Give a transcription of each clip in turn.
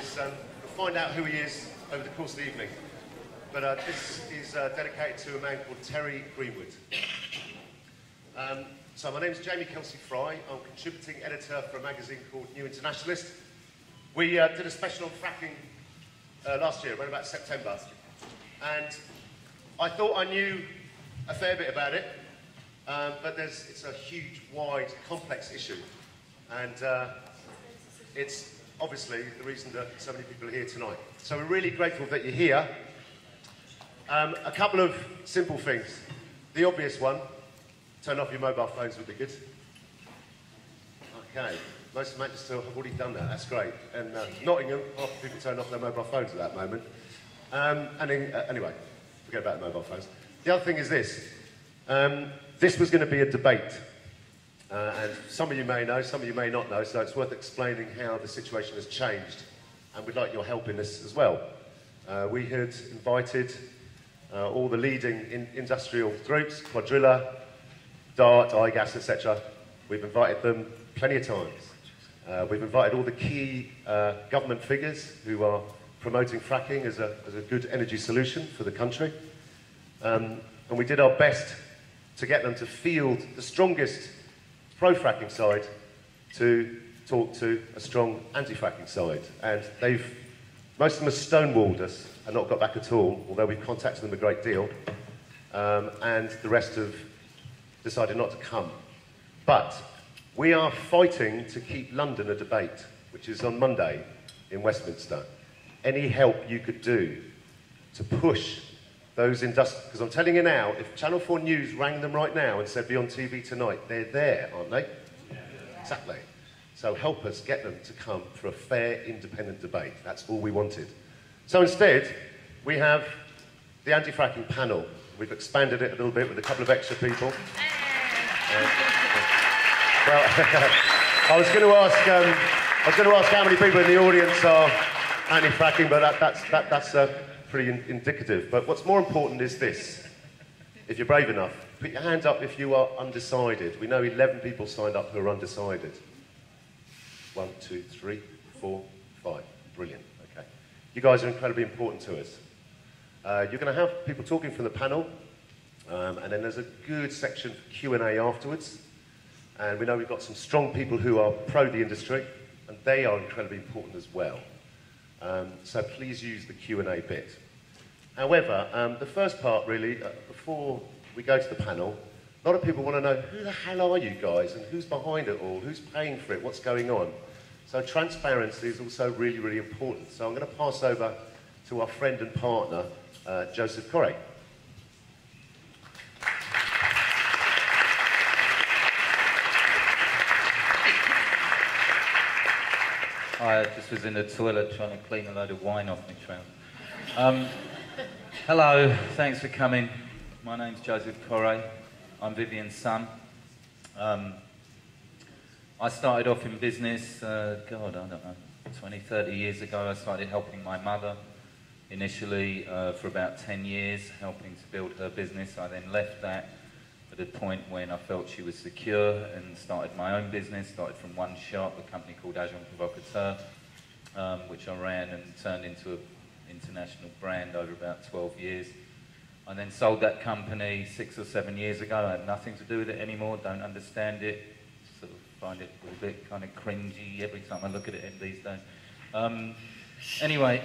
is, we'll find out who he is over the course of the evening. But this is dedicated to a man called Terry Greenwood. So my name is Jamie Kelsey Fry. I'm contributing editor for a magazine called New Internationalist. We did a special on fracking last year, around about September. And I thought I knew a fair bit about it, but it's a huge, wide, complex issue. And it's obviously the reason that so many people are here tonight. So we're really grateful that you're here. A couple of simple things. The obvious one, turn off your mobile phones would be good. Okay, most of Manchester have already done that, that's great. And Nottingham, half the people turn off their mobile phones at that moment. Anyway, forget about the mobile phones. The other thing is this. This was going to be a debate. And some of you may know, some of you may not know, so it's worth explaining how the situation has changed. And we'd like your help in this as well. We had invited all the leading industrial groups, Cuadrilla, Dart, iGas, etc. We've invited them plenty of times. We've invited all the key government figures who are promoting fracking as a good energy solution for the country. And we did our best to get them to field the strongest pro-fracking side to talk to a strong anti-fracking side. And most of them have stonewalled us and not got back at all, although we've contacted them a great deal. And the rest have decided not to come. But we are fighting to keep London a debate, which is on Monday in Westminster. Any help you could do to push those industrial... Because I'm telling you now, if Channel 4 News rang them right now and said, be on TV tonight, they're there, aren't they? Yeah. Exactly. So help us get them to come for a fair, independent debate. That's all we wanted. So instead, we have the anti-fracking panel. We've expanded it a little bit with a couple of extra people. Well, I was going to ask how many people in the audience are anti-fracking, but that's pretty indicative. But what's more important is this. If you're brave enough, put your hand up if you are undecided. We know 11 people signed up who are undecided. 1, 2, 3, 4, 5. Brilliant, okay. You guys are incredibly important to us. You're going to have people talking from the panel, and then there's a good section for Q&A afterwards. And we know we've got some strong people who are pro the industry, and they are incredibly important as well. So please use the Q&A bit. However, the first part really, before we go to the panel, a lot of people want to know, who the hell are you guys and who's behind it all? Who's paying for it? What's going on? So transparency is also really, really important. So I'm going to pass over to our friend and partner, Joseph Corre. I just was in the toilet trying to clean a load of wine off my trousers. Hello, thanks for coming. My name's Joseph Corre. I'm Vivienne's son. I started off in business, I don't know, 20, 30 years ago. I started helping my mother initially for about 10 years, helping to build her business. I then left that at a point when I felt she was secure and started my own business, started from one shop, a company called Agent Provocateur, which I ran and turned into an international brand over about 12 years. I then sold that company 6 or 7 years ago. I had nothing to do with it anymore, don't understand it, sort of find it a bit kind of cringy every time I look at it these days. Anyway,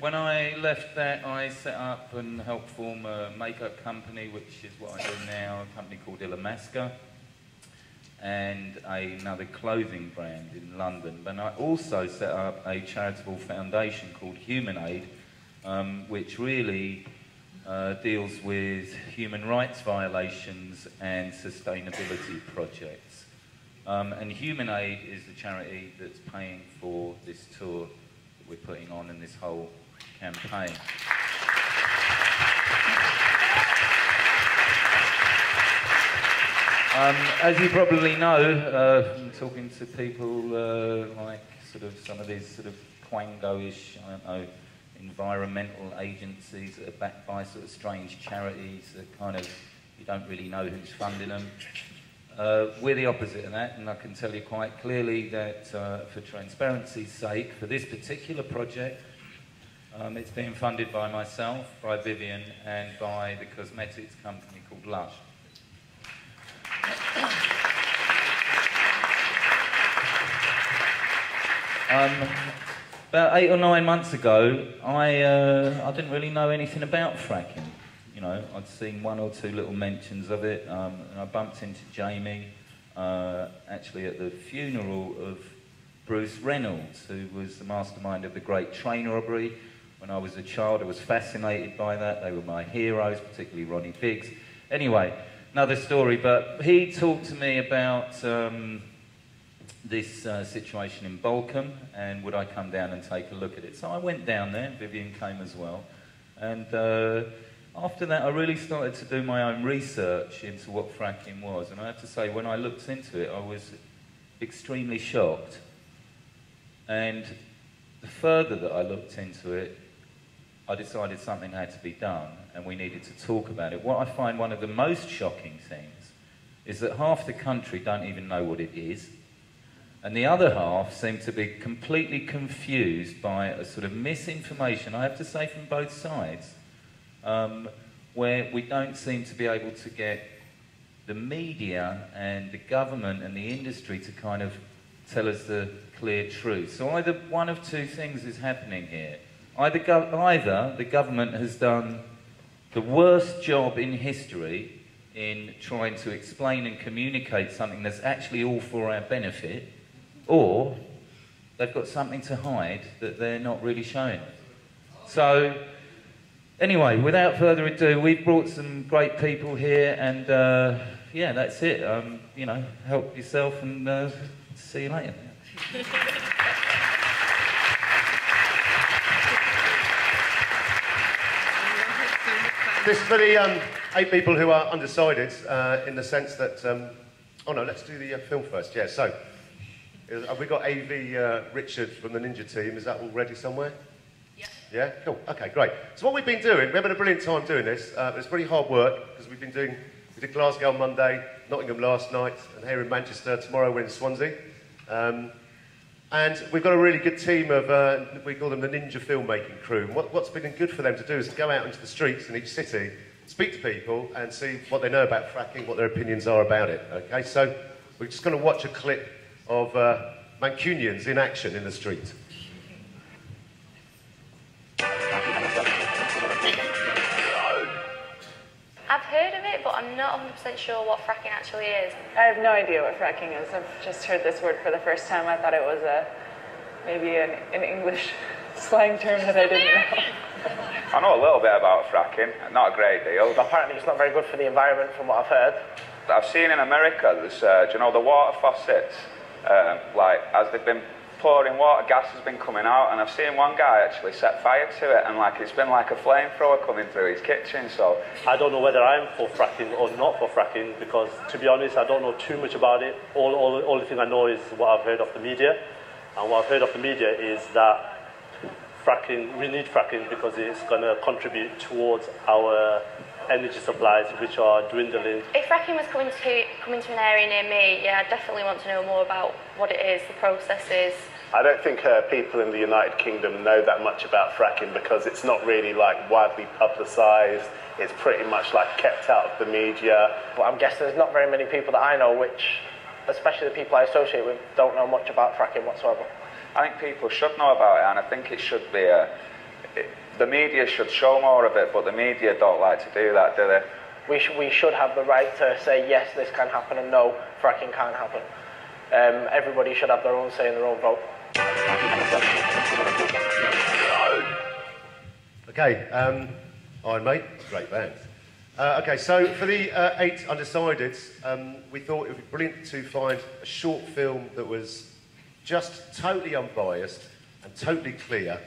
when I left that, I set up and helped form a makeup company, which is what I do now, a company called Illamasqua, and another clothing brand in London. But I also set up a charitable foundation called Human Aid, which really deals with human rights violations and sustainability projects. And Human Aid is the charity that's paying for this tour that we're putting on and this whole campaign. As you probably know, from talking to people like sort of some of these sort of quango-ish, I don't know, environmental agencies that are backed by sort of strange charities that kind of, you don't really know who's funding them. We're the opposite of that, and I can tell you quite clearly that for transparency's sake, for this particular project, it's being funded by myself, by Vivian, and by the cosmetics company called Lush. About 8 or 9 months ago, I didn't really know anything about fracking. You know, I'd seen one or two little mentions of it, and I bumped into Jamie, actually at the funeral of Bruce Reynolds, who was the mastermind of the Great Train Robbery. When I was a child, I was fascinated by that. They were my heroes, particularly Ronnie Biggs. Anyway, another story, but he talked to me about this situation in Balcombe, and would I come down and take a look at it. So I went down there, Vivian came as well, and after that, I really started to do my own research into what fracking was, and I have to say, when I looked into it, I was extremely shocked. And the further that I looked into it, I decided something had to be done, and we needed to talk about it. What I find one of the most shocking things is that half the country don't even know what it is, and the other half seem to be completely confused by a sort of misinformation, I have to say, from both sides. Where we don't seem to be able to get the media and the government and the industry to kind of tell us the clear truth. So either one of two things is happening here. Either the government has done the worst job in history in trying to explain and communicate something that's actually all for our benefit, or they've got something to hide that they're not really showing. So, anyway, without further ado, we've brought some great people here, and yeah, that's it. You know, help yourself, and see you later. There's really 8 people who are undecided in the sense that, oh no, let's do the film first. Yeah, so have we got AV Richard from the Ninja team? Is that all ready somewhere? Yeah? Cool. Okay, great. So what we've been doing, we're having a brilliant time doing this, but it's pretty hard work, because we've been doing, we did Glasgow on Monday, Nottingham last night, and here in Manchester. Tomorrow we're in Swansea. And we've got a really good team of, we call them the Ninja filmmaking crew. And what's been good for them to do is go out into the streets in each city, speak to people, and see what they know about fracking, what their opinions are about it. Okay, so we're just going to watch a clip of Mancunians in action in the street. I've heard of it, but I'm not 100% sure what fracking actually is. I have no idea what fracking is. I've just heard this word for the first time. I thought it was a maybe an English slang term that I didn't know. I know a little bit about fracking, not a great deal. Apparently it's not very good for the environment from what I've heard. I've seen in America, there's, do you know, the water faucets, like, as they've been pouring water, gas has been coming out, and I've seen one guy actually set fire to it, and like it's been like a flamethrower coming through his kitchen. So I don't know whether I'm for fracking or not for fracking, because to be honest, I don't know too much about it. The only thing I know is what I've heard of the media, and what I've heard of the media is that fracking, we need fracking because it's going to contribute towards our energy supplies, which are dwindling. If fracking was coming to an area near me, yeah, I definitely want to know more about what it is, the processes. I don't think people in the United Kingdom know that much about fracking, because it's not really like widely publicised. It's pretty much like kept out of the media. Well, I'm guessing there's not very many people that I know, which, especially the people I associate with, don't know much about fracking whatsoever. I think people should know about it, and I think it should be the media should show more of it, but the media don't like to do that, do they? We should have the right to say, yes, this can happen, and no, fracking can't happen. Everybody should have their own say and their own vote. Okay, Iron Maiden, great band. Okay, so for the 8 undecideds, we thought it would be brilliant to find a short film that was just totally unbiased and totally clear,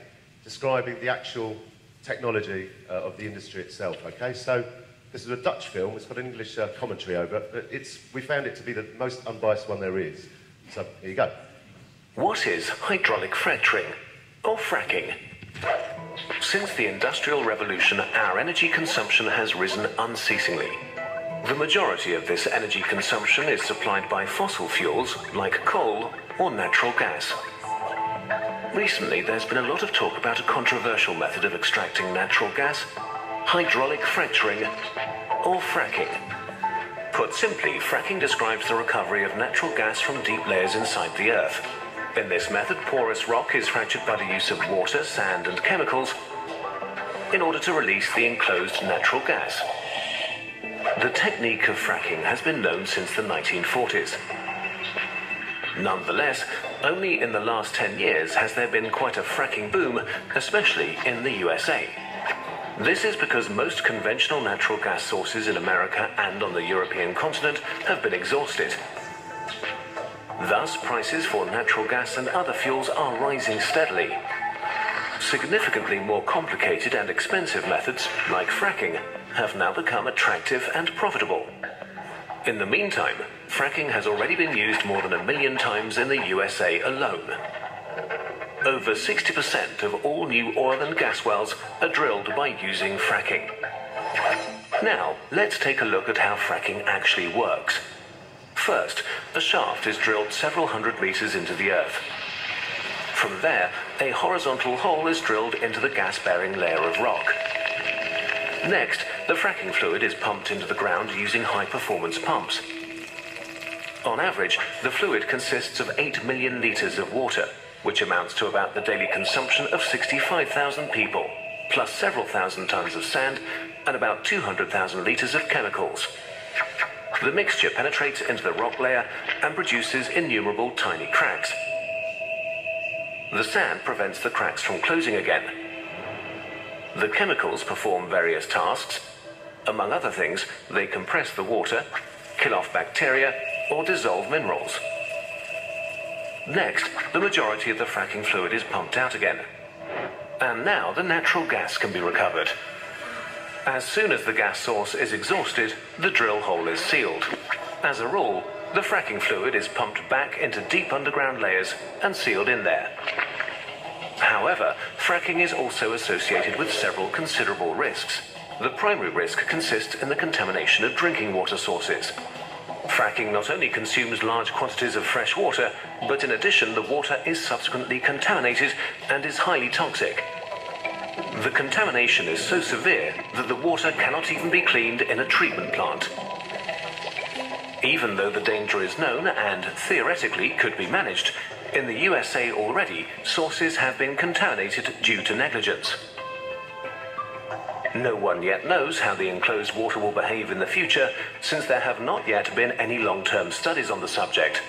describing the actual technology of the industry itself. Okay, so this is a Dutch film. It's got an English commentary over it, but we found it to be the most unbiased one there is. So here you go. What is hydraulic fracturing, or fracking? Since the Industrial Revolution, our energy consumption has risen unceasingly. The majority of this energy consumption is supplied by fossil fuels like coal or natural gas. Recently, there's been a lot of talk about a controversial method of extracting natural gas, hydraulic fracturing, or fracking. Put simply, fracking describes the recovery of natural gas from deep layers inside the earth. In this method, porous rock is fractured by the use of water, sand, and chemicals in order to release the enclosed natural gas. The technique of fracking has been known since the 1940s. Nonetheless, only in the last 10 years has there been quite a fracking boom, especially in the USA. This is because most conventional natural gas sources in America and on the European continent have been exhausted. Thus, prices for natural gas and other fuels are rising steadily. Significantly more complicated and expensive methods, like fracking, have now become attractive and profitable. In the meantime, fracking has already been used more than 1 million times in the USA alone. Over 60% of all new oil and gas wells are drilled by using fracking. Now, let's take a look at how fracking actually works. First, a shaft is drilled several hundred meters into the earth. From there, a horizontal hole is drilled into the gas-bearing layer of rock. Next, the fracking fluid is pumped into the ground using high-performance pumps. On average, the fluid consists of 8 million litres of water, which amounts to about the daily consumption of 65,000 people, plus several thousand tons of sand and about 200,000 litres of chemicals. The mixture penetrates into the rock layer and produces innumerable tiny cracks. The sand prevents the cracks from closing again. The chemicals perform various tasks. Among other things, they compress the water, kill off bacteria, or dissolve minerals. Next, the majority of the fracking fluid is pumped out again. And now the natural gas can be recovered. As soon as the gas source is exhausted, the drill hole is sealed. As a rule, the fracking fluid is pumped back into deep underground layers and sealed in there. However, fracking is also associated with several considerable risks. The primary risk consists in the contamination of drinking water sources. Fracking not only consumes large quantities of fresh water, but in addition, the water is subsequently contaminated and is highly toxic. The contamination is so severe that the water cannot even be cleaned in a treatment plant. Even though the danger is known and theoretically could be managed, in the USA already, sources have been contaminated due to negligence. No one yet knows how the enclosed water will behave in the future, since there have not yet been any long-term studies on the subject.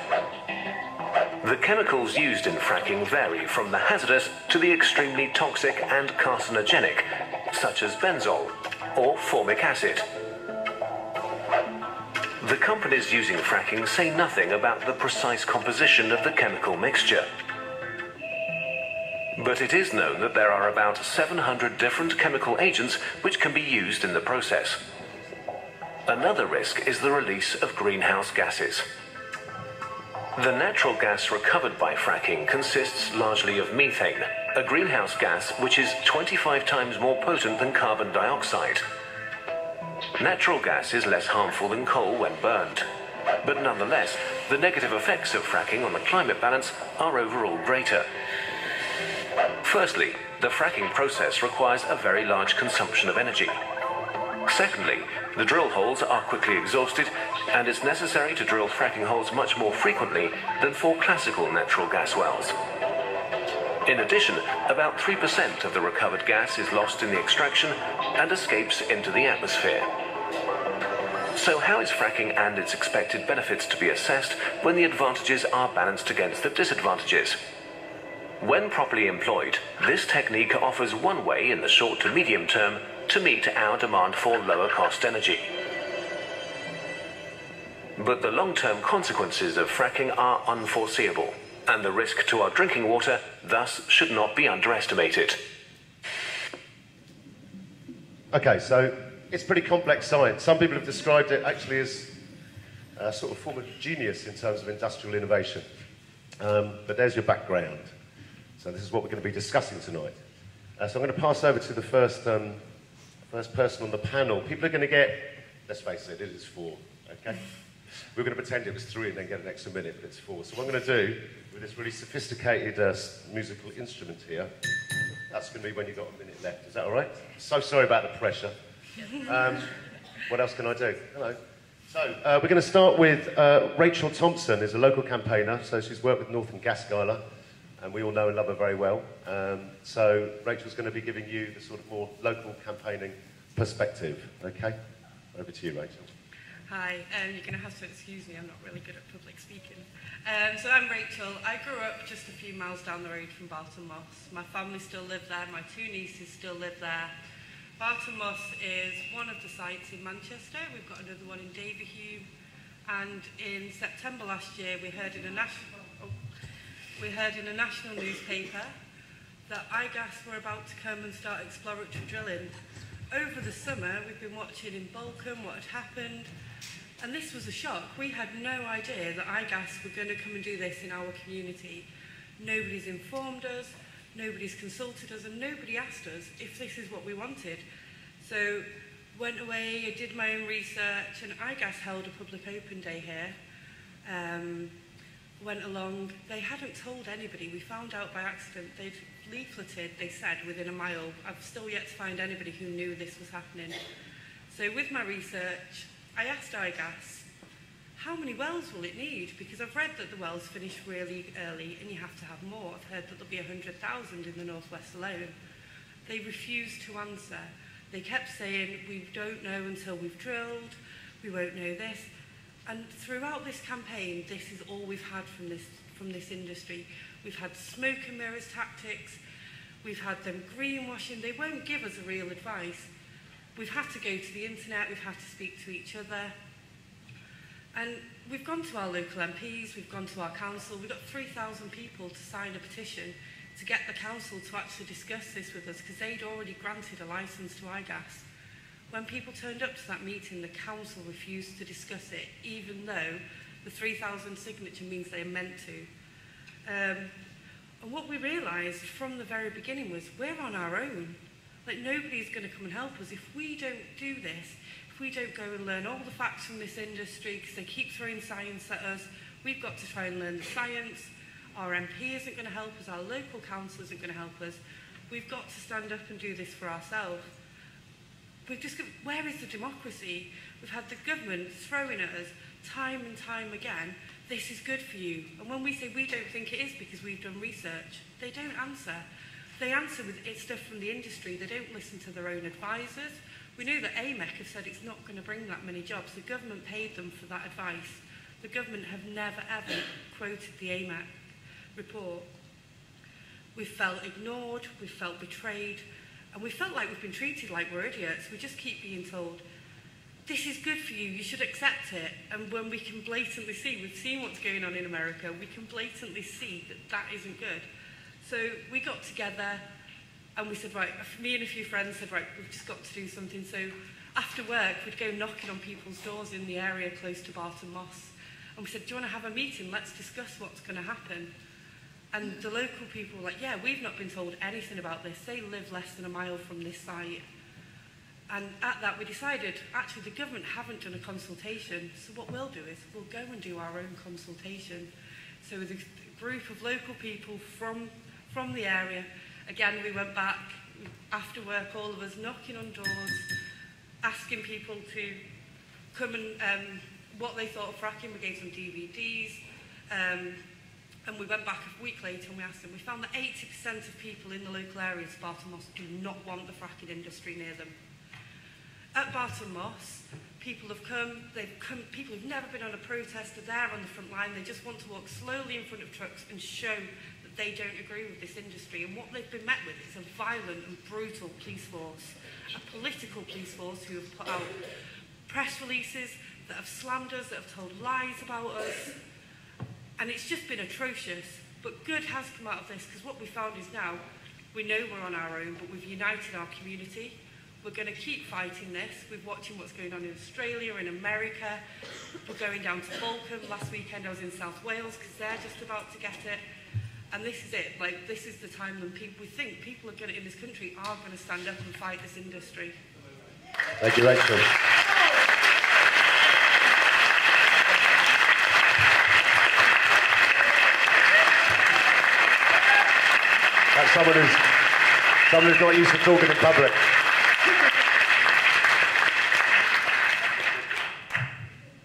The chemicals used in fracking vary from the hazardous to the extremely toxic and carcinogenic, such as benzol or formic acid. The companies using fracking say nothing about the precise composition of the chemical mixture. But it is known that there are about 700 different chemical agents which can be used in the process. Another risk is the release of greenhouse gases. The natural gas recovered by fracking consists largely of methane, a greenhouse gas which is 25 times more potent than carbon dioxide. Natural gas is less harmful than coal when burned. But nonetheless, the negative effects of fracking on the climate balance are overall greater. Firstly, the fracking process requires a very large consumption of energy. Secondly, the drill holes are quickly exhausted, and it's necessary to drill fracking holes much more frequently than for classical natural gas wells. In addition, about 3% of the recovered gas is lost in the extraction and escapes into the atmosphere. So how is fracking and its expected benefits to be assessed when the advantages are balanced against the disadvantages? When properly employed, this technique offers one way in the short to medium term to meet our demand for lower cost energy. But the long-term consequences of fracking are unforeseeable, and the risk to our drinking water thus should not be underestimated. Okay, so it's pretty complex science. Some people have described it actually as a sort of form of genius in terms of industrial innovation. But there's your background. So this is what we're going to be discussing tonight. So I'm going to pass over to the first person on the panel. People are going to get Let's face it, it is 4, okay? We're going to pretend it was 3 and then get an extra minute, but it's 4. So what I'm going to do with this really sophisticated musical instrument here, that's going to be when you've got a minute left. Is that all right? So sorry about the pressure. What else can I do? Hello. So we're going to start with Rachel Thompson, who's a local campaigner. So she's worked with North and Gasgala, and we all know and love her very well. So Rachel's going to be giving you the sort of more local campaigning perspective. Okay? Over to you, Rachel. Hi, you're going to have to excuse me, I'm not really good at public speaking. So I'm Rachel. I grew up just a few miles down the road from Barton Moss. My family still live there, my 2 nieces still live there. Barton Moss is one of the sites in Manchester. We've got another one in Daverhulme. And in September last year, we heard in a national, newspaper that iGas were about to come and start exploratory drilling. Over the summer, we've been watching in Balcombe what had happened, and this was a shock. We had no idea that iGas were going to come and do this in our community. Nobody's informed us, nobody's consulted us, and nobody asked us if this is what we wanted. So went away, I did my own research, and iGas held a public open day here. Went along, they hadn't told anybody. We found out by accident. They'd leafleted, they said, within a mile. I've still yet to find anybody who knew this was happening. So with my research, I asked iGas, how many wells will it need? Because I've read that the wells finish really early and you have to have more. I've heard that there'll be 100,000 in the Northwest alone. They refused to answer. They kept saying, we don't know until we've drilled, we won't know this. And throughout this campaign, this is all we've had from this industry. We've had smoke and mirrors tactics. We've had them greenwashing. They won't give us real advice. We've had to go to the internet. We've had to speak to each other. And we've gone to our local MPs. We've gone to our council. We've got 3,000 people to sign a petition to get the council to actually discuss this with us, because they'd already granted a licence to iGas. When people turned up to that meeting, the council refused to discuss it, even though the 3,000 signature means they're meant to. And what we realised from the very beginning was we're on our own. Like, nobody's going to come and help us. If we don't do this, if we don't go and learn all the facts from this industry, because they keep throwing science at us, we've got to try and learn the science. Our MP isn't going to help us. Our local council isn't going to help us. We've got to stand up and do this for ourselves. We've just got, where is the democracy? We've had the government throwing at us time and time again, this is good for you. And when we say we don't think it is because we've done research, they don't answer. They answer with stuff from the industry. They don't listen to their own advisors. We know that AMEC have said it's not going to bring that many jobs. The government paid them for that advice. The government have never, ever quoted the AMEC report. We've felt ignored. We've felt betrayed. And we felt like we've been treated like we're idiots. We just keep being told, this is good for you, you should accept it. And when we can blatantly see, we've seen what's going on in America, we can blatantly see that that isn't good. So we got together and we said, right, me and a few friends said, right, we've just got to do something. So after work, we'd go knocking on people's doors in the area close to Barton Moss. And we said, do you want to have a meeting? Let's discuss what's going to happen. And the local people were like, yeah, we've not been told anything about this. They live less than a mile from this site. And at that, we decided, actually, the government haven't done a consultation, so what we'll do is we'll go and do our own consultation. So with a group of local people from the area, again, we went back after work, all of us knocking on doors, asking people to come and what they thought of fracking. We gave them DVDs. And we went back a week later and we asked them. We found that 80% of people in the local areas of Barton Moss do not want the fracking industry near them. At Barton Moss, people have come, people who've never been on a protest are there on the front line. They just want to walk slowly in front of trucks and show that they don't agree with this industry. And what they've been met with is a violent and brutal police force, a political police force who have put out press releases that have slammed us, that have told lies about us. And it's just been atrocious. But good has come out of this, because what we found is now, we know we're on our own, but we've united our community. We're going to keep fighting this. We're watching what's going on in Australia, in America. We're going down to Balcombe. Last weekend I was in South Wales, because they're just about to get it. And this is it. Like, this is the time when people, we think people are going to, in this country are going to stand up and fight this industry. Thank you, Rachel. That's someone who's not used to talking in public.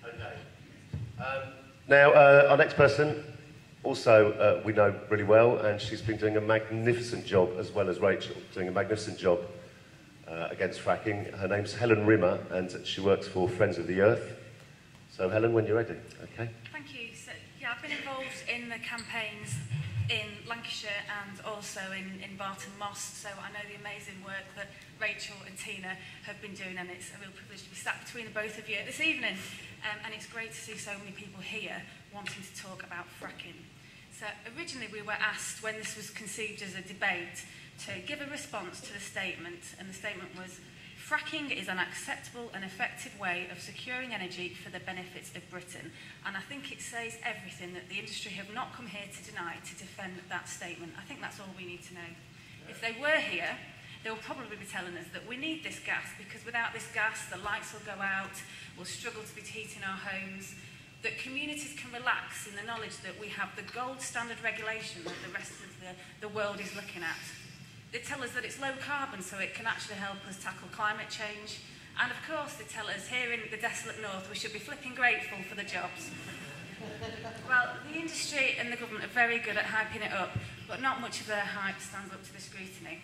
Okay. Now, our next person, also we know really well, and she's been doing a magnificent job, as well as Rachel, doing a magnificent job against fracking. Her name's Helen Rimmer, and she works for Friends of the Earth. So, Helen, when you're ready, okay? Thank you. So, yeah, I've been involved in the campaigns in Lancashire and also in Barton Moss, so I know the amazing work that Rachel and Tina have been doing, and it's a real privilege to be sat between the both of you this evening. And it's great to see so many people here wanting to talk about fracking. So originally we were asked, when this was conceived as a debate, to give a response to the statement, and the statement was, fracking is an acceptable and effective way of securing energy for the benefits of Britain. And I think it says everything that the industry have not come here to deny to defend that statement. I think that's all we need to know. If they were here, they will probably be telling us that we need this gas, because without this gas, the lights will go out, we'll struggle to be heating our homes, that communities can relax in the knowledge that we have the gold standard regulation that the rest of the world is looking at. They tell us that it's low carbon, so it can actually help us tackle climate change. And of course, they tell us here in the desolate north, we should be flipping grateful for the jobs. Well, the industry and the government are very good at hyping it up, but not much of their hype stands up to the scrutiny.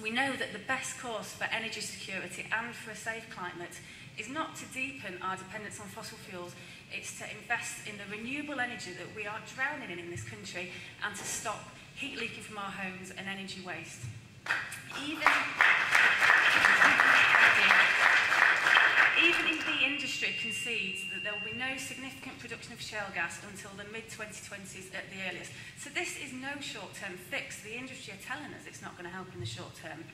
We know that the best course for energy security and for a safe climate is not to deepen our dependence on fossil fuels, it's to invest in the renewable energy that we are drowning in this country, and to stop heat leaking from our homes and energy waste. Even if the industry concedes that there will be no significant production of shale gas until the mid-2020s at the earliest. So this is no short-term fix. The industry are telling us it's not going to help in the short term.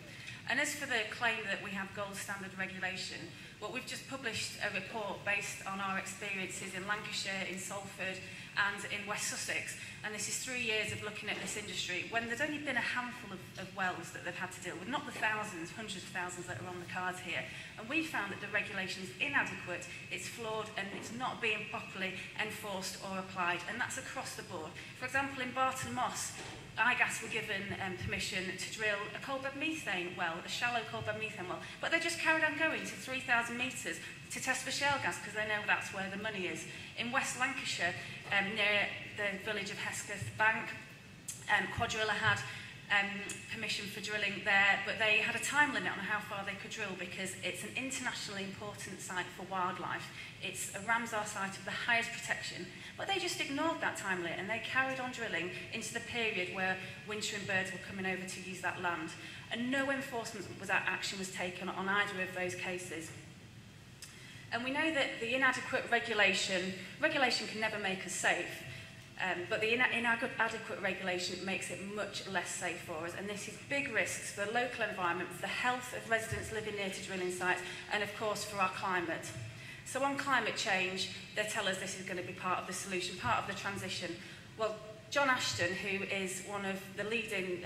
And as for the claim that we have gold standard regulation, well, we've just published a report based on our experiences in Lancashire, in Salford, and in West Sussex, and this is 3 years of looking at this industry, when there's only been a handful of wells that they've had to deal with, not the thousands, hundreds of thousands that are on the cards here. And we found that the regulation is inadequate, it's flawed, and it's not being properly enforced or applied, and that's across the board. For example, in Barton Moss, iGas were given permission to drill a coal bed methane well, a shallow coal bed methane well, but they just carried on going to 3,000 metres to test for shale gas because they know that's where the money is. In West Lancashire, near the village of Hesketh Bank, Cuadrilla had permission for drilling there, but they had a time limit on how far they could drill because it's an internationally important site for wildlife. It's a Ramsar site of the highest protection, but they just ignored that time limit and they carried on drilling into the period where wintering birds were coming over to use that land. And no enforcement action was taken on either of those cases. And we know that the inadequate regulation can never make us safe, but the inadequate regulation makes it much less safe for us. And this is big risks for the local environment, for the health of residents living near to drilling sites, and of course for our climate. So on climate change, they tell us this is going to be part of the solution, part of the transition. Well, John Ashton, who is one of the leading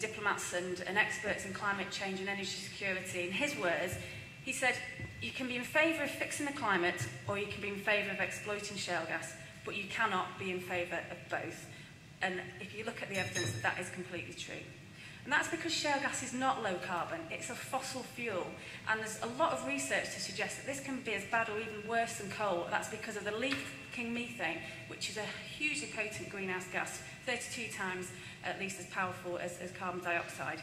diplomats and experts in climate change and energy security, in his words, he said, you can be in favour of fixing the climate or you can be in favour of exploiting shale gas, but you cannot be in favour of both. And if you look at the evidence, that is completely true. And that's because shale gas is not low carbon, it's a fossil fuel. And there's a lot of research to suggest that this can be as bad or even worse than coal. That's because of the leaking methane, which is a hugely potent greenhouse gas, 32 times at least as powerful as carbon dioxide.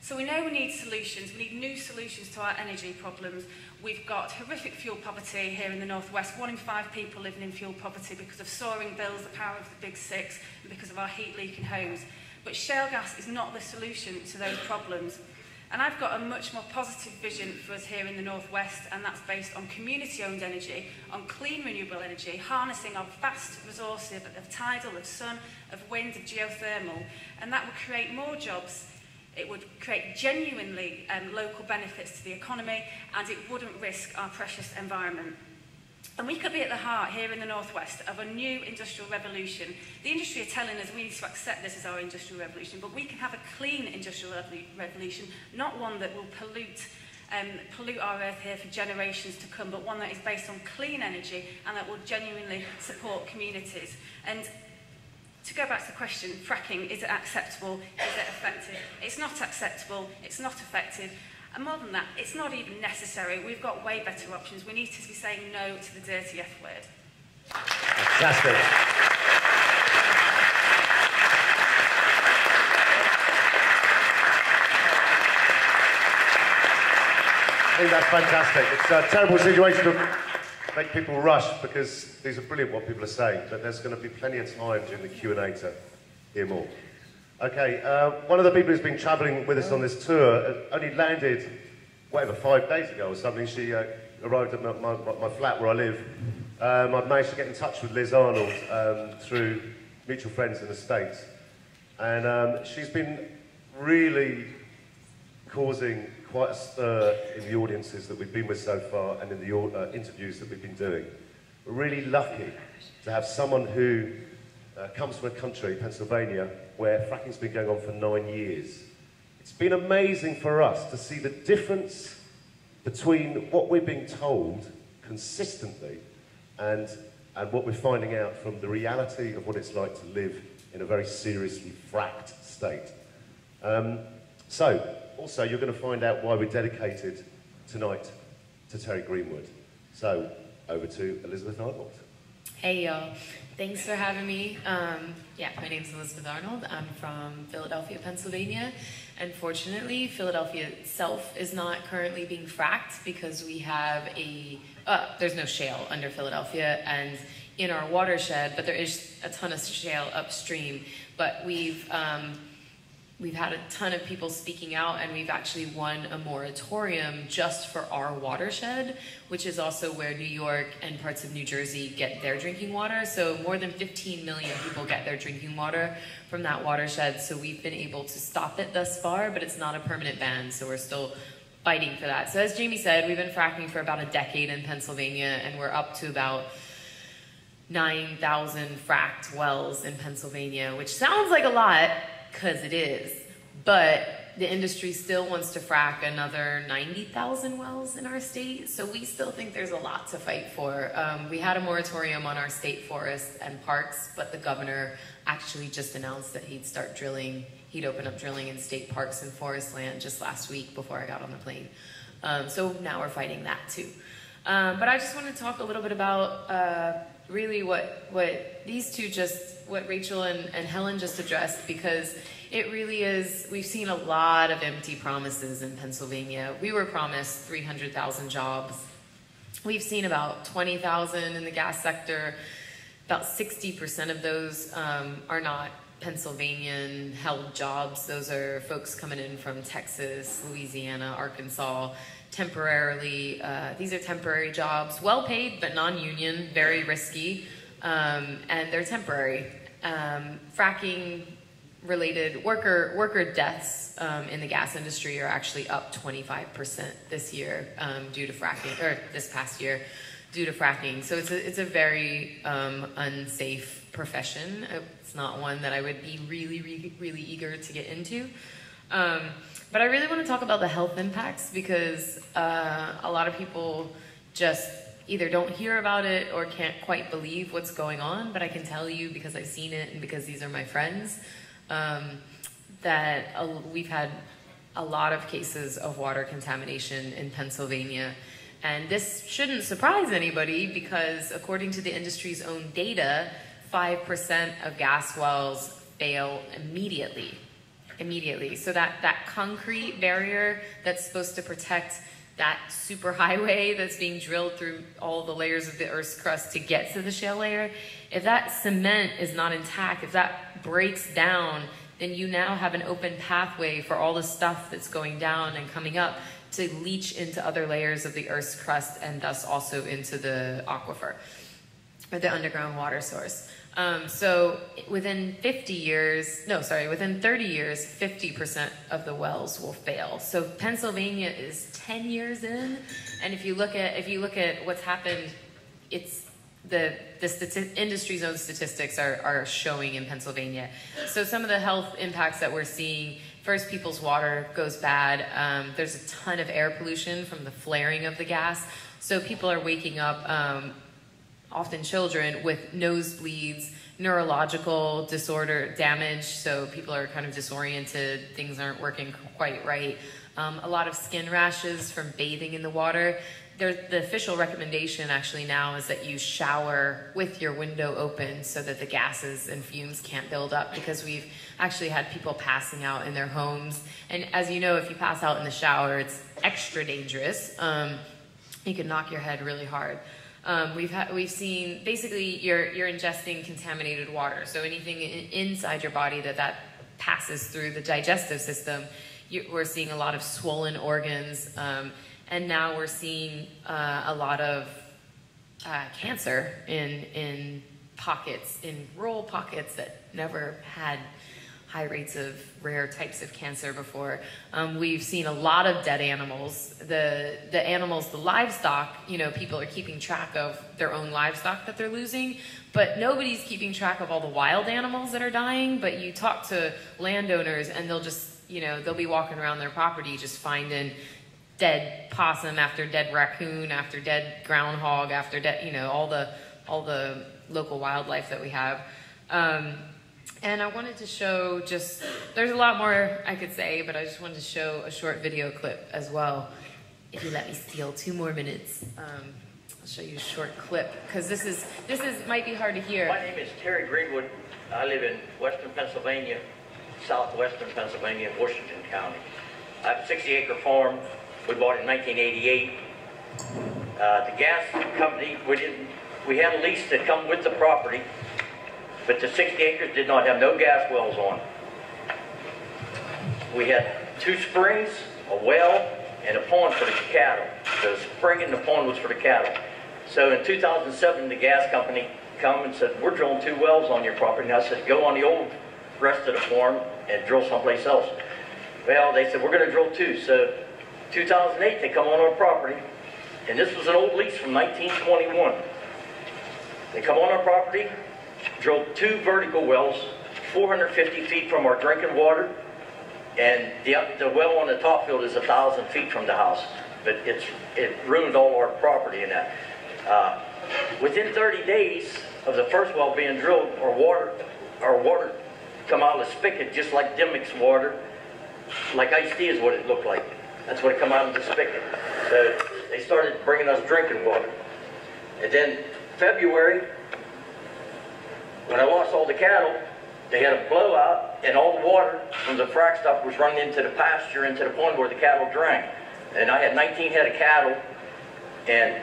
So we know we need solutions, we need new solutions to our energy problems. We've got horrific fuel poverty here in the northwest. 1 in 5 people living in fuel poverty because of soaring bills, the power of the big six, and because of our heat leaking homes. But shale gas is not the solution to those problems. And I've got a much more positive vision for us here in the northwest, and that's based on community-owned energy, on clean renewable energy, harnessing our vast resources of tidal, of sun, of wind, of geothermal, and that will create more jobs. It would create genuinely local benefits to the economy, and it wouldn't risk our precious environment. And we could be at the heart, here in the northwest, of a new industrial revolution. The industry are telling us we need to accept this as our industrial revolution, but we can have a clean industrial revolution, not one that will pollute our earth here for generations to come, but one that is based on clean energy and that will genuinely support communities. And to go back to the question, fracking, is it acceptable, is it effective? It's not acceptable, it's not effective, and more than that, it's not even necessary. We've got way better options. We need to be saying no to the dirty F word. Fantastic. I think that's fantastic. It's a terrible situation to make people rush because these are brilliant what people are saying, but there's going to be plenty of time during the Q&A to hear more. Okay, one of the people who's been travelling with us on this tour only landed, whatever, 5 days ago or something. She arrived at my flat where I live. I've managed to get in touch with Liz Arnold through mutual friends in the States. And she's been really causing quite a stir in the audiences that we've been with so far and in the interviews that we've been doing. We're really lucky to have someone who comes from a country, Pennsylvania, where fracking's been going on for 9 years. It's been amazing for us to see the difference between what we're being told consistently and what we're finding out from the reality of what it's like to live in a very seriously fracked state. Also, you're going to find out why we're dedicated tonight to Terry Greenwood. So, over to Elizabeth Arnold. Hey, y'all. Thanks for having me. Yeah, my name's Elizabeth Arnold. I'm from Philadelphia, Pennsylvania. Unfortunately, Philadelphia itself is not currently being fracked because we have a... there's no shale under Philadelphia and in our watershed, but there is a ton of shale upstream. But we've had a ton of people speaking out, and we've actually won a moratorium just for our watershed, which is also where New York and parts of New Jersey get their drinking water. So more than 15 million people get their drinking water from that watershed. So we've been able to stop it thus far, but it's not a permanent ban, so we're still fighting for that. So as Jamie said, we've been fracking for about a decade in Pennsylvania, and we're up to about 9,000 fracked wells in Pennsylvania, which sounds like a lot, because it is, but the industry still wants to frack another 90,000 wells in our state, so we still think there's a lot to fight for. We had a moratorium on our state forests and parks, but the governor actually just announced that he'd start drilling, he'd open up drilling in state parks and forest land just last week before I got on the plane. So now we're fighting that too. But I just want to talk a little bit about really what Rachel and Helen just addressed, because it really is, we've seen a lot of empty promises in Pennsylvania. We were promised 300,000 jobs. We've seen about 20,000 in the gas sector. About 60% of those are not Pennsylvanian held jobs. Those are folks coming in from Texas, Louisiana, Arkansas, temporarily. These are temporary jobs, well paid, but non-union, very risky. And they're temporary. Fracking-related worker deaths in the gas industry are actually up 25% this year due to fracking, or this past year due to fracking. So it's a very unsafe profession. It's not one that I would be really eager to get into. But I really want to talk about the health impacts because a lot of people just either don't hear about it or can't quite believe what's going on, but I can tell you because I've seen it and because these are my friends, that we've had a lot of cases of water contamination in Pennsylvania. And this shouldn't surprise anybody because according to the industry's own data, 5% of gas wells fail immediately. So that concrete barrier that's supposed to protect that superhighway that's being drilled through all the layers of the Earth's crust to get to the shale layer, if that cement is not intact, if that breaks down, then you now have an open pathway for all the stuff that's going down and coming up to leach into other layers of the Earth's crust and thus also into the aquifer, or the underground water source. So within 30 years, 50% of the wells will fail. So Pennsylvania is 10 years in, and if you look at what's happened, it's the industry's own statistics are showing in Pennsylvania. So some of the health impacts that we're seeing: first, people's water goes bad. There's a ton of air pollution from the flaring of the gas. So people are waking up often children, with nosebleeds, neurological disorder, damage, so people are kind of disoriented, things aren't working quite right. A lot of skin rashes from bathing in the water. The official recommendation actually now is that you shower with your window open so that the gases and fumes can't build up, because we've actually had people passing out in their homes. And as you know, if you pass out in the shower, it's extra dangerous. You could knock your head really hard. We've seen, basically, you're ingesting contaminated water. So anything inside your body that passes through the digestive system, we're seeing a lot of swollen organs. And now we're seeing a lot of cancer in pockets, in rural pockets that never had high rates of rare types of cancer before. We've seen a lot of dead animals. The animals, the livestock, you know, people are keeping track of their own livestock that they're losing, but nobody's keeping track of all the wild animals that are dying. But you talk to landowners and they'll just, you know, they'll be walking around their property just finding dead possum after dead raccoon after dead groundhog after dead, you know, all the local wildlife that we have. And I wanted to show just, there's a lot more I could say, but I just wanted to show a short video clip as well. If you let me steal 2 more minutes, I'll show you a short clip, because this might be hard to hear. My name is Terry Greenwood. I live in western Pennsylvania, southwestern Pennsylvania, Washington County. I have a 60-acre farm we bought in 1988. The gas company, we had a lease that come with the property, but the 60 acres did not have no gas wells on it. We had 2 springs, a well, and a pond for the cattle. The spring and the pond was for the cattle. So in 2007, the gas company come and said, we're drilling 2 wells on your property. And I said, go on the old rest of the farm and drill someplace else. Well, they said, we're gonna drill 2. So 2008, they come on our property, and this was an old lease from 1921. They come on our property, drilled 2 vertical wells, 450 feet from our drinking water, and the well on the top field is 1,000 feet from the house, but it ruined all our property in that. Within 30 days of the first well being drilled, our water come out of the spigot just like Dimock's water, like iced tea is what it looked like. That's what it come out of the spigot. So they started bringing us drinking water. And then February, when I lost all the cattle, they had a blowout, and all the water from the frack stuff was running into the pasture, into the pond where the cattle drank. And I had 19 head of cattle, and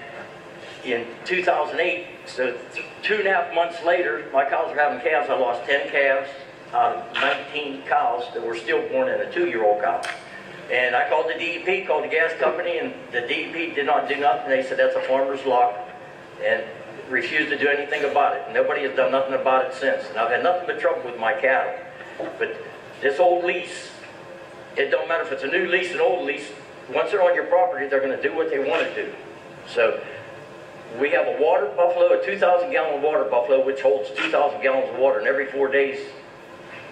in 2008, so 2.5 months later, my cows were having calves. I lost 10 calves out of 19 cows that were stillborn and a 2-year-old cow. And I called the DEP, called the gas company, and the DEP did not do nothing. They said that's a farmer's lock, and refused to do anything about it. Nobody has done nothing about it since. And I've had nothing but trouble with my cattle. But this old lease, it don't matter if it's a new lease, an old lease, once they're on your property, they're gonna do what they wanna do. So we have a water buffalo, a 2,000 gallon water buffalo, which holds 2,000 gallons of water, and every 4 days,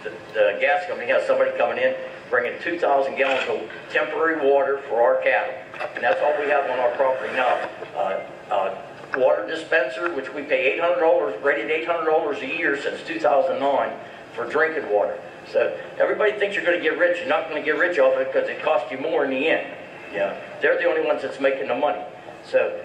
the gas company has somebody coming in, bringing 2,000 gallons of temporary water for our cattle. And that's all we have on our property now. Water dispenser, which we pay $800, rated $800 a year since 2009 for drinking water. So everybody thinks you're gonna get rich. You're not gonna get rich off it, because it costs you more in the end. Yeah, they're the only ones that's making the money. So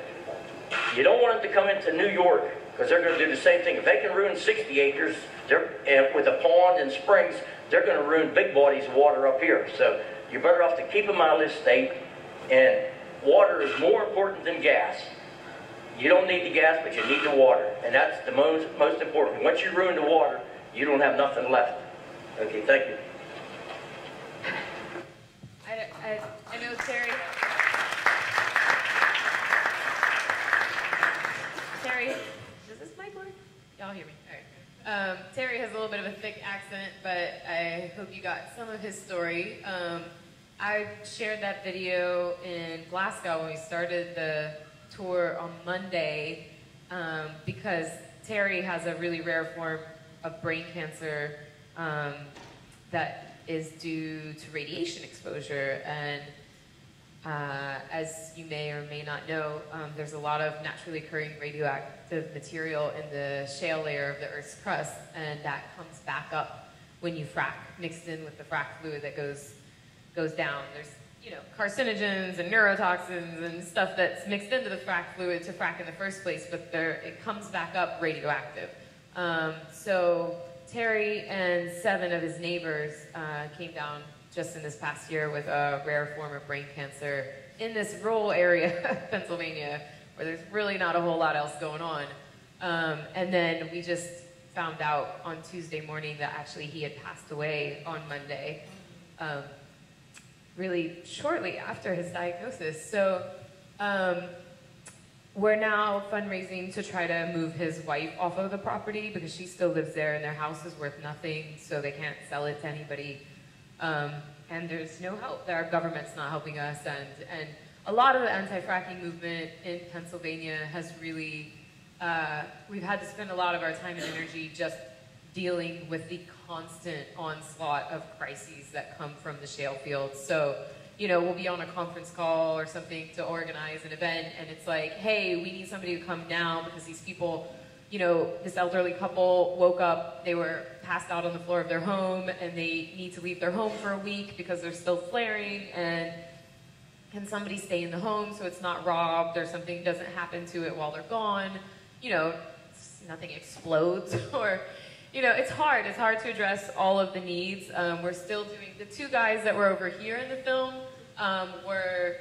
you don't want them to come into New York, because they're gonna do the same thing. If they can ruin 60 acres with a pond and springs, they're going to ruin big bodies of water up here. So you're better off to keep them out of this state. And water is more important than gas. You don't need the gas, but you need the water. And that's the most important. Once you ruin the water, you don't have nothing left. Okay, thank you. I know Terry, does this mic work? Y'all hear me? All right. Terry has a little bit of a thick accent, but I hope you got some of his story. I shared that video in Glasgow when we started the tour on Monday, because Terry has a really rare form of brain cancer that is due to radiation exposure, and As you may or may not know, there's a lot of naturally occurring radioactive material in the shale layer of the Earth's crust, and that comes back up when you frack, mixed in with the frack fluid that goes down. There's, you know, carcinogens and neurotoxins and stuff that's mixed into the frack fluid to frack in the first place, but it comes back up radioactive. So Terry and 7 of his neighbors came down just in this past year with a rare form of brain cancer in this rural area of Pennsylvania where there's really not a whole lot else going on. And then we just found out on Tuesday morning that actually he had passed away on Monday, really shortly after his diagnosis. So we're now fundraising to try to move his wife off of the property because she still lives there and their house is worth nothing, so they can't sell it to anybody. And there's no help. Our government's not helping us, and a lot of the anti-fracking movement in Pennsylvania has really, we've had to spend a lot of our time and energy just dealing with the constant onslaught of crises that come from the shale fields. So, you know, we'll be on a conference call or something to organize an event, and it's like, hey, we need somebody to come now because these people, you know, this elderly couple woke up, they were passed out on the floor of their home, and they need to leave their home for a week because they're still flaring, and can somebody stay in the home so it's not robbed or something doesn't happen to it while they're gone? You know, nothing explodes, or, you know, it's hard to address all of the needs. We're still doing, the 2 guys that were over here in the film were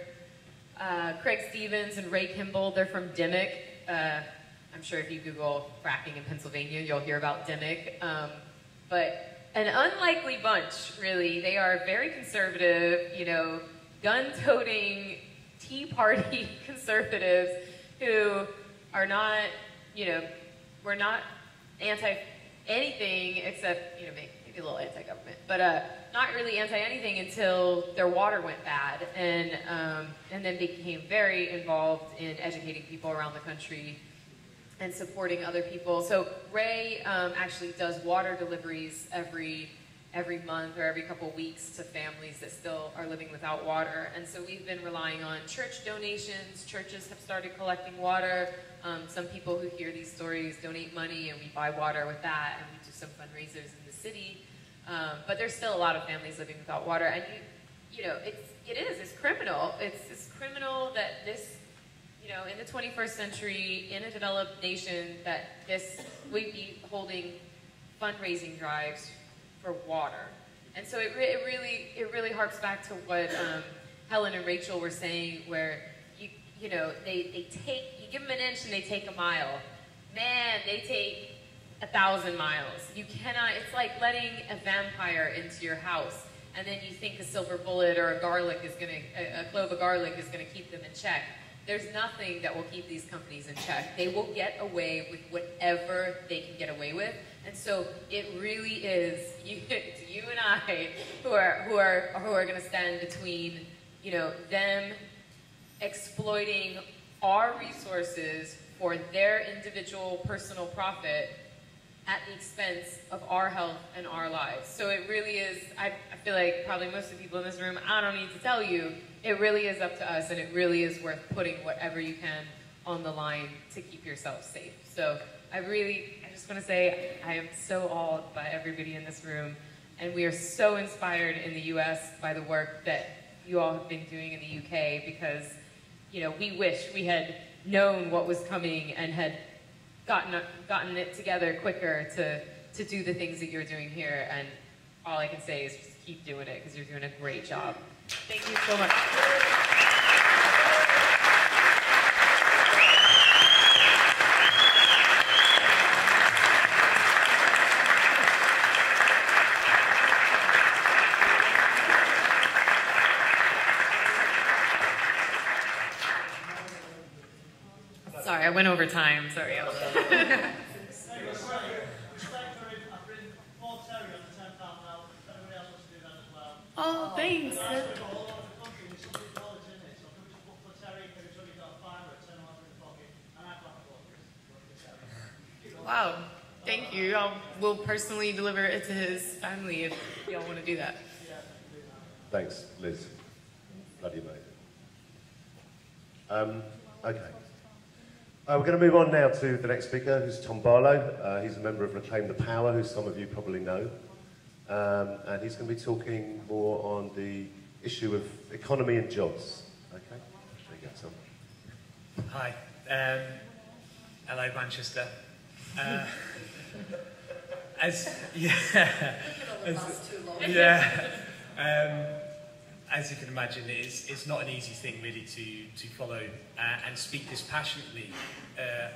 Craig Stevens and Ray Kimball. They're from Dimock. I'm sure if you Google fracking in Pennsylvania, you'll hear about Dimock. But an unlikely bunch, really. They are very conservative, you know, gun-toting, Tea Party conservatives who are not, you know, we're not anti-anything except, you know, maybe a little anti-government, but not really anti-anything until their water went bad, and then became very involved in educating people around the country and supporting other people. So Ray actually does water deliveries every month or every couple weeks to families that still are living without water. And so we've been relying on church donations. Churches have started collecting water. Some people who hear these stories donate money, and we buy water with that, and we do some fundraisers in the city. But there's still a lot of families living without water. And you know, it's criminal. It's criminal that this, you know, in the 21st century, in a developed nation, that this would be holding fundraising drives for water. And so it really harps back to what Helen and Rachel were saying, where you know you give them an inch and they take a mile. Man, they take 1,000 miles. You cannot. It's like letting a vampire into your house, and then you think a silver bullet or a clove of garlic is gonna keep them in check. There's nothing that will keep these companies in check. They will get away with whatever they can get away with. And so it really is you and I who are gonna stand between, you know, them exploiting our resources for their individual personal profit at the expense of our health and our lives. So it really is, I feel like probably most of the people in this room, I don't need to tell you, it really is up to us, and it really is worth putting whatever you can on the line to keep yourself safe. So I just want to say I am so awed by everybody in this room, and we are so inspired in the US by the work that you all have been doing in the UK, because, you know, we wish we had known what was coming and had gotten it together quicker to do the things that you're doing here. And all I can say is just keep doing it, because you're doing a great job. Thank you so much. Sorry, I went over time. Sorry. Oh, thanks. Wow, thank you. I will personally deliver it to his family if y'all want to do that. Thanks, Liz. Bloody amazing. Okay. We're going to move on now to the next speaker, who's Tom Barlow. He's a member of Reclaim the Power, who some of you probably know. And he's going to be talking more on the issue of economy and jobs. Okay? There you go, Tom. Hi. Hello, Manchester. As you can imagine, it's not an easy thing really to follow and speak this passionately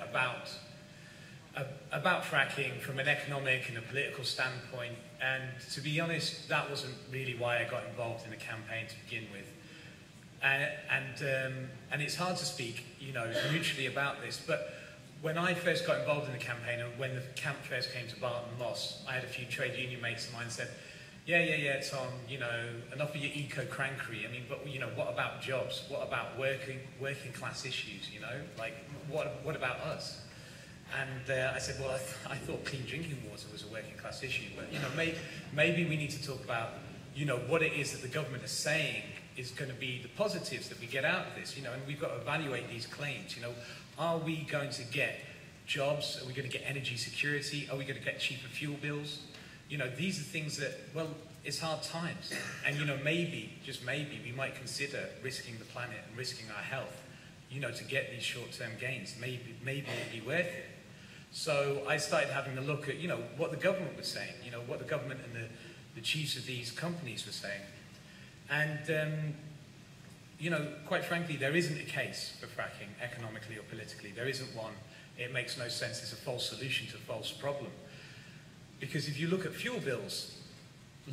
about fracking from an economic and a political standpoint. And to be honest, that wasn't really why I got involved in the campaign to begin with. And it's hard to speak, you know, neutrally about this. But when I first got involved in the campaign, and when the camp first came to Barton Moss, I had a few trade union mates of mine said, Yeah, Tom, you know, enough of your eco-crankery. I mean, but, you know, what about jobs? What about working class issues, you know? Like, what about us? And I said, well, I thought clean drinking water was a working class issue. But, you know, maybe we need to talk about, you know, what it is that the government is saying is going to be the positives that we get out of this, you know, and we've got to evaluate these claims, you know. Are we going to get jobs? Are we going to get energy security? Are we going to get cheaper fuel bills? You know, these are things that, well, it's hard times. And, you know, maybe, just maybe, we might consider risking the planet and risking our health, you know, to get these short-term gains. Maybe it'd be worth it. So I started having a look at, you know, what the government was saying, you know, what the government and the chiefs of these companies were saying. And, you know, quite frankly, there isn't a case for fracking, economically or politically. There isn't one. It makes no sense. It's a false solution to a false problem. Because if you look at fuel bills,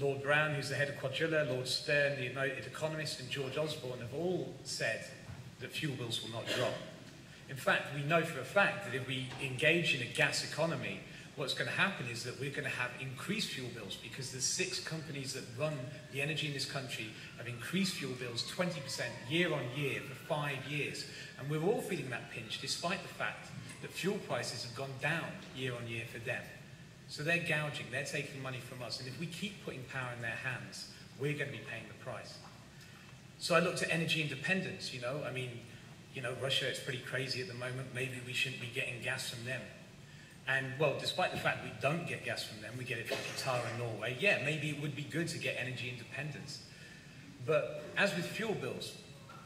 Lord Brown, who's the head of Cuadrilla, Lord Stern, the noted economist, and George Osborne have all said that fuel bills will not drop. In fact, we know for a fact that if we engage in a gas economy, what's going to happen is that we're going to have increased fuel bills because the 6 companies that run the energy in this country have increased fuel bills 20% year on year for 5 years. And we're all feeling that pinch despite the fact that fuel prices have gone down year on year for them. So they're gouging, they're taking money from us, and if we keep putting power in their hands, we're going to be paying the price. So I looked at energy independence, you know, I mean, you know, Russia is pretty crazy at the moment, maybe we shouldn't be getting gas from them. And, well, despite the fact we don't get gas from them, we get it from Qatar and Norway, yeah, maybe it would be good to get energy independence. But as with fuel bills,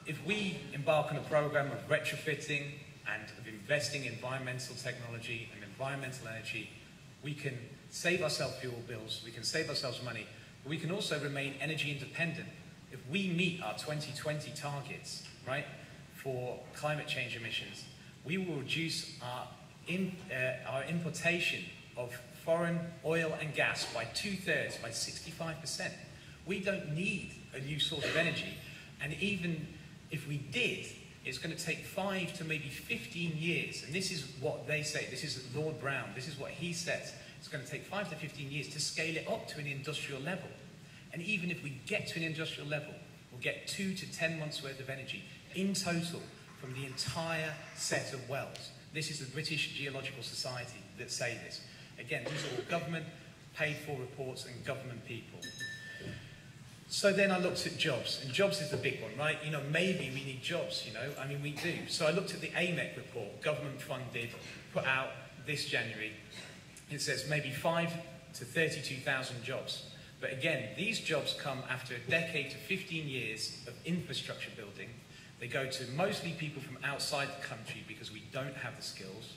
if we embark on a program of retrofitting and of investing in environmental technology and environmental energy, we can save ourselves fuel bills, we can save ourselves money, but we can also remain energy independent. If we meet our 2020 targets, right, for climate change emissions, we will reduce our importation of foreign oil and gas by 2/3, by 65%. We don't need a new source of energy, and even if we did, it's going to take 5 to maybe 15 years, and this is what they say, this is Lord Brown, this is what he says, it's going to take 5 to 15 years to scale it up to an industrial level. And even if we get to an industrial level, we'll get 2 to 10 months worth of energy in total from the entire set of wells. This is the British Geological Society that say this. Again, these are all government paid for reports and government people. So then I looked at jobs, and jobs is the big one, right? You know, maybe we need jobs, you know, I mean, we do. So I looked at the AMEC report, government funded, put out this January. It says maybe 5 to 32,000 jobs. But again, these jobs come after a decade to 15 years of infrastructure building. They go to mostly people from outside the country because we don't have the skills.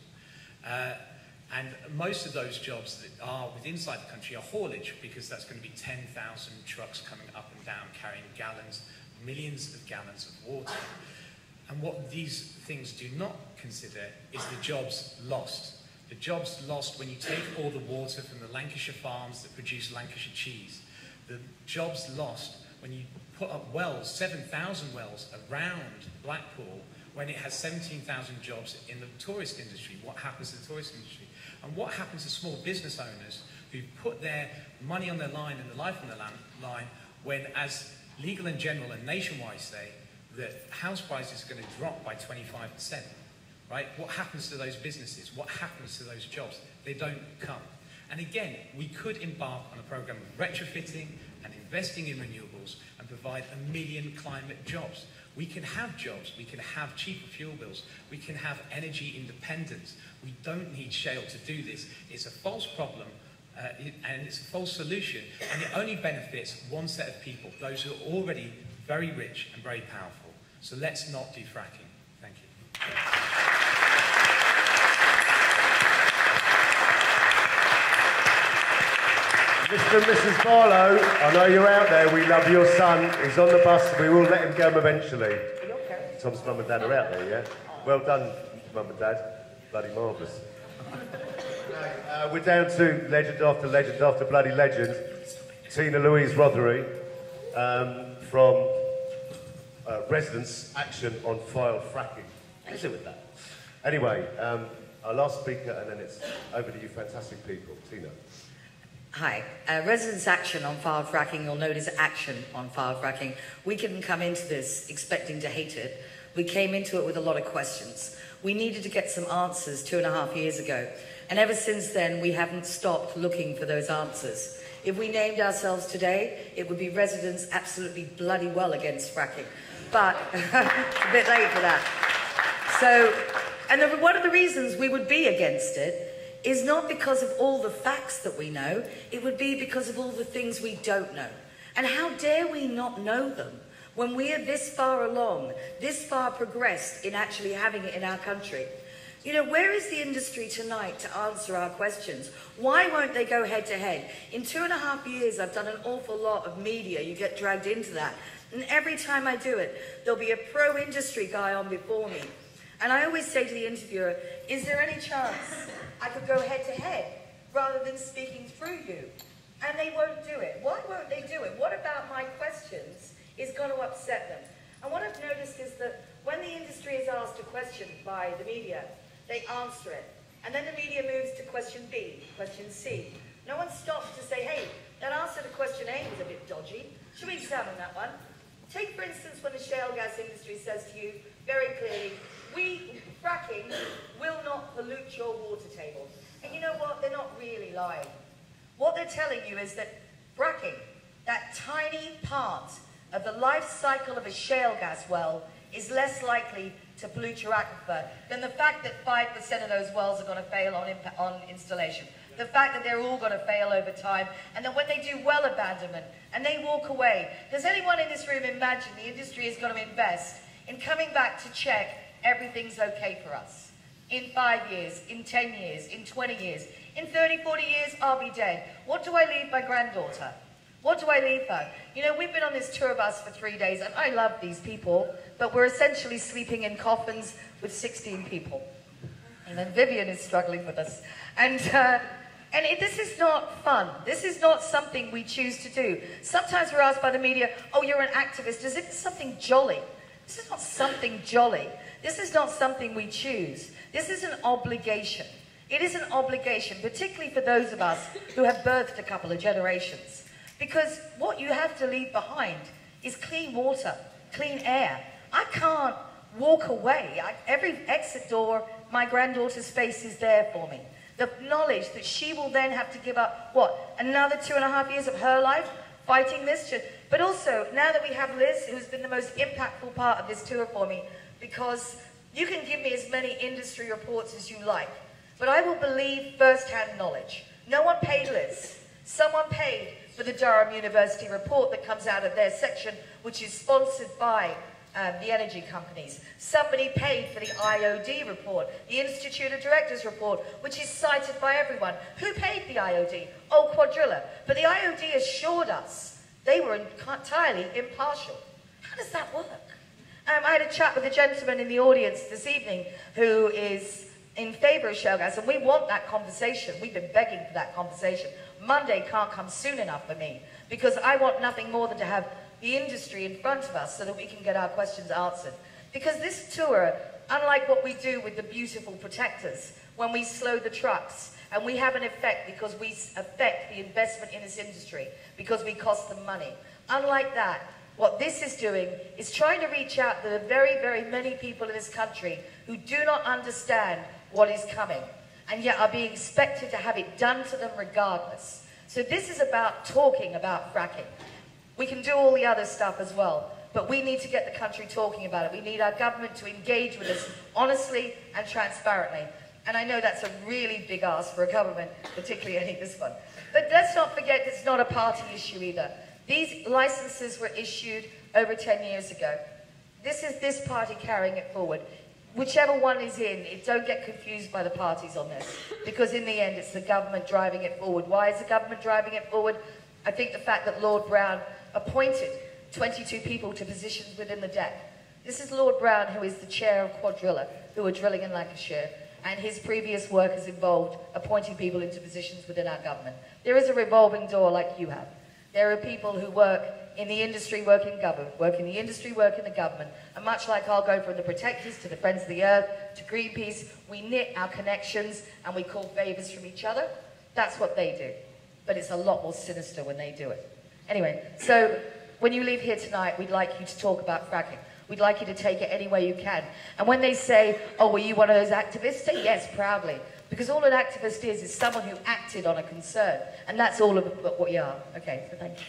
And most of those jobs that are within the country are haulage, because that's going to be 10,000 trucks coming up and down, carrying gallons, millions of gallons of water. And what these things do not consider is the jobs lost. The jobs lost when you take all the water from the Lancashire farms that produce Lancashire cheese. The jobs lost when you put up wells, 7,000 wells around Blackpool, when it has 17,000 jobs in the tourist industry. What happens to the tourist industry? And what happens to small business owners who put their money on their line and their life on their line when, as Legal and General and Nationwide say, that house prices are going to drop by 25%, right? What happens to those businesses? What happens to those jobs? They don't come. And again, we could embark on a program of retrofitting and investing in renewables and provide 1 million climate jobs. We can have jobs, we can have cheaper fuel bills, we can have energy independence. We don't need shale to do this. It's a false problem and it's a false solution, and it only benefits one set of people, those who are already very rich and very powerful. So let's not do fracking. Thank you. Mr. and Mrs. Barlow, I know you're out there. We love your son. He's on the bus. We will let him go eventually. Okay. Tom's mum and dad are out there, yeah? Well done, mum and dad. Bloody marvellous. We're down to legend after legend after bloody legend. Tina Louise Rothery from Residents Action on File Fracking. What is it with that? Anyway, our last speaker, and then it's over to you fantastic people. Tina. Hi. Residents Action on File Fracking, you'll notice Action on File Fracking. We didn't come into this expecting to hate it. We came into it with a lot of questions. We needed to get some answers 2.5 years ago. And ever since then, we haven't stopped looking for those answers. If we named ourselves today, it would be Residents Absolutely Bloody Well Against Fracking. But a bit late for that. So, and one of the reasons we would be against it is not because of all the facts that we know, it would be because of all the things we don't know. And how dare we not know them when we are this far along, this far progressed in actually having it in our country? You know, where is the industry tonight to answer our questions? Why won't they go head to head? In 2.5 years, I've done an awful lot of media. You get dragged into that. And every time I do it, there'll be a pro-industry guy on before me. And I always say to the interviewer, is there any chance I could go head-to-head rather than speaking through you? And they won't do it. Why won't they do it? What about my questions is going to upset them? And what I've noticed is that when the industry is asked a question by the media, they answer it. And then the media moves to question B, question C. No one stops to say, hey, that answer to question A was a bit dodgy. Should we examine that one? Take, for instance, when the shale gas industry says to you very clearly, fracking will not pollute your water table. And you know what? They're not really lying. What they're telling you is that fracking, that tiny part of the life cycle of a shale gas well, is less likely to pollute your aquifer than the fact that 5% of those wells are going to fail on installation. The fact that they're all going to fail over time, and that when they do well abandonment and they walk away, does anyone in this room imagine the industry is going to invest in coming back to check everything's okay for us? In 5 years, in 10 years, in 20 years, in 30, 40 years, I'll be dead. What do I leave my granddaughter? What do I leave her? You know, we've been on this tour bus for 3 days, and I love these people, but we're essentially sleeping in coffins with 16 people. And then Vivienne is struggling with us. And this is not fun. This is not something we choose to do. Sometimes we're asked by the media, oh, you're an activist. Is it something jolly? This is not something jolly. This is not something we choose. This is an obligation. It is an obligation, particularly for those of us who have birthed a couple of generations. Because what you have to leave behind is clean water, clean air. I can't walk away. Every exit door, my granddaughter's face is there for me. The knowledge that she will then have to give up, what, another 2.5 years of her life fighting this? But also, now that we have Liz, who's been the most impactful part of this tour for me, because you can give me as many industry reports as you like, but I will believe first-hand knowledge. No one paid Liz. Someone paid for the Durham University report that comes out of their section, which is sponsored by the energy companies. Somebody paid for the IOD report, the Institute of Directors report, which is cited by everyone. Who paid the IOD? Oh, Cuadrilla. But the IOD assured us they were entirely impartial. How does that work? I had a chat with a gentleman in the audience this evening who is in favour of shale gas, and we want that conversation. We've been begging for that conversation. Monday can't come soon enough for me, because I want nothing more than to have the industry in front of us so that we can get our questions answered. Because this tour, unlike what we do with the beautiful protectors, when we slow the trucks, and we have an effect because we affect the investment in this industry, because we cost them money. Unlike that, what this is doing is trying to reach out to the very, very many people in this country who do not understand what is coming, and yet are being expected to have it done to them regardless. So this is about talking about fracking. We can do all the other stuff as well, but we need to get the country talking about it. We need our government to engage with us honestly and transparently. And I know that's a really big ask for a government, particularly any this one. But let's not forget it's not a party issue either. These licenses were issued over 10 years ago. This is this party carrying it forward. Whichever one is in, don't get confused by the parties on this, because in the end it's the government driving it forward. Why is the government driving it forward? I think the fact that Lord Brown appointed 22 people to positions within the DEC. This is Lord Brown, who is the chair of Cuadrilla, who are drilling in Lancashire, and his previous work has involved appointing people into positions within our government. There is a revolving door like you have. There are people who work in the industry, work in government, work in the industry, work in the government, and much like I'll go from the Protectors to the Friends of the Earth to Greenpeace, we knit our connections and we call favours from each other. That's what they do. But it's a lot more sinister when they do it. Anyway, so when you leave here tonight, we'd like you to talk about fracking. We'd like you to take it any way you can. And when they say, oh, were you one of those activists? Say yes, proudly. Because all an activist is someone who acted on a concern. And that's all of what you are. Okay, so thank you.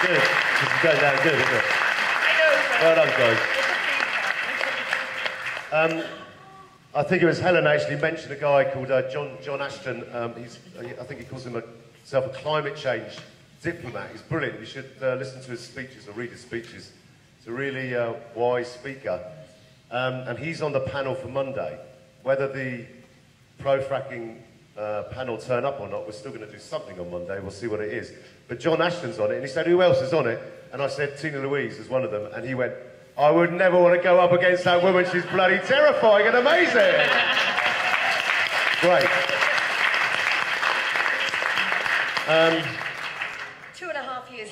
Good. It's going down good, isn't it? I know. Well done, guys. I think it was Helen actually mentioned a guy called John Ashton. I think he calls himself a climate change diplomat. He's brilliant. You should listen to his speeches or read his speeches. He's a really wise speaker. And he's on the panel for Monday. Whether the pro-fracking panel turn up or not, we're still going to do something on Monday. We'll see what it is. But John Ashton's on it, and he said, who else is on it? And I said, Tina Louise is one of them. And he went, I would never want to go up against that woman. She's bloody terrifying and amazing. Great. 2.5 years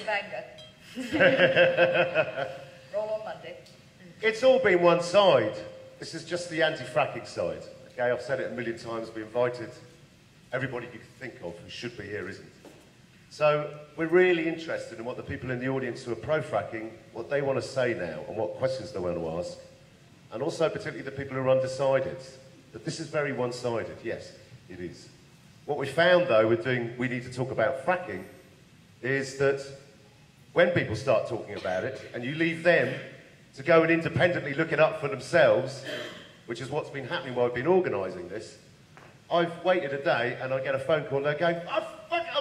of anger. Roll on Monday. It's all been one side. This is just the anti-fracking side. Okay, I've said it a million times. We invited everybody you can think of who should be here isn't. So we're really interested in what the people in the audience who are pro-fracking, what they want to say now and what questions they want to ask, and also particularly the people who are undecided. But this is very one-sided. Yes, it is. What we found, though, with doing We Need to Talk About Fracking is that when people start talking about it and you leave them to go and independently look it up for themselves, which is what's been happening while I've been organising this, I've waited a day and I get a phone call and they're going, I've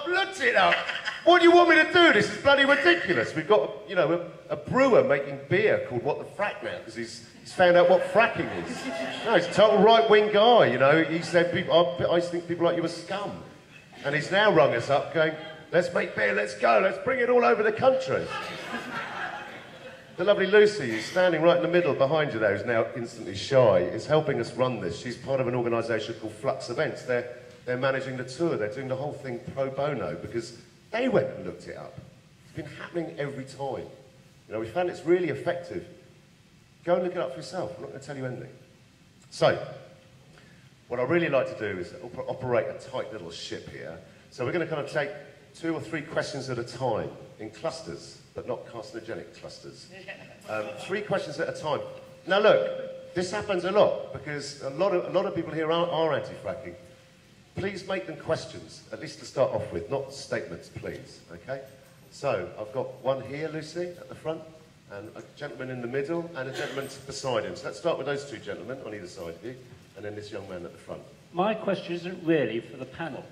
looked it up. What do you want me to do? This is bloody ridiculous. We've got, you know, a brewer making beer called What the Frack Now, because he's found out what fracking is. No, he's a total right-wing guy, you know. He said, I think people like you are scum. And he's now rung us up going, let's make beer, let's go, let's bring it all over the country. The lovely Lucy, who's standing right in the middle behind you there, who's now instantly shy, is helping us run this. She's part of an organisation called Flux Events. They're managing the tour. They're doing the whole thing pro bono because they went and looked it up. It's been happening every time. You know, we found it's really effective. Go and look it up for yourself. I'm not going to tell you anything. So, what I really like to do is operate a tight little ship here. So we're going to kind of take 2 or 3 questions at a time in clusters, but not carcinogenic clusters. 3 questions at a time. Now look, this happens a lot because a lot of people here are anti-fracking. Please make them questions, at least to start off with, not statements, please, okay? So, I've got one here, Lucy, at the front, and a gentleman in the middle, and a gentleman beside him. So let's start with those 2 gentlemen on either side of you, and then this young man at the front. My question isn't really for the panel.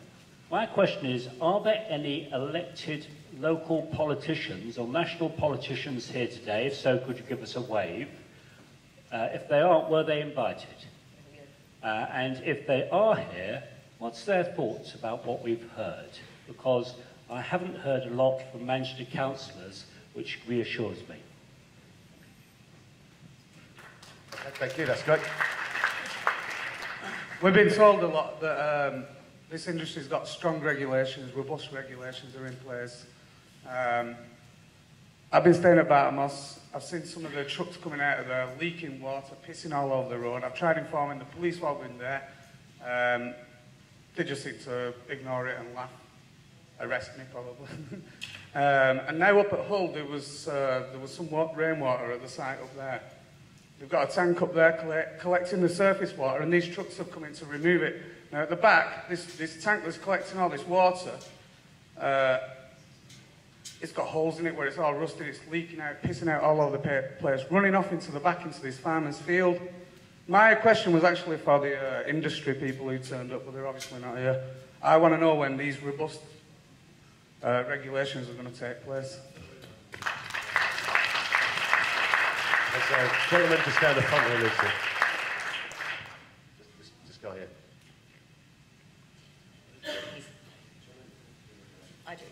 My question is, are there any elected local politicians or national politicians here today? If so, could you give us a wave? If they aren't, were they invited? And if they are here, what's their thoughts about what we've heard? Because I haven't heard a lot from Manchester councillors, which reassures me. Thank you, that's great. We've been told a lot that this industry's got strong regulations, robust regulations are in place. I've been staying at Barton Moss. I've seen some of the trucks coming out of there, leaking water, pissing all over the road. I've tried informing the police while we've been there. They just seem to ignore it and laugh. Arrest me, probably. And now up at Hull, there was some rainwater at the site up there. We've got a tank up there collecting the surface water, and these trucks have come in to remove it. Now, at the back, this tank that's collecting all this water, it's got holes in it where it's all rusted, it's leaking out, pissing out all over the place, running off into the back into this farmer's field. My question was actually for the industry people who turned up, but they're obviously not here. I want to know when these robust regulations are going to take place. That's a gentleman just down the front row, Lucy. Just go here. I do.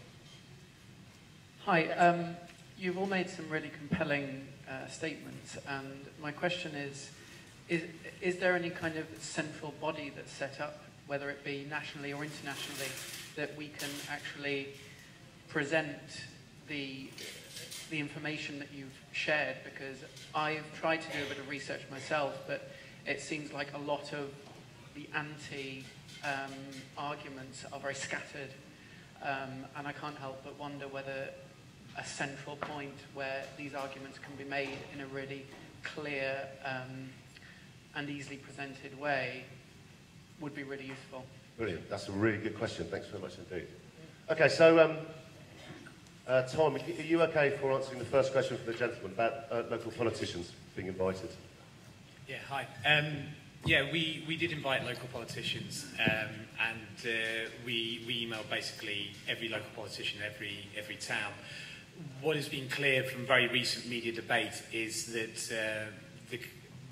Hi. You've all made some really compelling statements, and my question is there any kind of central body that's set up, whether it be nationally or internationally, that we can actually present the information that you've shared? Because I've tried to do a bit of research myself, but it seems like a lot of the anti-arguments are very scattered, and I can't help but wonder whether a central point where these arguments can be made in a really clear and easily presented way would be really useful. Brilliant, that's a really good question, thanks very much indeed. Okay, so Tom, are you okay for answering the first question from the gentleman about local politicians being invited? Yeah, hi. Yeah, we did invite local politicians, and we emailed basically every local politician in every town. What has been clear from very recent media debate is that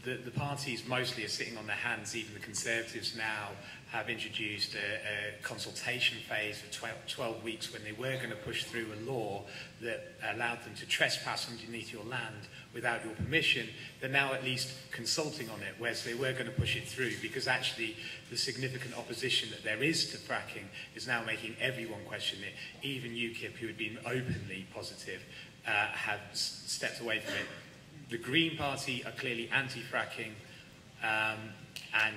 the parties mostly are sitting on their hands. Even the Conservatives now have introduced a consultation phase for 12 weeks when they were going to push through a law that allowed them to trespass underneath your land without your permission. They're now at least consulting on it, whereas they were going to push it through because actually the significant opposition that there is to fracking is now making everyone question it. Even UKIP, who had been openly positive, have stepped away from it. The Green Party are clearly anti-fracking, and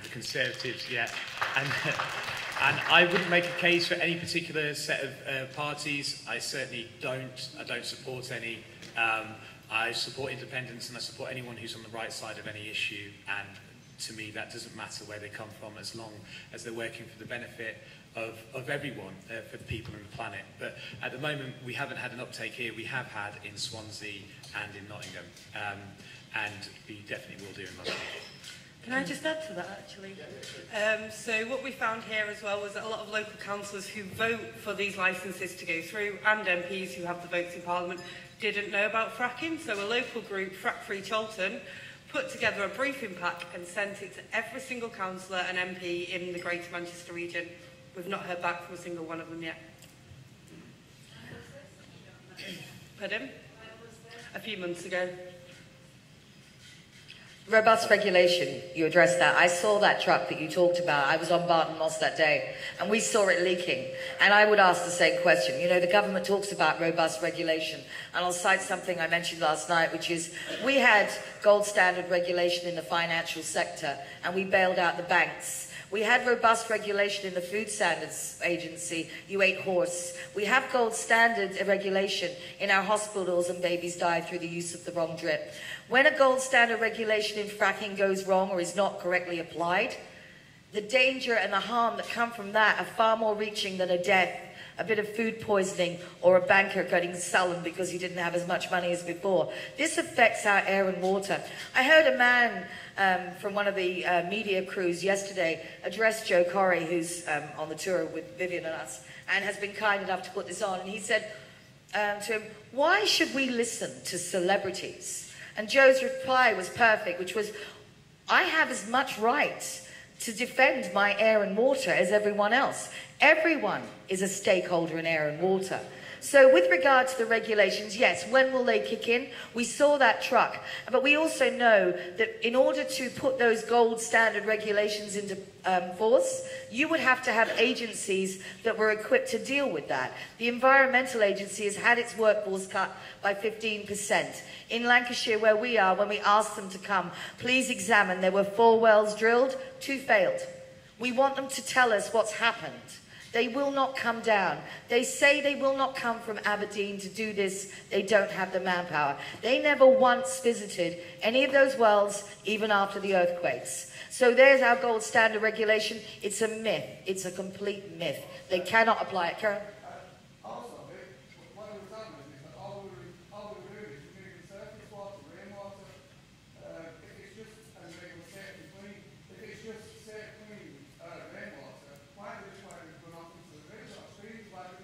the Conservatives, yeah. And I wouldn't make a case for any particular set of parties. I certainly don't. I don't support any. I support independence, and I support anyone who's on the right side of any issue. And to me, that doesn't matter where they come from, as long as they're working for the benefit of everyone, for the people and the planet. But at the moment, we haven't had an uptake here. We have had in Swansea and in Nottingham, and we definitely will do in London. Can I just add to that, actually? So what we found here as well was that a lot of local councillors who vote for these licences to go through, and MPs who have the votes in Parliament, didn't know about fracking. So a local group, Frack Free Cholton, put together a briefing pack and sent it to every single councillor and MP in the Greater Manchester region. We've not heard back from a single one of them yet. Pardon? A few months ago. Robust regulation, you addressed that. I saw that truck that you talked about. I was on Barton Moss that day, and we saw it leaking. And I would ask the same question. You know, the government talks about robust regulation, and I'll cite something I mentioned last night, which is we had gold standard regulation in the financial sector, and we bailed out the banks. We had robust regulation in the Food Standards Agency, you ate horse. We have gold standard regulation in our hospitals, and babies die through the use of the wrong drip. When a gold standard regulation in fracking goes wrong or is not correctly applied, the danger and the harm that come from that are far more reaching than a death, a bit of food poisoning, or a banker getting sullen because he didn't have as much money as before. This affects our air and water. I heard a man from one of the media crews yesterday address Joe Corre, who's on the tour with Vivienne and us, and has been kind enough to put this on. And he said to him, "Why should we listen to celebrities?" And Joe's reply was perfect, which was, "I have as much right to defend my air and water as everyone else. Everyone is a stakeholder in air and water." So with regard to the regulations, yes, when will they kick in? We saw that truck, but we also know that in order to put those gold standard regulations into force, you would have to have agencies that were equipped to deal with that. The Environmental Agency has had its workforce cut by 15%. In Lancashire, where we are, when we asked them to come, please examine, there were 4 wells drilled, 2 failed. We want them to tell us what's happened. They will not come down. They say they will not come from Aberdeen to do this. They don't have the manpower. They never once visited any of those wells, even after the earthquakes. So there's our gold standard regulation. It's a myth. It's a complete myth. They cannot apply it. Karen?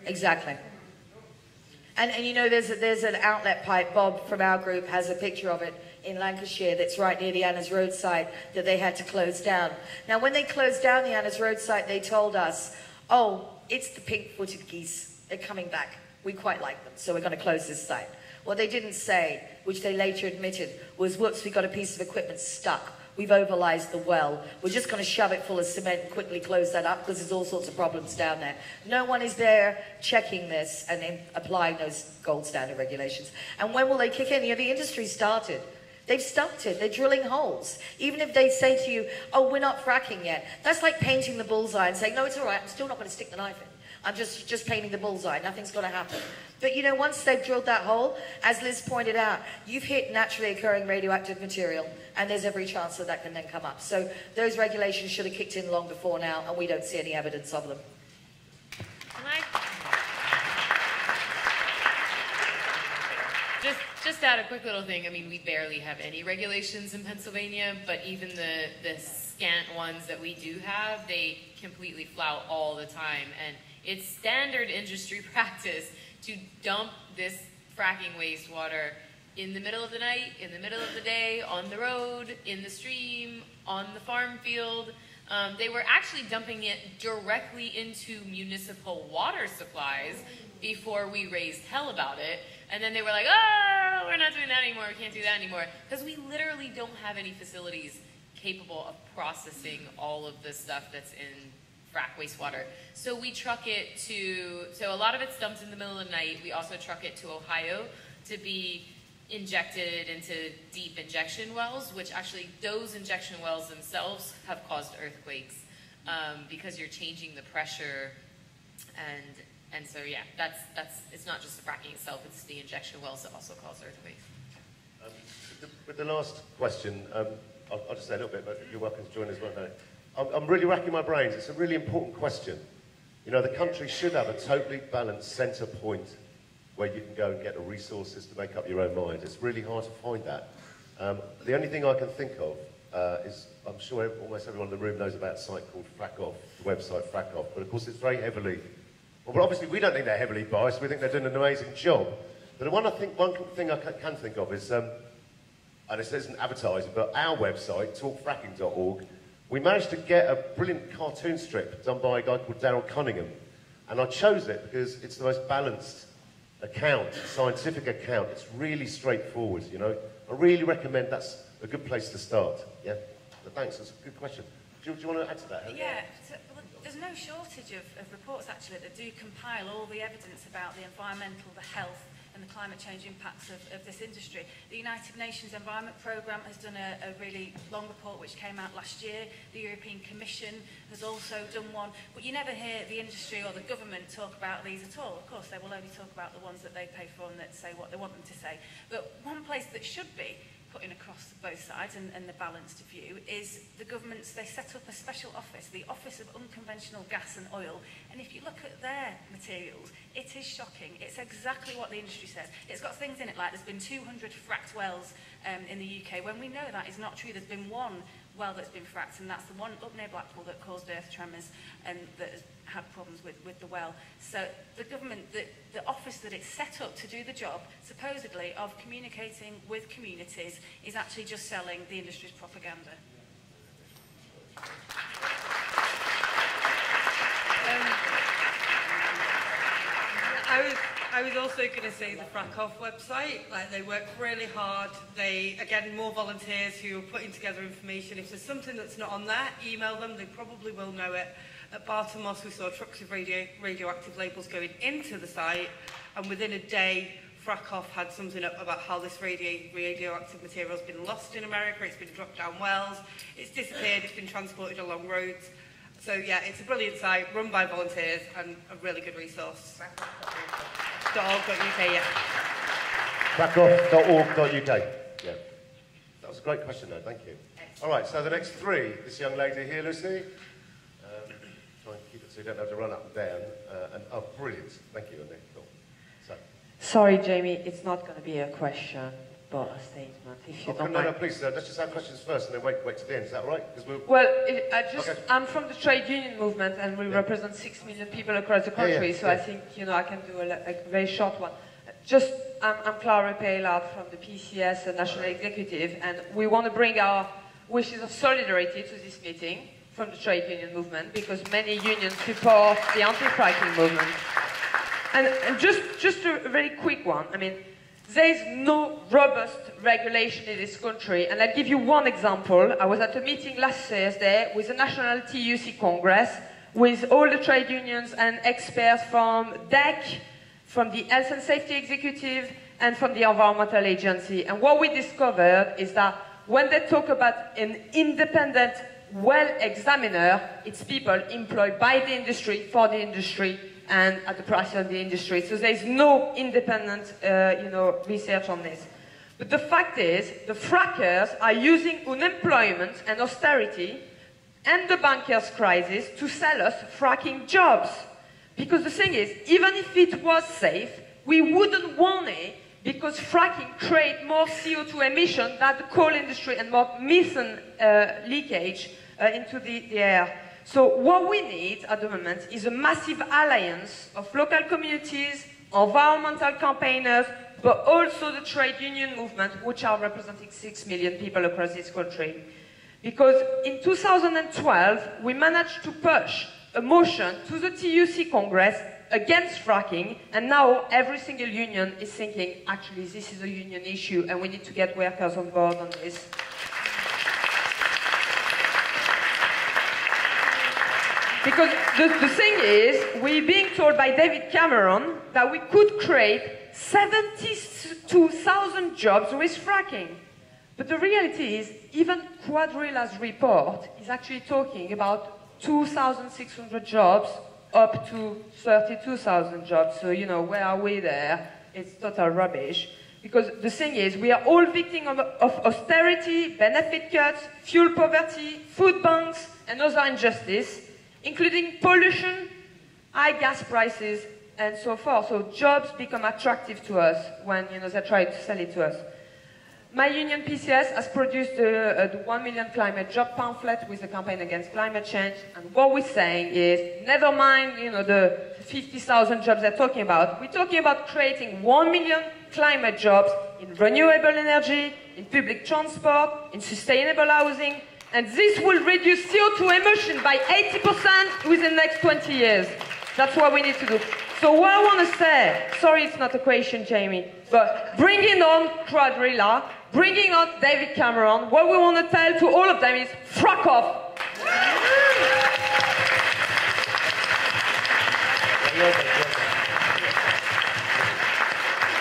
Exactly. And you know, there's an outlet pipe, Bob from our group has a picture of it in Lancashire that's right near the Anna's Road site that they had to close down. Now, when they closed down the Anna's Road site, they told us, oh, it's the pink-footed geese. They're coming back. We quite like them, so we're going to close this site. What they didn't say, which they later admitted, was, whoops, we got a piece of equipment stuck. We've overlised the well. We're just going to shove it full of cement and quickly close that up because there's all sorts of problems down there. No one is there checking this and then applying those gold standard regulations. And when will they kick in? You know, the industry started. They've stumped it. They're drilling holes. Even if they say to you, oh, we're not fracking yet, that's like painting the bullseye and saying, no, it's all right. I'm still not going to stick the knife in. I'm just painting the bullseye. Nothing's going to happen. But, you know, once they've drilled that hole, as Liz pointed out, you've hit naturally occurring radioactive material, and there's every chance that that can then come up. So those regulations should have kicked in long before now, and we don't see any evidence of them. Just add a quick little thing. I mean, we barely have any regulations in Pennsylvania, but even the scant ones that we do have, they completely flout all the time. And it's standard industry practice to dump this fracking wastewater in the middle of the night, in the middle of the day, on the road, in the stream, on the farm field. They were actually dumping it directly into municipal water supplies before we raised hell about it. And then they were like, oh, we're not doing that anymore, we can't do that anymore. Because we literally don't have any facilities capable of processing all of the stuff that's in frack wastewater. So we truck it to, so a lot of it's dumped in the middle of the night. We also truck it to Ohio to be injected into deep injection wells, which actually those injection wells themselves have caused earthquakes because you're changing the pressure. And so, yeah, that's it's not just the fracking itself, it's the injection wells that also cause earthquakes. With the last question, I'll just say a little bit, but you're welcome to join us, won't you? I'm really racking my brains. It's a really important question. You know, the country should have a totally balanced centre point where you can go and get the resources to make up your own mind. It's really hard to find that. The only thing I can think of is, I'm sure almost everyone in the room knows about a site called Frack Off, the website Frack Off, but of course it's very heavily, well, obviously we don't think they're heavily biased, we think they're doing an amazing job. But the one thing I can think of is, and this isn't advertising, but our website, talkfracking.org, we managed to get a brilliant cartoon strip done by a guy called Daryl Cunningham. And I chose it because it's the most balanced account, scientific account. It's really straightforward, you know. I really recommend that's a good place to start, yeah? But thanks, that's a good question. Do you want to add to that, Helen? Yeah, so, well, there's no shortage of reports, actually, that do compile all the evidence about the environmental, the health, and the climate change impacts of this industry. The United Nations Environment Programme has done a really long report which came out last year. The European Commission has also done one, but you never hear the industry or the government talk about these at all. Of course, they will only talk about the ones that they pay for and that say what they want them to say. But one place that should be putting across both sides and the balanced view is the governments. They set up a special office, the Office of Unconventional Gas and Oil, and if you look at their materials, it is shocking. It's exactly what the industry says. It's got things in it like there's been 200 fracked wells in the UK, when we know that is not true. There's been one well that's been fracked, and that's the one up near Blackpool that caused earth tremors and that has had problems with the well. So the government, the office that it's set up to do the job, supposedly, of communicating with communities is actually just selling the industry's propaganda. I was also going to say the Frack Off website, like they work really hard. They, again, more volunteers who are putting together information. If there's something that's not on there, email them, they probably will know it. At Barton Moss, we saw trucks of radioactive labels going into the site, and within a day, Frack Off had something up about how this radioactive material has been lost in America, it's been dropped down wells, it's disappeared, it's been transported along roads. So yeah, it's a brilliant site, run by volunteers and a really good resource. Frackoff.org.uk, yeah. Frackoff.org.uk, yeah. That was a great question though, thank you. Excellent. All right, so the next three, this young lady here, Lucy. Try and keep it so you don't have to run up and down. And, oh, brilliant, thank you, Andy. Cool. So. Sorry, Jamie, it's not going to be a question, but a statement, if you don't mind. No, please, let's just have questions first and then wait to the end, is that right? Well, I'm from the trade union movement and we represent 6 million people across the country, so I think, you know, I can do a very short one. Just, I'm Clara Paylard from the PCS, the National Executive, and we want to bring our wishes of solidarity to this meeting from the trade union movement, because many unions support the anti-fracking movement. And just a very quick one, I mean, there is no robust regulation in this country, and I'll give you one example. I was at a meeting last Thursday with the National TUC Congress with all the trade unions and experts from DEC, from the Health and Safety Executive, and from the Environmental Agency. And what we discovered is that when they talk about an independent well examiner, it's people employed by the industry, for the industry, and at the price of the industry. So there is no independent research on this. But the fact is, the frackers are using unemployment and austerity and the bankers' crisis to sell us fracking jobs. Because the thing is, even if it was safe, we wouldn't want it, because fracking creates more CO2 emission than the coal industry and more methane leakage into the air. So what we need at the moment is a massive alliance of local communities, environmental campaigners, but also the trade union movement, which are representing 6 million people across this country. Because in 2012, we managed to push a motion to the TUC Congress against fracking, and now every single union is thinking, actually, this is a union issue, and we need to get workers on board on this. Because the thing is, we're being told by David Cameron that we could create 72,000 jobs with fracking. But the reality is, even Cuadrilla's report is actually talking about 2,600 jobs up to 32,000 jobs. So, you know, where are we there? It's total rubbish. Because the thing is, we are all victims of austerity, benefit cuts, fuel poverty, food banks, and other injustice, including pollution, high gas prices, and so forth. So jobs become attractive to us when they try to sell it to us. My union, PCS, has produced the 1 million climate job pamphlet with a campaign against climate change. And what we're saying is, never mind the 50,000 jobs they're talking about. We're talking about creating 1 million climate jobs in renewable energy, in public transport, in sustainable housing, and this will reduce CO2 emission by 80% within the next 20 years. That's what we need to do. So what I want to say, sorry it's not a question, Jamie, but bringing on Cuadrilla, bringing on David Cameron, what we want to tell to all of them is, frack off!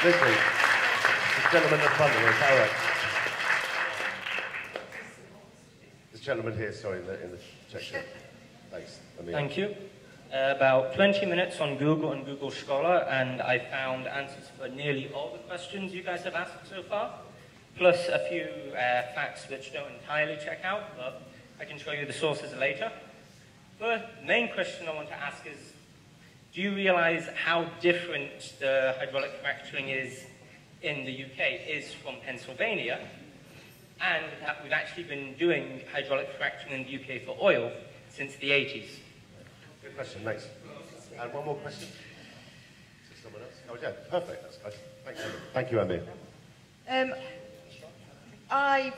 Listen, this gentleman in front of us, all right. Gentleman here, sorry, in the section. Thanks. Thank you. About 20 minutes on Google and Google Scholar, and I found answers for nearly all the questions you guys have asked so far, plus a few facts which don't entirely check out, but I can show you the sources later. The main question I want to ask is, do you realize how different the hydraulic fracturing is in the UK is from Pennsylvania? And that we've actually been doing hydraulic fracturing in the UK for oil since the 80s. Good question, thanks. And one more question. Is there someone else? Oh, yeah, perfect. That's good. Thank you, Amir. I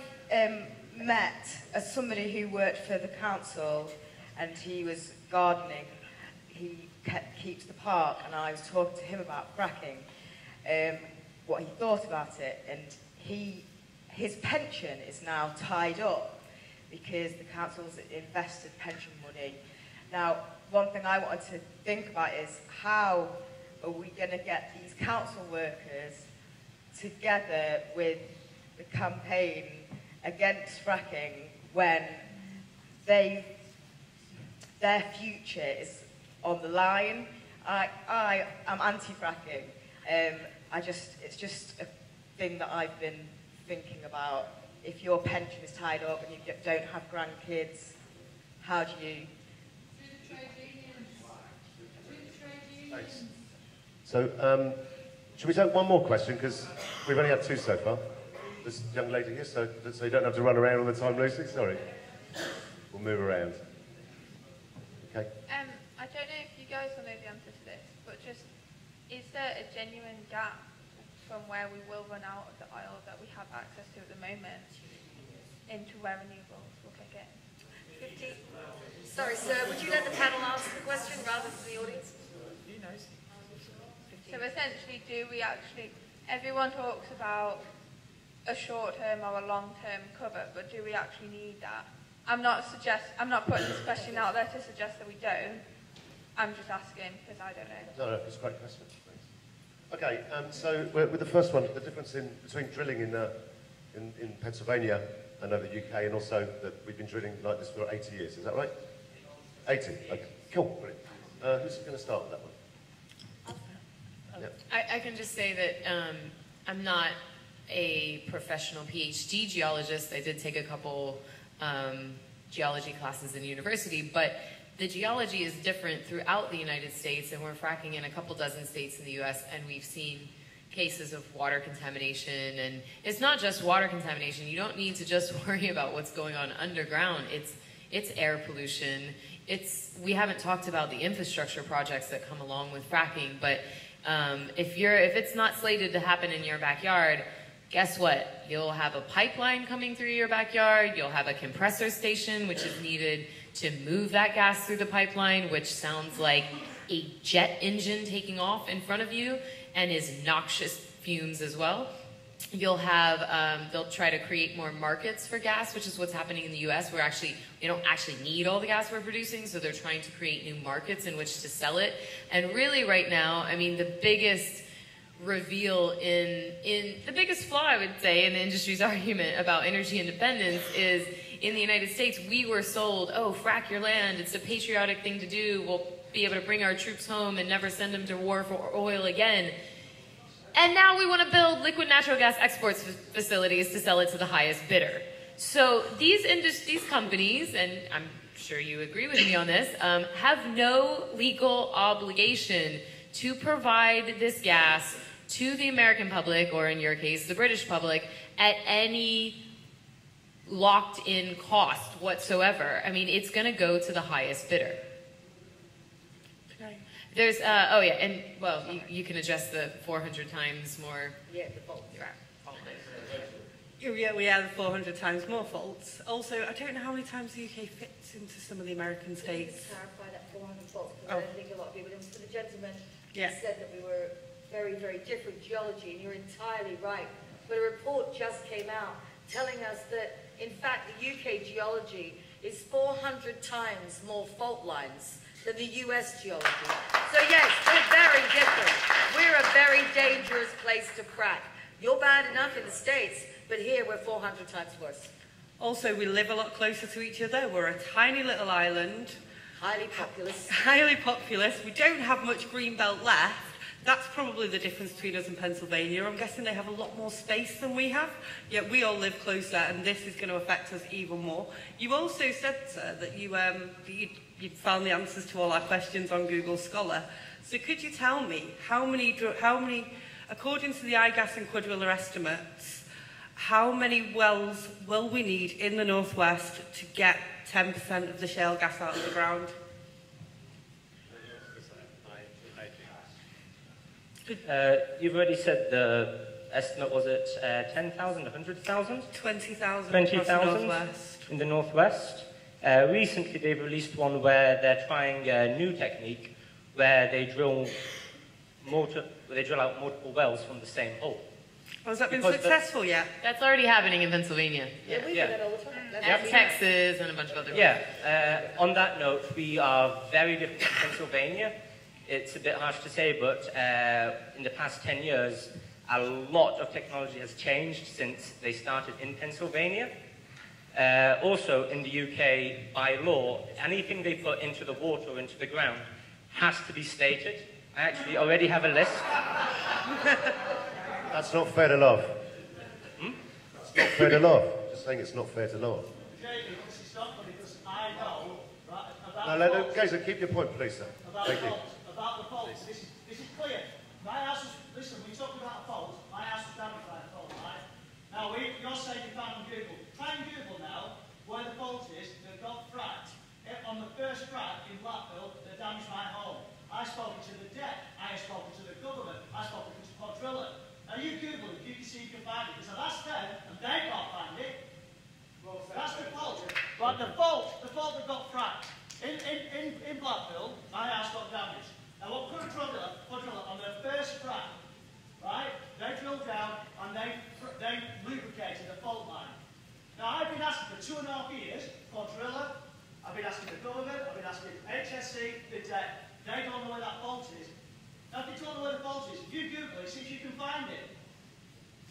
met somebody who worked for the council, and he was gardening. He keeps the park, and I was talking to him about fracking, what he thought about it, and his pension is now tied up because the council's invested pension money. Now, one thing I wanted to think about is, how are we going to get these council workers together with the campaign against fracking when they Their future is on the line. I am anti-fracking. It's just a thing that I've been thinking about. If your pension is tied up and you don't have grandkids, how do you? Through the trade unions. Thanks. So, should we take one more question? Because we've only had two so far. This young lady here, so you don't have to run around all the time, Lucy. Sorry. We'll move around. Okay. I don't know if you guys will know the answer to this, but just, is there a genuine gap from where we will run out of the oil that we have access to at the moment into where renewables will kick in? 50. Sorry, sir, would you let the panel answer the question rather than the audience? Who knows? So essentially, do we actually, everyone talks about a short-term or a long-term cover, but do we actually need that? I'm not putting this question out there to suggest that we don't. I'm just asking, because I don't know. No, it's a great question. Thanks. Okay, so with the first one, the difference between drilling in Pennsylvania and over the UK, and also that we've been drilling like this for 80 years, is that right? 80, okay, cool, brilliant. Who's going to start with that one? I can just say that I'm not a professional PhD geologist. I did take a couple geology classes in university, but the geology is different throughout the United States, and we're fracking in a couple dozen states in the US, and we've seen cases of water contamination. And it's not just water contamination. You don't need to just worry about what's going on underground. It's air pollution. We haven't talked about the infrastructure projects that come along with fracking, but if it's not slated to happen in your backyard, guess what? You'll have a pipeline coming through your backyard, you'll have a compressor station which is needed to move that gas through the pipeline, which sounds like a jet engine taking off in front of you and is noxious fumes as well. You'll have, they'll try to create more markets for gas, which is what's happening in the US. We don't actually need all the gas we're producing, so they're trying to create new markets in which to sell it. And really right now, I mean, the biggest reveal the biggest flaw, I would say, in the industry's argument about energy independence is in the United States, we were sold, oh, frack your land, it's a patriotic thing to do, we'll be able to bring our troops home and never send them to war for oil again. And now we want to build liquid natural gas exports facilities to sell it to the highest bidder. So these companies, and I'm sure you agree with me on this, have no legal obligation to provide this gas to the American public, or in your case, the British public, at any locked-in cost whatsoever. I mean, it's going to go to the highest bidder. There's, oh yeah, and well, you can address the 400 times more. Yeah, the fault. Yeah, we have 400 times more faults. Also, I don't know how many times the UK fits into some of the American states. Just to clarify that 400 faults, because I think a lot of people, for the gentleman, yeah, said that we were very, very different geology, and you're entirely right. But a report just came out telling us that, in fact, the UK geology is 400 times more fault lines than the US geology. So yes, we're very different. We're a very dangerous place to crack. You're bad enough in the States, but here we're 400 times worse. Also, we live a lot closer to each other. We're a tiny little island. Highly populous. Highly populous. We don't have much green belt left. That's probably the difference between us and Pennsylvania. I'm guessing they have a lot more space than we have, yet we all live closer, and this is going to affect us even more. You also said, sir, that you found the answers to all our questions on Google Scholar. So could you tell me how many, according to the iGas and Cuadrilla estimates, how many wells will we need in the Northwest to get 10% of the shale gas out of the ground? You've already said the estimate, was it 10,000, 100,000? 20,000 in the Northwest. Recently they've released one where they're trying a new technique where they drill out multiple wells from the same hole. Oh, has that been successful yet? That's already happening in Pennsylvania. Yeah, we do that all the time. And Texas and a bunch of other places. Yeah, on that note, we are very different from Pennsylvania. It's a bit harsh to say, but in the past 10 years, a lot of technology has changed since they started in Pennsylvania. Also, in the UK, by law, anything they put into the water or into the ground has to be stated. I actually already have a list. That's not fair to love. Hmm? That's not fair to love. Just saying it's not fair to love. Jamie, this is not funny because I know about the Gazer, keep your point, please, sir. About the faults, this is clear. My house is, listen, when you talk about faults, my house was damaged by a fault, right? Now, you're saying you found on Google. Try and Google now where the fault is that got fracked. On the first frack in Blackpool, they damaged my home. I spoke to the debt, I have spoken to the government, I spoke to Cuadrilla. Now you Google it, you can see you can find it. So that's them, and they can't find it. Well, that's the fault. But the fault that got fracked. In Blackpool, my house got damaged. Now what Cuadrilla on their first frack, right? They drilled down and they lubricated the fault line. Now I've been asking for 2.5 years, Cuadrilla, I've been asking the government, I've been asking HSC, the debt. They don't know where that fault is. Now, if you don't know where the fault is, if you Google it, see if you can find it.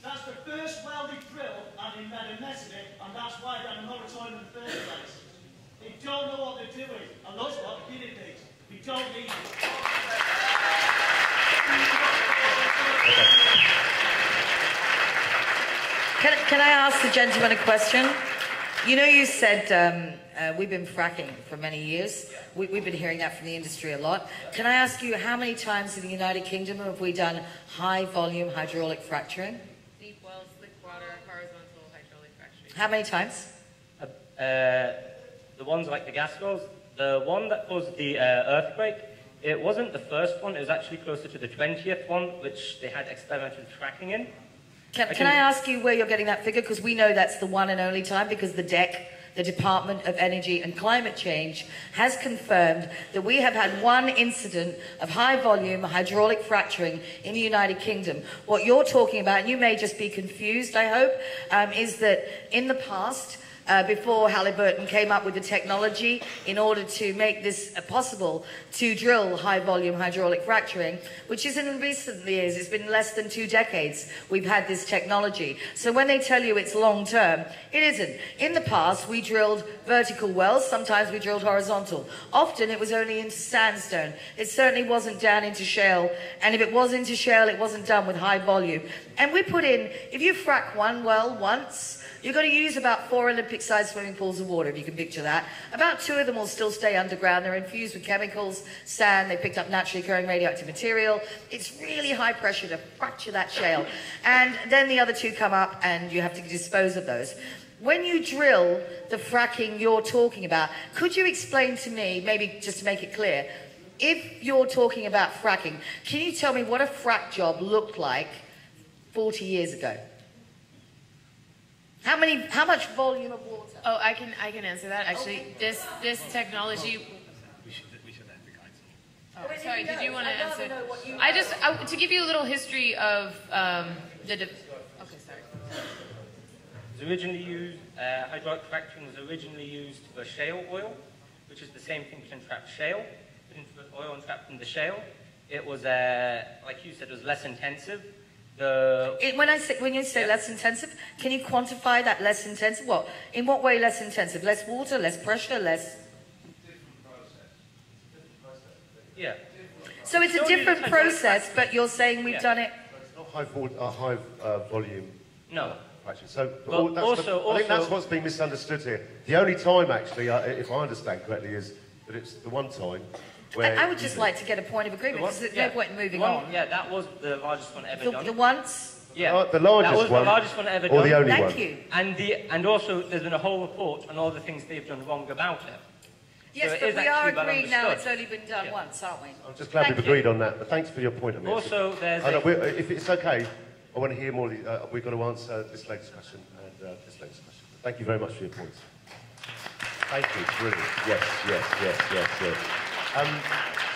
That's the first welded drill, and in Medicine, and that's why they had a moratorium in the first place. They don't know what they're doing, and that's what the guinea pigs. We don't need it. Can I ask the gentleman a question? You know, you said we've been fracking for many years. We've been hearing that from the industry a lot. Can I ask you how many times in the United Kingdom have we done high-volume hydraulic fracturing? Deep wells, slick water, horizontal hydraulic fracturing. How many times? The ones like the Glasgow. The one that caused the earthquake, it wasn't the first one. It was actually closer to the 20th one, which they had experimental fracking in. Can I ask you where you're getting that figure? Because we know that's the one and only time, because the DEC, the Department of Energy and Climate Change, has confirmed that we have had one incident of high-volume hydraulic fracturing in the United Kingdom. What you're talking about, and you may just be confused, I hope, is that in the past, before Halliburton came up with the technology in order to make this possible to drill high-volume hydraulic fracturing, which isn't in recent years. It's been less than 2 decades we've had this technology. So when they tell you it's long-term, it isn't. In the past, we drilled vertical wells. Sometimes we drilled horizontal. Often it was only into sandstone. It certainly wasn't down into shale. And if it was into shale, it wasn't done with high volume. And we put in, if you frack one well once, you've got to use about 4 Olympic-sized swimming pools of water, if you can picture that. About 2 of them will still stay underground. They're infused with chemicals, sand. They picked up naturally occurring radioactive material. It's really high pressure to fracture that shale. And then the other 2 come up, and you have to dispose of those. When you drill the fracking you're talking about, could you explain to me, maybe just to make it clear, if you're talking about fracking, can you tell me what a frack job looked like 40 years ago? How much volume of water? Oh, I can answer that actually. Okay. This technology. We should have the council. Oh, sorry. Did you want to answer? To give you a little history of Okay, sorry. It was originally used. Hydraulic fracturing was originally used for shale oil, which is the same thing that entrapped shale. It entrapped oil entrapped in the shale. It was like you said, it was less intensive. When you say less intensive, can you quantify that less intensive? What? In what way less intensive? Less water, less pressure, less... Yeah. So it's a different process, but you're saying we've done it... It's not high volume. No. Actually. So, I think that's what's being misunderstood here. The only time, actually, if I understand correctly, is that it's the one time... I would just like to get a point of agreement, because there's no point in moving on. Yeah, that was the largest one ever done. The once? Yeah. The largest one? That was the largest one ever done. Or the only one? Thank you. And also, there's been a whole report on all the things they've done wrong about it. Yes, but we are agreeing now it's only been done once, aren't we? I'm just glad we've agreed on that, but thanks for your point. Also, there's... If it's okay, I want to hear more. We've got to answer this latest question and this latest question. Thank you very much for your points. Thank you. Brilliant. Yes.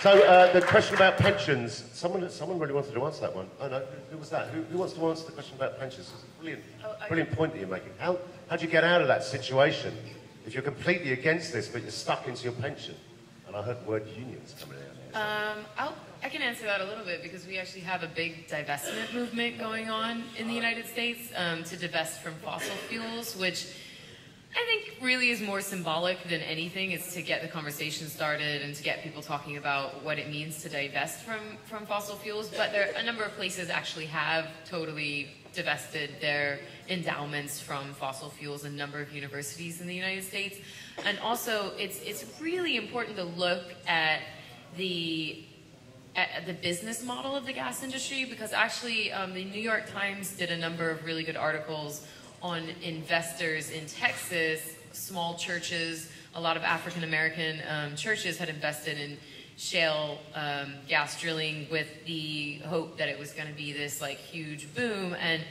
The question about pensions, someone really wanted to answer that one. Oh, no, who was that? Who wants to answer the question about pensions? It's a brilliant point that you're making. How do you get out of that situation if you're completely against this, but you're stuck into your pension? And I heard the word unions coming out. I can answer that a little bit, because we actually have a big divestment movement going on in the United States to divest from fossil fuels, which I think really is more symbolic than anything. It's to get the conversation started and to get people talking about what it means to divest from fossil fuels. But there, a number of places actually have totally divested their endowments from fossil fuels, a number of universities in the United States. And also, it's really important to look at the business model of the gas industry, because actually the New York Times did a number of really good articles on investors in Texas, small churches. A lot of African American churches had invested in shale gas drilling with the hope that it was going to be this like huge boom, and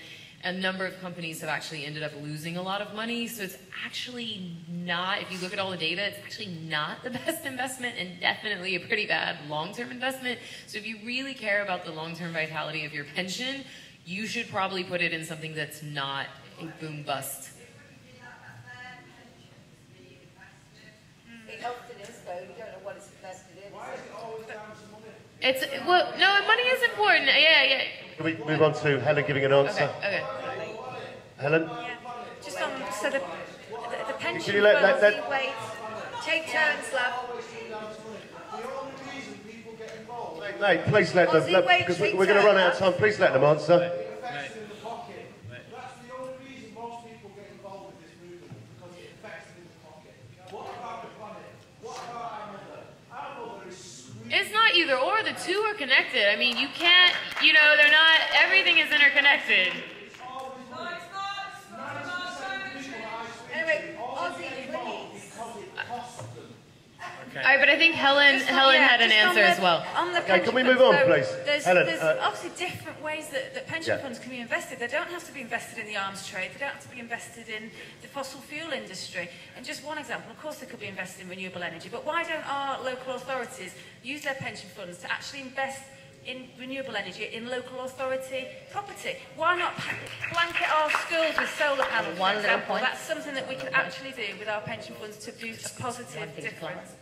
a number of companies have actually ended up losing a lot of money. So it's actually not, if you look at all the data, it's actually not the best investment, and definitely a pretty bad long-term investment. So if you really care about the long-term vitality of your pension, you should probably put it in something that's not a boom bust. It often is, though. You don't know what it's invested in. Why is it always down to money? It's, well, no, money is important. Yeah, yeah. Can we move on to Helen giving an answer? Okay. Okay. Helen? Yeah. Just on, so the pension. Can you let wait. Take turns, love. Mate, please let them, because we're going to run out of time. Please let them answer. It's not either or, the two are connected. I mean, you can't, you know, they're not, everything is interconnected. Anyway, All right, but I think Helen had an answer as well. Okay, can we move on, please? There's obviously different ways that pension funds can be invested. They don't have to be invested in the arms trade. They don't have to be invested in the fossil fuel industry. And just one example, of course they could be invested in renewable energy, but why don't our local authorities use their pension funds to actually invest in renewable energy, in local authority property? Why not blanket our schools with solar panels, for example? That's something that we can actually do with our pension funds to boost a positive difference.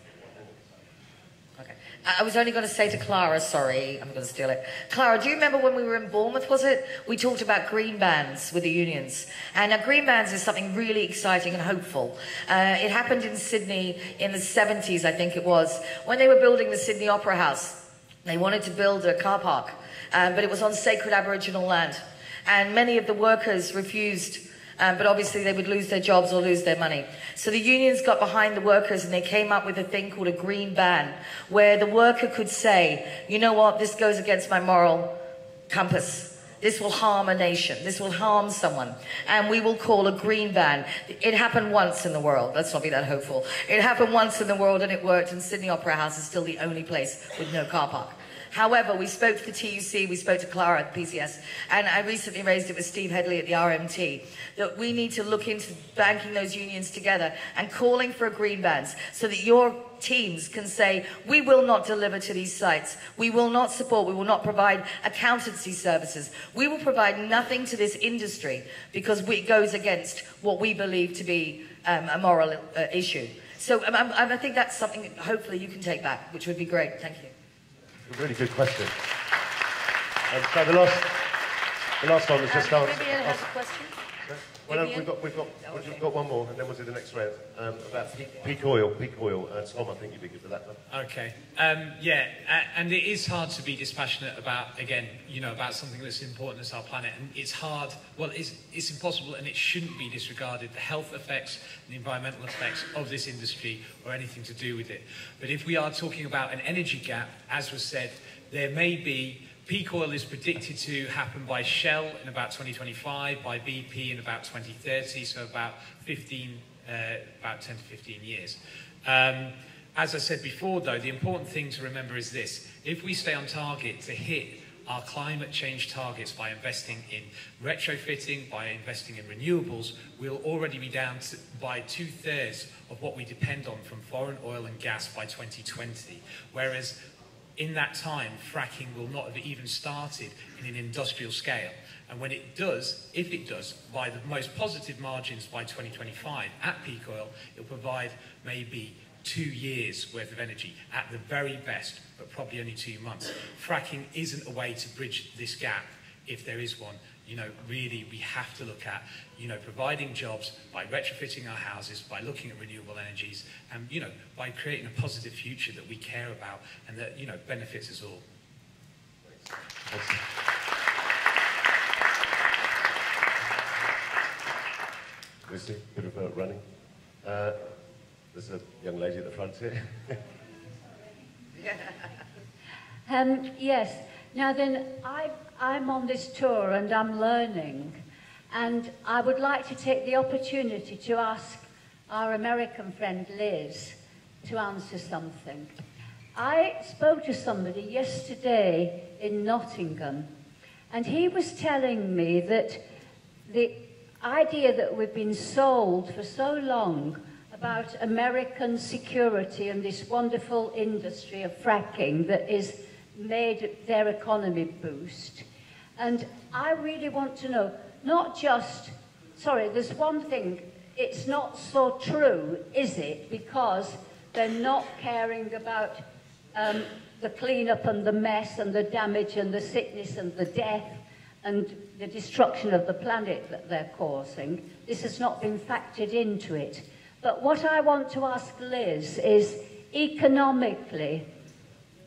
Okay. I was only going to say to Clara, sorry, I'm going to steal it. Clara, do you remember when we were in Bournemouth, was it? We talked about green bans with the unions. And now green bans is something really exciting and hopeful. It happened in Sydney in the 70s, I think it was, when they were building the Sydney Opera House. They wanted to build a car park, but it was on sacred Aboriginal land. And many of the workers refused, but obviously they would lose their jobs or lose their money. So the unions got behind the workers and they came up with a thing called a green ban, where the worker could say, you know what, this goes against my moral compass. This will harm a nation. This will harm someone. And we will call a green ban. It happened once in the world. Let's not be that hopeful. It happened once in the world and it worked, and Sydney Opera House is still the only place with no car park. However, we spoke to the TUC, we spoke to Clara at PCS, and I recently raised it with Steve Headley at the RMT, that we need to look into banking those unions together and calling for a green ban so that your teams can say, we will not deliver to these sites, we will not support, we will not provide accountancy services, we will provide nothing to this industry because it goes against what we believe to be a moral issue. So I think that's something hopefully you can take back, which would be great. Thank you. Really good question. So the last one was just answered. Vivienne has a question. Well, we've got one more, and then we'll do the next round about peak oil. Tom, I think you'd be good for that one. Okay. Yeah, and it is hard to be dispassionate about, again, you know, about something that's important as our planet, and it's hard. Well, it's impossible, and it shouldn't be disregarded. The health effects, and the environmental effects of this industry, or anything to do with it. But if we are talking about an energy gap, as was said, there may be. Peak oil is predicted to happen by Shell in about 2025, by BP in about 2030, so about 10 to 15 years. As I said before, though, the important thing to remember is this. If we stay on target to hit our climate change targets by investing in retrofitting, by investing in renewables, we'll already be down to, by 2/3 of what we depend on from foreign oil and gas by 2020, whereas in that time, fracking will not have even started in an industrial scale. And when it does, if it does, by the most positive margins by 2025 at peak oil, it'll provide maybe 2 years worth of energy at the very best, but probably only 2 months. Fracking isn't a way to bridge this gap, if there is one. you know, really we have to look at, you know, providing jobs by retrofitting our houses, by looking at renewable energies, and, you know, by creating a positive future that we care about and that, you know, benefits us all. Awesome. Lucy, bit of running. There's a young lady at the front here. Yes. Now then, I'm on this tour and I'm learning, and I would like to take the opportunity to ask our American friend Liz to answer something. I spoke to somebody yesterday in Nottingham, and he was telling me that the idea that we've been sold for so long about American security and this wonderful industry of fracking that is made their economy boost. And I really want to know, not just, sorry, there's one thing, it's not so true, is it? Because they're not caring about the cleanup and the mess and the damage and the sickness and the death and the destruction of the planet that they're causing. This has not been factored into it. But what I want to ask Liz is, economically,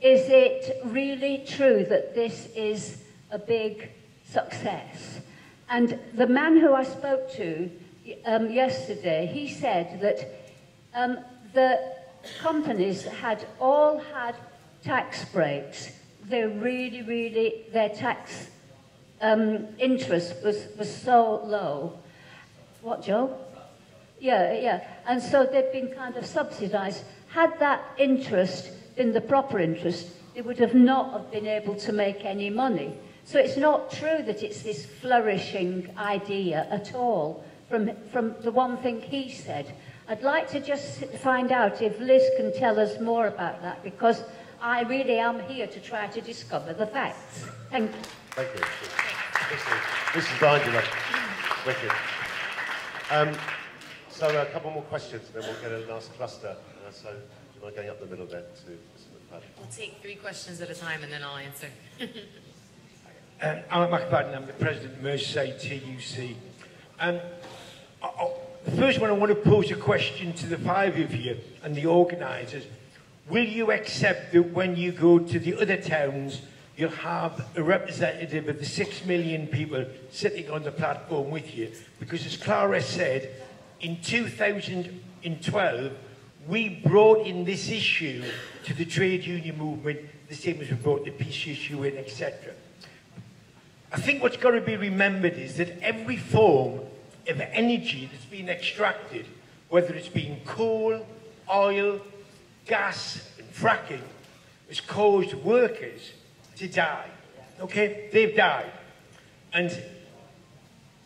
is it really true that this is a big success? And the man who I spoke to yesterday, he said that the companies had all had tax breaks. They really, their tax interest was so low. What, Joe? Yeah. And so they've been kind of subsidised. Had that interest been the proper interest, they would have not have been able to make any money. So it's not true that it's this flourishing idea at all, from the one thing he said. I'd like to just find out if Liz can tell us more about that, because I really am here to try to discover the facts. Thank you. Thank you. This is behind you, wicked. So a couple more questions, then we'll get a last cluster. So do you mind going up the middle then to Mr. McFadden? We'll take three questions at a time and then I'll answer. Alan McFadden, I'm the president of Merseyside TUC. The first one, I want to pose a question to the five of you and the organisers. Will you accept that when you go to the other towns, you'll have a representative of the 6 million people sitting on the platform with you? Because as Clara said, in 2012, we brought in this issue to the trade union movement, the same as we brought the peace issue in, etc. I think what's got to be remembered is that every form of energy that's been extracted, whether it's been coal, oil, gas, and fracking, has caused workers to die. Okay? They've died. And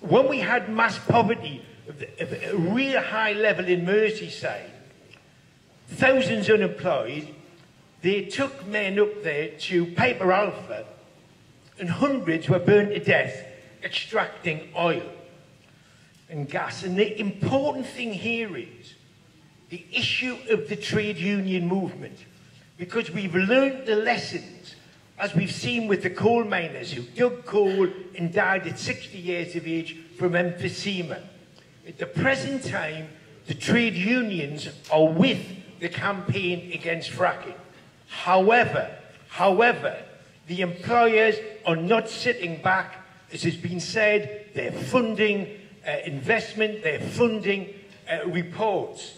when we had mass poverty of a real high level in Merseyside, thousands unemployed, they took men up there to Piper Alpha, and hundreds were burned to death extracting oil and gas. And the important thing here is the issue of the trade union movement, because we've learned the lessons, as we've seen with the coal miners who dug coal and died at 60 years of age from emphysema. At the present time, the trade unions are with the campaign against fracking. However, the employers are not sitting back. As has been said, they're funding investment, they're funding reports.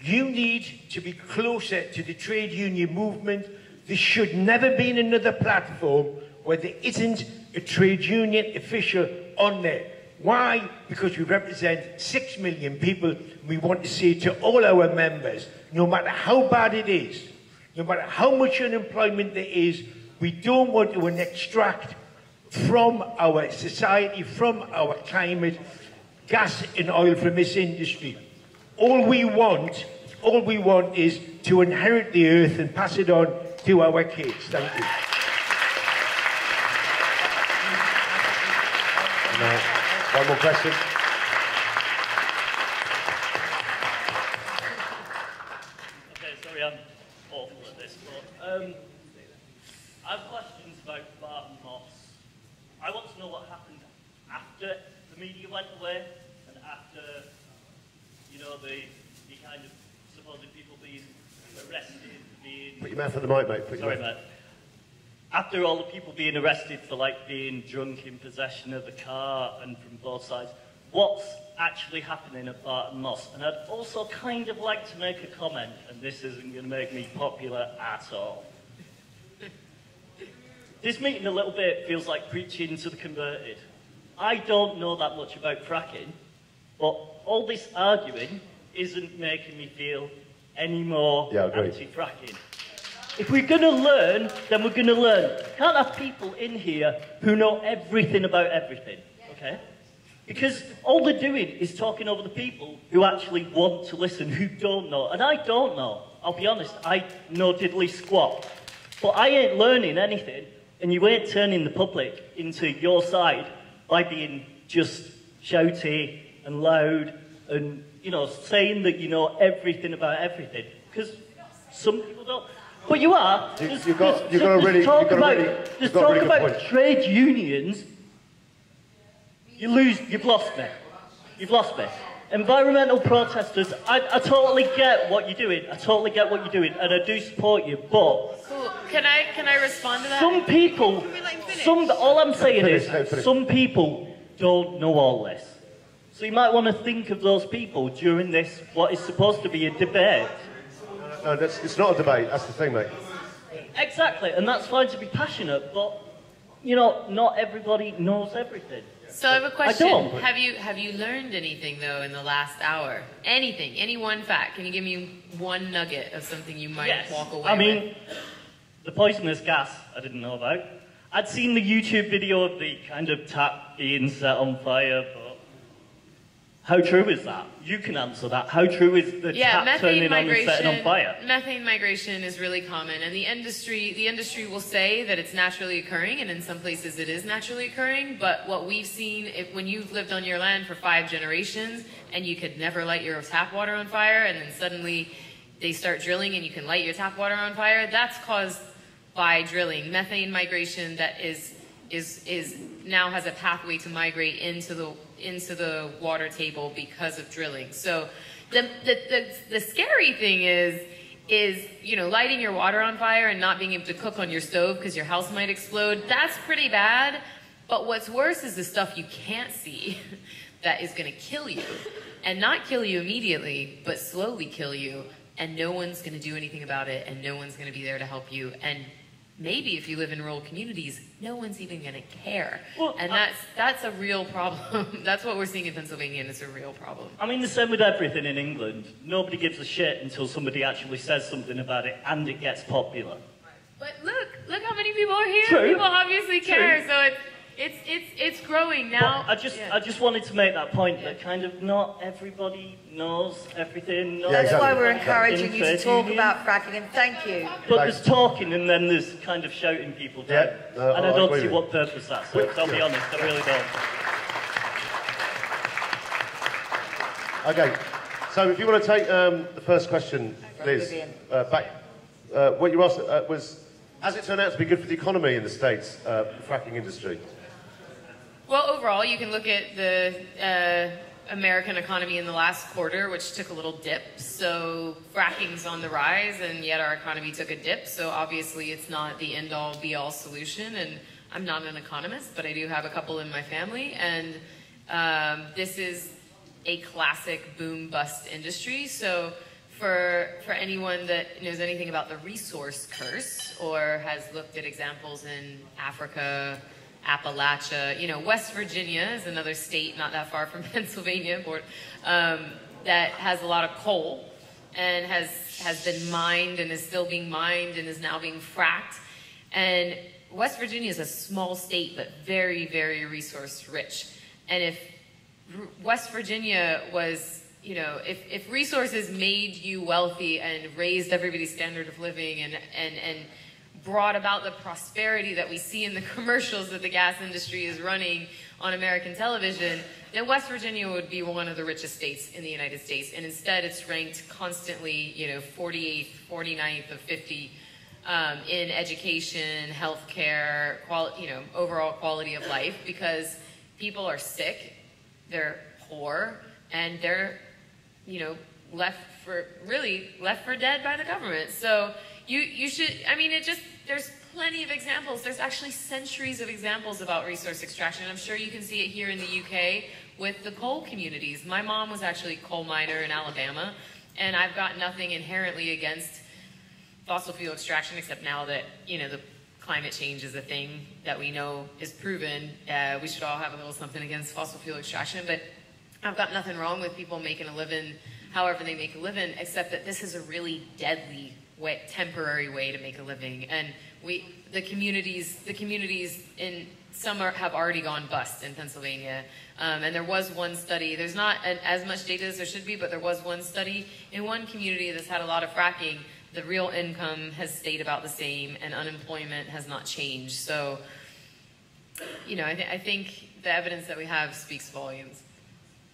You need to be closer to the trade union movement. There should never be another platform where there isn't a trade union official on there. Why? Because we represent 6 million people. We want to say to all our members, no matter how bad it is, no matter how much unemployment there is, we don't want to extract from our society, from our climate, gas and oil from this industry. All we want is to inherit the earth and pass it on to our kids. Thank you. One more question. Okay, sorry, I'm awful at this, but I have questions about Barton Moss. I want to know what happened after the media went away, and after, you know, the kind of supposed people being arrested, being... Put your mouth on the mic, mate. Sorry, mate. After all the people being arrested for, like, being drunk in possession of a car and from both sides, what's actually happening at Barton Moss? And I'd also kind of like to make a comment, and this isn't going to make me popular at all. This meeting a little bit feels like preaching to the converted. I don't know that much about fracking, but all this arguing isn't making me feel any more anti-fracking. If we're going to learn, then we're going to learn. We can't have people in here who know everything about everything, okay? Because all they're doing is talking over the people who actually want to listen, who don't know. And I don't know. I'll be honest, I know diddly squat. But I ain't learning anything, and you ain't turning the public into your side by being just shouty and loud and, you know, saying that you know everything about everything. Because some people don't. But you are. There's talk about trade unions. You've lost me. You've lost me. Environmental protesters, I totally get what you're doing. I totally get what you're doing, and I do support you, but... Cool. Can I respond to that? Some people... Can we, like, finish? All I'm saying is some people don't know all this. So you might want to think of those people during this, what is supposed to be a debate. No, it's not a debate. That's the thing, mate. Exactly, and that's fine to be passionate, but, you know, not everybody knows everything. So I have a question. Have you learned anything, though, in the last hour? Anything? Any one fact? Can you give me one nugget of something you might walk away with? The poisonous gas I didn't know about. I'd seen the YouTube video of the kind of tap being set on fire, but how true is that? You can answer that. How true is the tap turning on and setting on fire? Methane migration is really common, and the industry will say that it's naturally occurring, and in some places it is naturally occurring, but what we've seen, when you've lived on your land for 5 generations, and you could never light your tap water on fire, and then suddenly they start drilling and you can light your tap water on fire, that's caused by drilling. Methane migration that is now has a pathway to migrate into the water table because of drilling. So the scary thing is, you know, lighting your water on fire and not being able to cook on your stove because your house might explode. That's pretty bad. But what's worse is the stuff you can't see that is going to kill you, and not kill you immediately, but slowly kill you. And no one's going to do anything about it, and no one's going to be there to help you. And maybe if you live in rural communities, no one's even going to care. Well, and that's a real problem. That's what we're seeing in Pennsylvania, and it's a real problem. I mean, the same with everything in England. Nobody gives a shit until somebody actually says something about it, and it gets popular. But look how many people are here. True. People obviously care, so it's growing now. But I just wanted to make that point that kind of not everybody knows everything. That's why we're encouraging you to talk about fracking, and thank you. But there's talking and then there's kind of shouting people down. Yeah, and I don't see what purpose that's serves. I'll be honest, I really don't. Okay, so if you want to take the first question, Liz, what you asked was, as it turned out to be good for the economy in the States, the fracking industry? Well, overall, you can look at the American economy in the last quarter, which took a little dip. So fracking's on the rise, and yet our economy took a dip. So obviously, it's not the end-all, be-all solution. And I'm not an economist, but I do have a couple in my family. And this is a classic boom-bust industry. So for anyone that knows anything about the resource curse or has looked at examples in Africa, Appalachia, you know, West Virginia is another state not that far from Pennsylvania, that has a lot of coal and has been mined and is still being mined and is now being fracked. And West Virginia is a small state, but very, very resource rich. And if West Virginia was, you know, if resources made you wealthy and raised everybody's standard of living and brought about the prosperity that we see in the commercials that the gas industry is running on American television, then West Virginia would be one of the richest states in the United States. And instead, it's ranked constantly, you know, 48th, 49th of 50 in education, healthcare, overall quality of life, because people are sick, they're poor, and they're, you know, left for dead by the government. So you should, I mean, it just, there's plenty of examples. There's actually centuries of examples about resource extraction. I'm sure you can see it here in the UK with the coal communities. My mom was actually a coal miner in Alabama, and I've got nothing inherently against fossil fuel extraction, except now that, you know, the climate change is a thing that we know is proven. We should all have a little something against fossil fuel extraction, but I've got nothing wrong with people making a living however they make a living, except that this is a really deadly way, temporary way to make a living. And the communities in some have already gone bust in Pennsylvania. And there was one study, there's not as much data as there should be, but there was one study in one community that's had a lot of fracking. The real income has stayed about the same and unemployment has not changed. So, you know, I think the evidence that we have speaks volumes.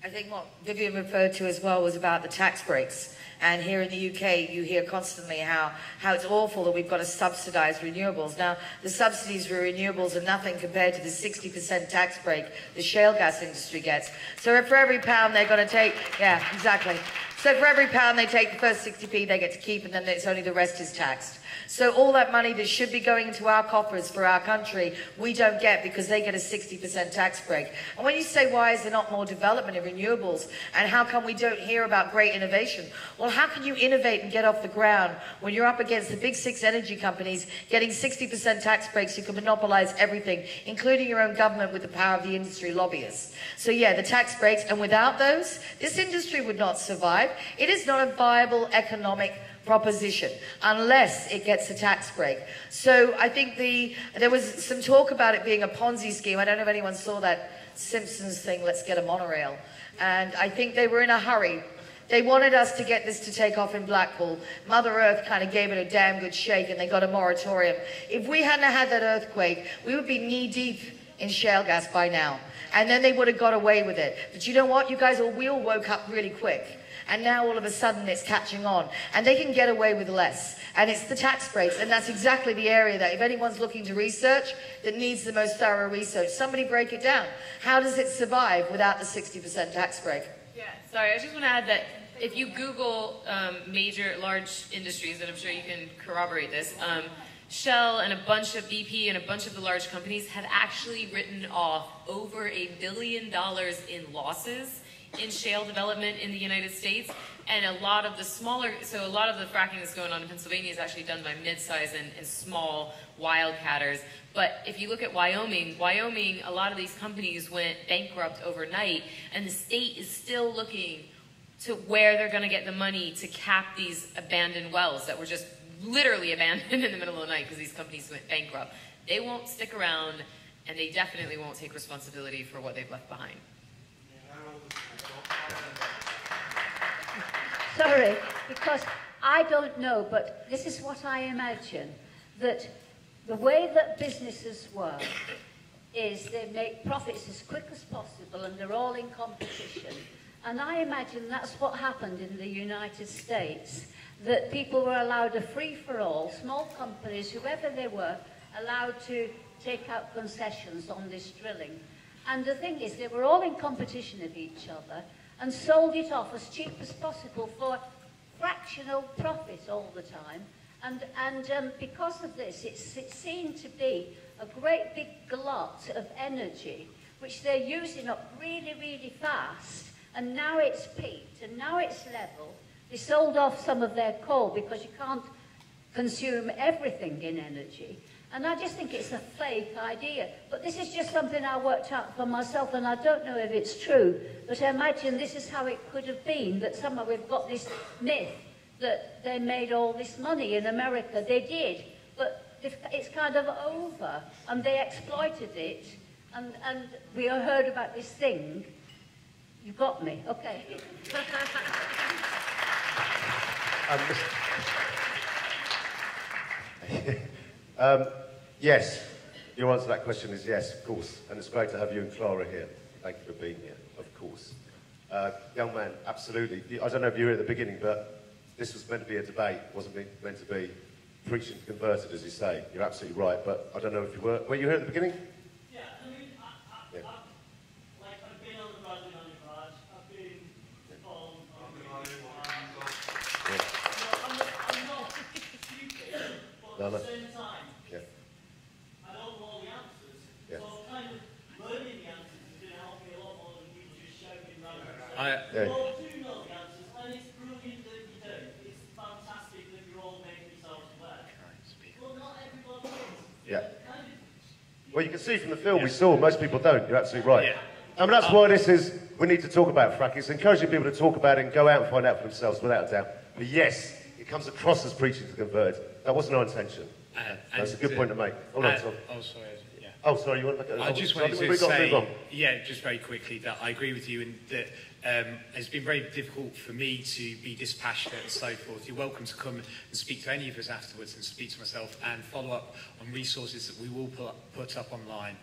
I think what Vivienne referred to as well was about the tax breaks. And here in the UK, you hear constantly how it's awful that we've got to subsidise renewables. Now, the subsidies for renewables are nothing compared to the 60% tax break the shale gas industry gets. So for every pound they're going to take, yeah, exactly. So for every pound they take, the first 60p they get to keep, and then it's only the rest is taxed. So all that money that should be going into our coffers for our country, we don't get because they get a 60% tax break. And when you say, why is there not more development in renewables, and how come we don't hear about great innovation? Well, how can you innovate and get off the ground when you're up against the big six energy companies getting 60% tax breaks? You can monopolize everything, including your own government, with the power of the industry lobbyists. So yeah, the tax breaks, and without those, this industry would not survive. It is not a viable economic proposition unless it gets a tax break. So I think there was some talk about it being a Ponzi scheme. I don't know if anyone saw that Simpsons thing, let's get a monorail. And I think they were in a hurry. They wanted us to get this to take off in Blackpool. Mother Earth kind of gave it a damn good shake and they got a moratorium. If we hadn't had that earthquake, we would be knee-deep in shale gas by now. And then they would have got away with it. But you know what? You guys, we all woke up really quick. And now all of a sudden it's catching on. And they can get away with less. And it's the tax breaks. And that's exactly the area that if anyone's looking to research, that needs the most thorough research. Somebody break it down. How does it survive without the 60% tax break? Yeah, sorry, I just want to add that if you Google large industries, and I'm sure you can corroborate this, Shell and a bunch of BP and a bunch of the large companies have actually written off over $1 billion in losses in shale development in the United States, and a lot of the fracking that's going on in Pennsylvania is actually done by mid-size and small wildcatters. But if you look at Wyoming, a lot of these companies went bankrupt overnight, and the state is still looking to where they're going to get the money to cap these abandoned wells that were just literally abandoned in the middle of the night because these companies went bankrupt. They won't stick around, and they definitely won't take responsibility for what they've left behind. Sorry, because I don't know, but this is what I imagine, that the way that businesses work is they make profits as quick as possible and they're all in competition. And I imagine that's what happened in the United States, that people were allowed a free-for-all, small companies, whoever they were, allowed to take out concessions on this drilling. And the thing is, they were all in competition with each other, and sold it off as cheap as possible for fractional profit all the time. And because of this, it seemed to be a great big glut of energy, which they're using up really, really fast. And now it's peaked, and now it's level. They sold off some of their coal because you can't consume everything in energy. And I just think it's a fake idea. But this is just something I worked out for myself, and I don't know if it's true, but I imagine this is how it could have been, that somehow we've got this myth that they made all this money in America. They did, but it's kind of over, and they exploited it, and we heard about this thing. You got me, okay. Yes, your answer to that question is yes, of course, and it's great to have you and Clara here. Thank you for being here, of course. Young man, absolutely. I don't know if you were at the beginning, but this was meant to be a debate, wasn't it? Meant to be preaching to converted, as you say. You're absolutely right, but I don't know if you were. Were you here at the beginning? Yeah, I mean, no, no. At the same time. Yeah. I don't know all the answers. Yeah. So kind of learning the answers is going to help me a lot more than you just shouting around. So you all do know the answers, and it's brilliant that you do. It's fantastic that you're all making yourselves aware. But not everybody is. Yeah. Well, you can see from the film we saw, most people don't. You're absolutely right. Yeah. I mean, that's why this is, we need to talk about fracking. It's encouraging people to talk about it and go out and find out for themselves, without a doubt. But yes, it comes across as preaching to the converted. That wasn't our intention. That's a good point to make. Hold on, Tom. Oh, sorry. Yeah. Oh, sorry, you want to make a... I just wanted to say, yeah, just very quickly, that I agree with you, and that it's been very difficult for me to be dispassionate and so forth. You're welcome to come and speak to any of us afterwards, and speak to myself, and follow up on resources that we will put up online.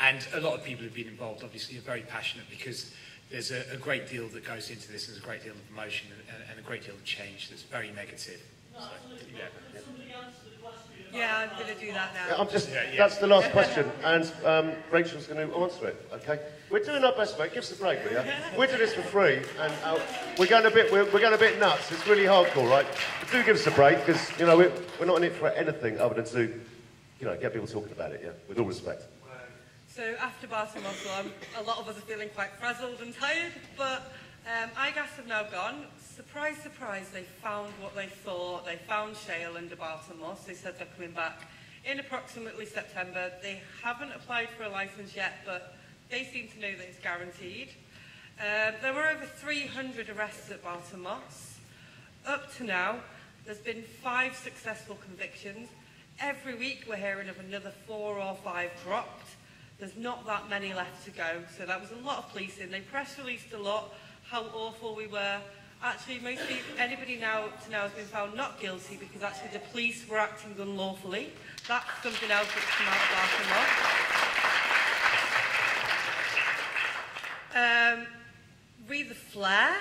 And a lot of people who've been involved, obviously, are very passionate, because there's a great deal that goes into this, and there's a great deal of emotion, and a great deal of change that's very negative. So, yeah. Yeah, I'm going to do that now. I'm just, that's the last question, and Rachel's going to answer it, okay? We're doing our best, mate. Give us a break, will you? We're doing this for free, and we're going a bit nuts. It's really hardcore, right? But do give us a break, because, you know, we're not in it for anything other than to, you know, get people talking about it, yeah? With all respect. So after Barton Moss, a lot of us are feeling quite frazzled and tired, but iGas have now gone. Surprise, surprise, they found what they thought. They found shale under Barton Moss. They said they're coming back in approximately September. They haven't applied for a licence yet, but they seem to know that it's guaranteed. There were over 300 arrests at Barton Moss. Up to now, there's been 5 successful convictions. Every week we're hearing of another 4 or 5 dropped. There's not that many left to go, so that was a lot of policing. They press released a lot, how awful we were. Actually, mostly anybody now up to now has been found not guilty because actually the police were acting unlawfully. That's something else that's come out last month. Read the flare.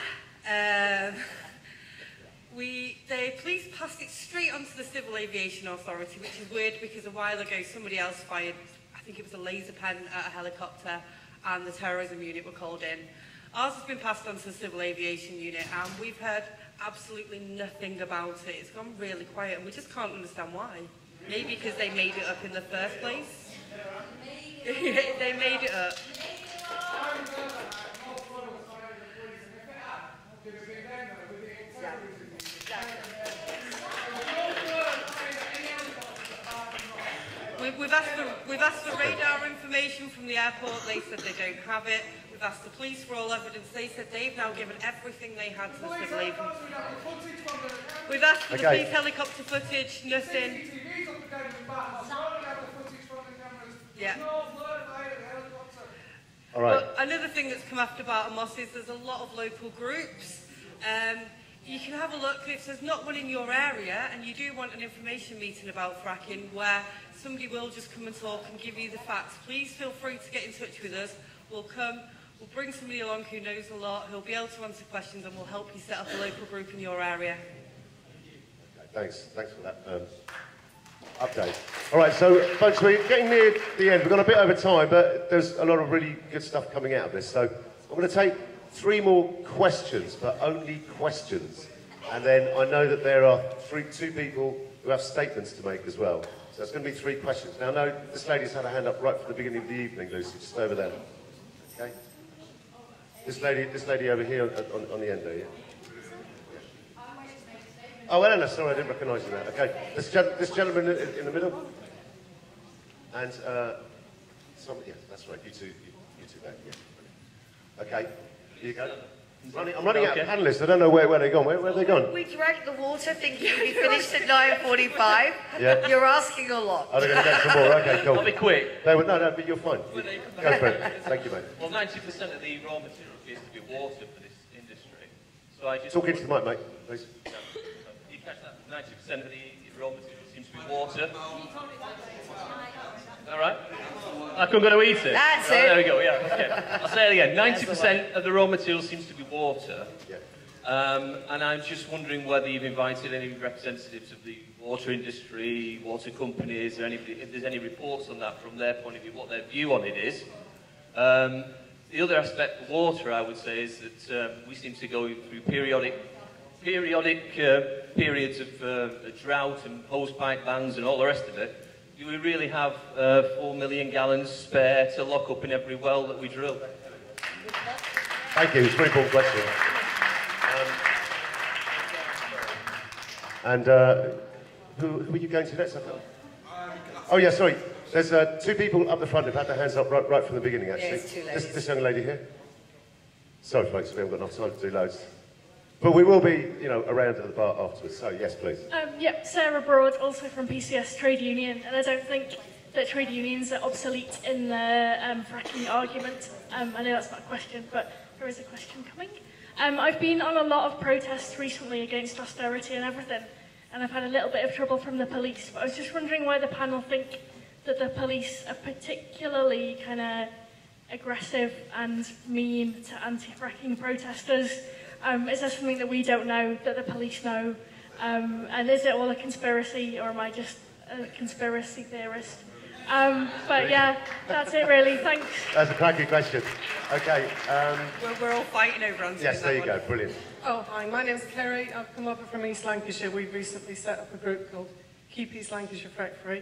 The police passed it straight onto the Civil Aviation Authority, which is weird because a while ago somebody else fired, I think it was a laser pen at a helicopter, and the terrorism unit were called in. Ours has been passed on to the Civil Aviation Unit, and we've heard absolutely nothing about it. It's gone really quiet, and we just can't understand why. Maybe because they made it up in the first place. They made it up. We've asked for radar information from the airport. They said they don't have it. That's the police for all evidence. They said they've now given everything they had to the civil agency. We've asked for the police helicopter footage, nothing. Yeah. All right. But another thing that's come after Barton Moss is there's a lot of local groups. You can have a look if there's not one in your area and you do want an information meeting about fracking where somebody will just come and talk and give you the facts. Please feel free to get in touch with us. We'll come. We'll bring somebody along who knows a lot, who'll be able to answer questions, and we'll help you set up a local group in your area. Okay, thanks. Thanks for that update. All right, so, folks, we're getting near the end. We've got a bit over time, but there's a lot of really good stuff coming out of this. So I'm going to take 3 more questions, but only questions. And then I know that there are 2 people who have statements to make as well. So it's going to be 3 questions. Now, I know this lady's had her hand up right from the beginning of the evening, Lucy, just over there. Okay. This lady over here on the end there, yeah? Oh, Eleanor, sorry, I didn't recognise you there. Okay, this gentleman in the middle. And, yeah, that's right, you two back, yeah. Okay, here you go. I'm running out of panellists, I don't know where they've gone. Where have they gone? We drank the water thinking we finished at 9:45. Yeah. You're asking a lot. I'm going to get some more, okay, cool. I'll be quick. No, but you're fine. Go for it. Thank you, mate. Well, 90% of the raw material appears to be water for this industry. So I just... Talk into the mic, mate, please. You catch that? 90% of the raw material seems to be water. All right. I'm going to eat it. That's it. There we go, yeah. Okay. I'll say it again. 90% of the raw material seems to be water. Yeah. And I'm just wondering whether you've invited any representatives of the water industry, water companies, or anybody, if there's any reports on that from their point of view, what their view on it is. The other aspect of water, I would say, is that we seem to go through periodic periodic periods of drought and hosepipe bans and all the rest of it, do we really have 4 million gallons spare to lock up in every well that we drill? Thank you. It's a very important question. Who are you going to next? Oh, yeah, sorry. There's two people up the front who've had their hands up right from the beginning, actually. Yes, two ladies. This young lady here. Sorry, folks, we haven't got enough time to do loads. But we will be, you know, around at the bar afterwards. So, yes, please. Yep, Sarah Broad, also from PCS Trade Union. And I don't think that trade unions are obsolete in their fracking argument. I know that's not a question, but there is a question coming. I've been on a lot of protests recently against austerity and everything, and I've had a little bit of trouble from the police. But I was just wondering why the panel think that the police are particularly kind of aggressive and mean to anti-fracking protesters. Is there something that we don't know that the police know? And is it all a conspiracy, or am I just a conspiracy theorist? But yeah, that's it really, thanks. That's a cracking question. Okay. We're all fighting over answers. Yes, there you go, brilliant. Oh, hi, my name's Kerry, I've come over from East Lancashire. We've recently set up a group called Keep East Lancashire Frack Free.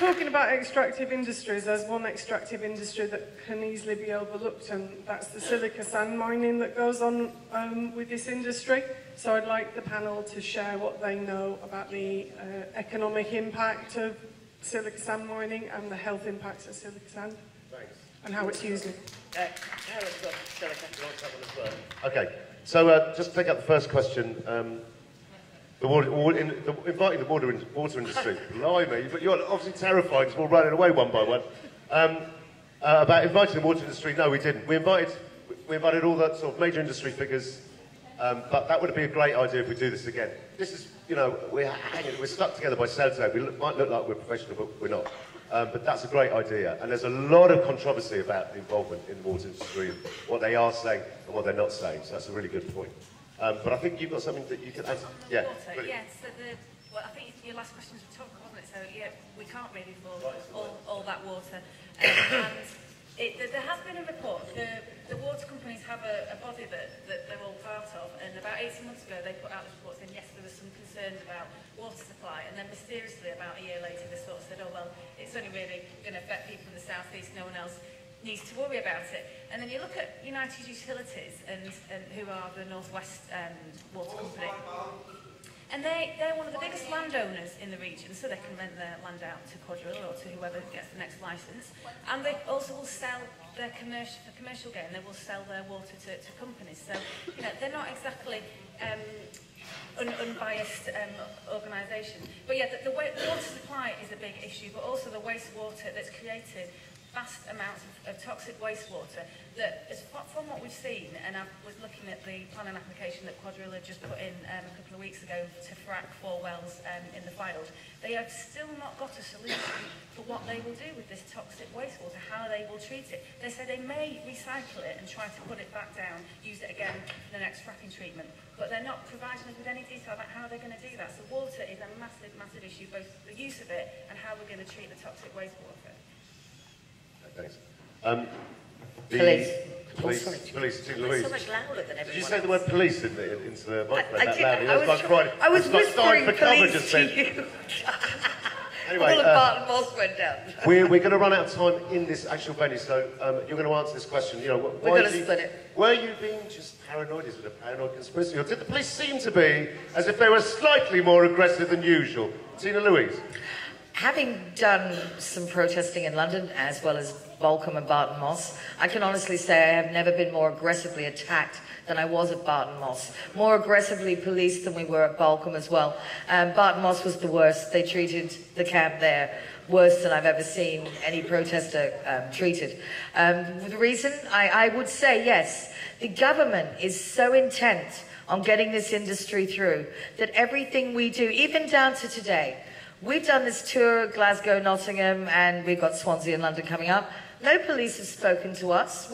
Talking about extractive industries, there's one extractive industry that can easily be overlooked, and that's the silica sand mining that goes on with this industry. So I'd like the panel to share what they know about the economic impact of silica sand mining and the health impacts of silica sand. Thanks. And how it's used. Helen's got silica. You want someone as well? Okay, so just to pick up the first question. Inviting the water industry, blimey, but you're obviously terrified because we're running away one by one. About inviting the water industry, no, we didn't. We invited all that sort of major industry figures, but that would be a great idea if we do this again. This is, you know, we're stuck together by sellotape. We might look like we're professional, but we're not. But that's a great idea, and there's a lot of controversy about the involvement in the water industry, and what they are saying and what they're not saying, so that's a really good point. But I think you've got something that you can answer. Yeah. Well, I think your last question was tough, wasn't it? So, yeah, we can't really afford all that water. There has been a report. The water companies have a body that they're all part of, and about 18 months ago they put out this report saying, yes, there was some concerns about water supply, and then mysteriously about a year later they sort of said, oh, well, it's only really going to affect people in the southeast, no one else needs to worry about it. And then you look at United Utilities and who are the Northwest Water Company, and they're one of the biggest landowners in the region, so they can rent their land out to Cuadrilla or to whoever gets the next license, and they also will sell their commercial gain. They will sell their water to companies, so they're not exactly unbiased organisation. But yeah, the water supply is a big issue, but also the wastewater that's created. Vast amounts of toxic wastewater that, from what we've seen, and I was looking at the planning application that Cuadrilla just put in a couple of weeks ago to frack 4 wells in the field, they have still not got a solution for what they will do with this toxic wastewater, how they will treat it. They say they may recycle it and try to put it back down, use it again for the next fracking treatment, but they're not providing us with any detail about how they're going to do that. So water is a massive, massive issue, both the use of it and how we're going to treat the toxic wastewater. Thanks. Police, Tina Louise. So much louder than everyone. Did you say the word police into the microphone? I was whispering police to you. Anyway, all of Barton Moss went down. We're going to run out of time in this actual venue, so you're going to answer this question. We're going to split it. Were you being just paranoid? Is it a paranoid conspiracy? Or did the police seem to be as if they were slightly more aggressive than usual? Tina Louise. Having done some protesting in London, as well as Balcombe and Barton Moss, I can honestly say I have never been more aggressively attacked than I was at Barton Moss. More aggressively policed than we were at Balcombe as well. Barton Moss was the worst. They treated the camp there worse than I've ever seen any protester treated. The reason? I would say yes. The government is so intent on getting this industry through that everything we do, even down to today, we've done this tour, Glasgow, Nottingham, and we've got Swansea and London coming up. No police have spoken to us.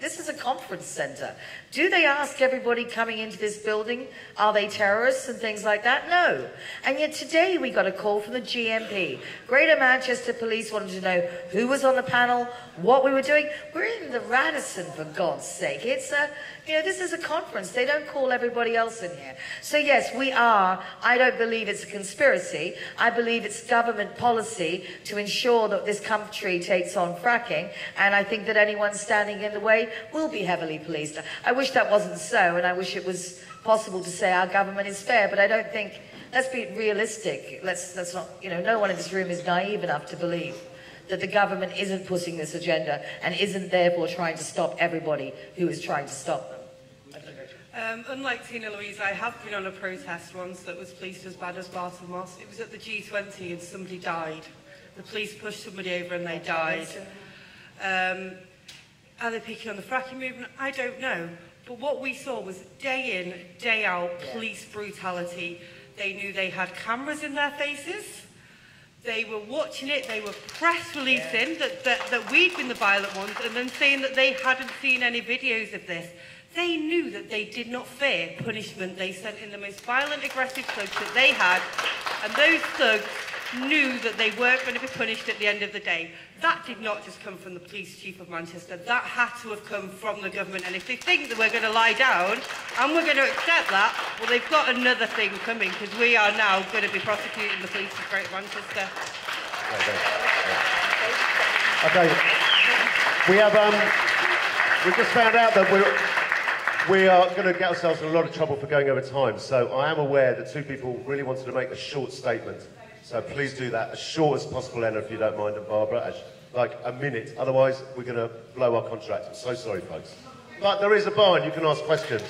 This is a conference centre. Do they ask everybody coming into this building, are they terrorists and things like that? No. And yet today we got a call from the GMP. Greater Manchester Police wanted to know who was on the panel, what we were doing. We're in the Radisson, for God's sake. It's a, you know, this is a conference. They don't call everybody else in here. So yes, we are. I don't believe it's a conspiracy. I believe it's government policy to ensure that this country takes on fracking. And I think that anyone standing in the way will be heavily policed. I wish that wasn't so, and I wish it was possible to say our government is fair, but I don't think, let's be realistic, let's not, you know, no one in this room is naive enough to believe that the government isn't pushing this agenda and isn't therefore trying to stop everybody who is trying to stop them. Unlike Tina Louise, I have been on a protest once that was policed as bad as Barton Moss. It was at the G20 and somebody died. The police pushed somebody over and they died. Are they picking on the fracking movement? I don't know. But what we saw was day in, day out, police brutality. They knew they had cameras in their faces. They were watching it. They were press releasing that we'd been the violent ones and then saying that they hadn't seen any videos of this. They knew that they did not fear punishment. They sent in the most violent, aggressive thugs that they had. And those thugs knew that they weren't going to be punished at the end of the day. That did not just come from the police chief of Manchester. That had to have come from the government. And if they think that we're going to lie down and we're going to accept that, well, they've got another thing coming, because we are now going to be prosecuting the police of Greater Manchester. Okay. We have, we've just found out that we are going to get ourselves in a lot of trouble for going over time. So I am aware that two people really wanted to make a short statement. So please do that as short as possible, Anna, if you don't mind, and Barbara, like a minute. Otherwise, we're going to blow our contract. I'm so sorry, folks. But there is a bar and you can ask questions.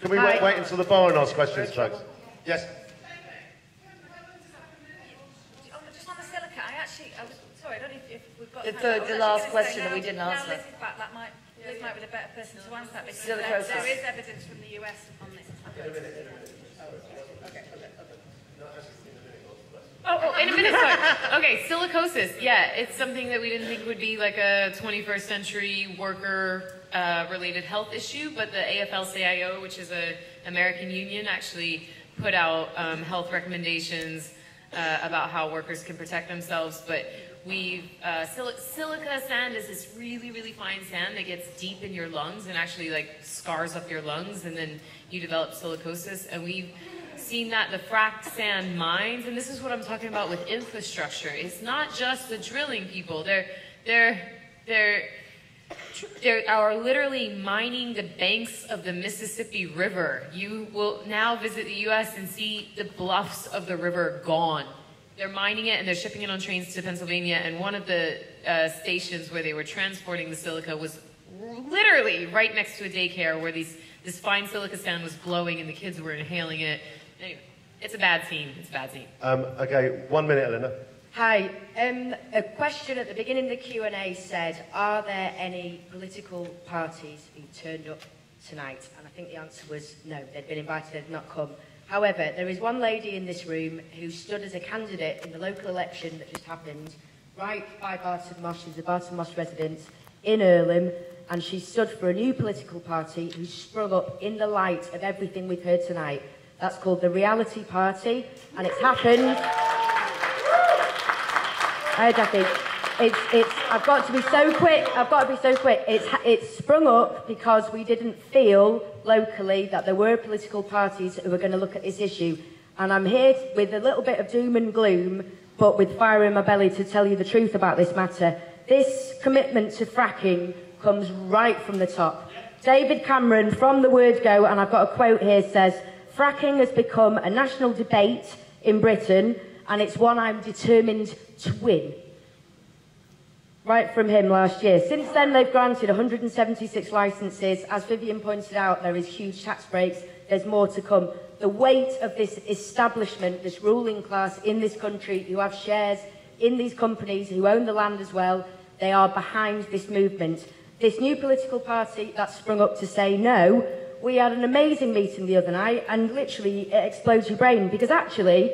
Can we wait until the bar and ask questions, folks? Yes? Just on the silica, I don't know if we've got... The last question that we didn't answer. Now Liz is back, Liz might be the better person to answer that, because there is evidence from the US on this. Oh, in a minute, sorry. Okay, silicosis. Yeah, it's something that we didn't think would be like a 21st century worker-related health issue, but the AFL-CIO, which is an American union, actually put out health recommendations about how workers can protect themselves. But we've silica sand is this really, really fine sand that gets deep in your lungs and actually like scars up your lungs, and then you develop silicosis. And we've seen that the fracked sand mines, and this is what I'm talking about with infrastructure. It's not just the drilling people. They are literally mining the banks of the Mississippi River. You will now visit the U.S. and see the bluffs of the river gone. They're mining it and they're shipping it on trains to Pennsylvania. And one of the stations where they were transporting the silica was literally right next to a daycare where this fine silica sand was blowing and the kids were inhaling it. Anyway, it's a bad scene. It's a bad scene. Okay, 1 minute, Elena. Hi. A question at the beginning of the Q&A said, are there any political parties who turned up tonight? And I think the answer was no. They'd been invited, they'd not come. However, there is one lady in this room who stood as a candidate in the local election that just happened, right by Barton Moss. She's a Barton Moss resident in Earlham, and she stood for a new political party who sprung up in the light of everything we've heard tonight. That's called the Reality Party, and it's happened. I've got to be so quick. It's sprung up because we didn't feel locally that there were political parties who were going to look at this issue. And I'm here with a little bit of doom and gloom, but with fire in my belly to tell you the truth about this matter. This commitment to fracking comes right from the top. David Cameron, from the word go, and I've got a quote here, says, "Fracking has become a national debate in Britain, and it's one I'm determined to win." Right from him last year. Since then, they've granted 176 licences. As Vivienne pointed out, there is huge tax breaks. There's more to come. The weight of this establishment, this ruling class in this country, who have shares in these companies, who own the land as well, they are behind this movement. This new political party that sprung up to say no, we had an amazing meeting the other night, and literally it explodes your brain, because actually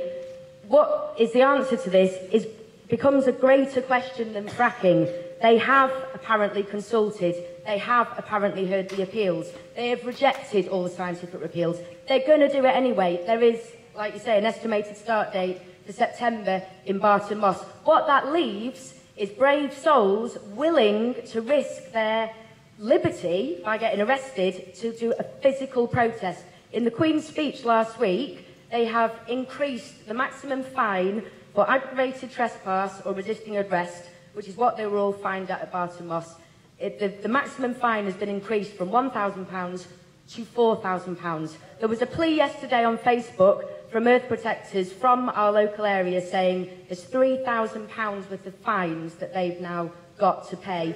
what is the answer to this is becomes a greater question than fracking. They have apparently consulted They have apparently heard the appeals. They have rejected all the scientific appeals. They're going to do it anyway. There is, like you say, an estimated start date for September in Barton Moss. What that leaves is brave souls willing to risk their liberty by getting arrested to do a physical protest. In the Queen's speech last week, they have increased the maximum fine for aggravated trespass or resisting arrest, which is what they were all fined at Barton Moss. The maximum fine has been increased from £1,000 to £4,000. There was a plea yesterday on Facebook from Earth Protectors from our local area saying there's £3,000 worth of fines that they've now got to pay.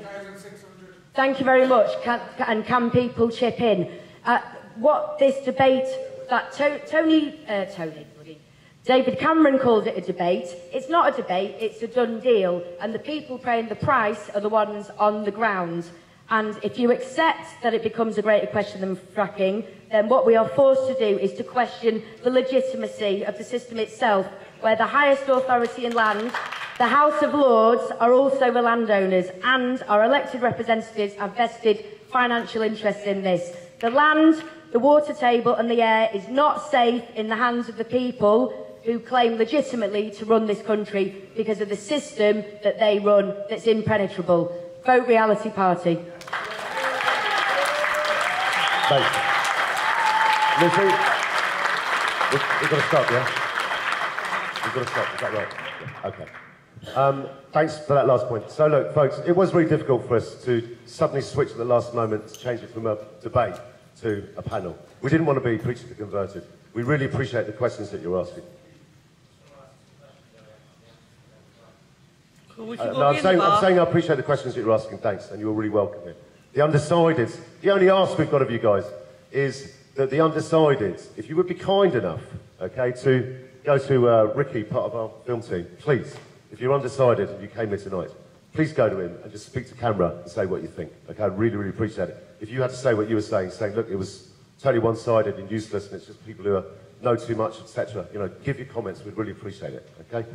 Thank you very much. Can people chip in? What this debate that David Cameron called it a debate. It's not a debate, it's a done deal. And the people paying the price are the ones on the ground. And if you accept that it becomes a greater question than fracking, then what we are forced to do is to question the legitimacy of the system itself, where the highest authority in land, the House of Lords, are also the landowners, and our elected representatives have vested financial interests in this. The land, the water table and the air is not safe in the hands of the people who claim legitimately to run this country because of the system that they run that's impenetrable. Vote Reality Party. Thanks. Lucy, we've got to stop, yeah? We've got to stop, is that right? Okay. Thanks for that last point. So look, folks, it was really difficult for us to suddenly switch at the last moment to change it from a debate to a panel. We didn't want to be preached to converted. We really appreciate the questions that you're asking. Well, no, I'm saying I appreciate the questions that you're asking, thanks, and you're really welcome here. The undecideds, the only ask we've got of you guys is that the undecideds, if you would be kind enough, okay, to go to Ricky, part of our film team, please, if you're undecided and you came here tonight, please go to him and just speak to camera and say what you think. Okay, I'd really, really appreciate it. If you had to say what you were saying, saying, look, it was totally one-sided and useless and it's just people who know too much, etc., you know, give your comments, we'd really appreciate it, okay?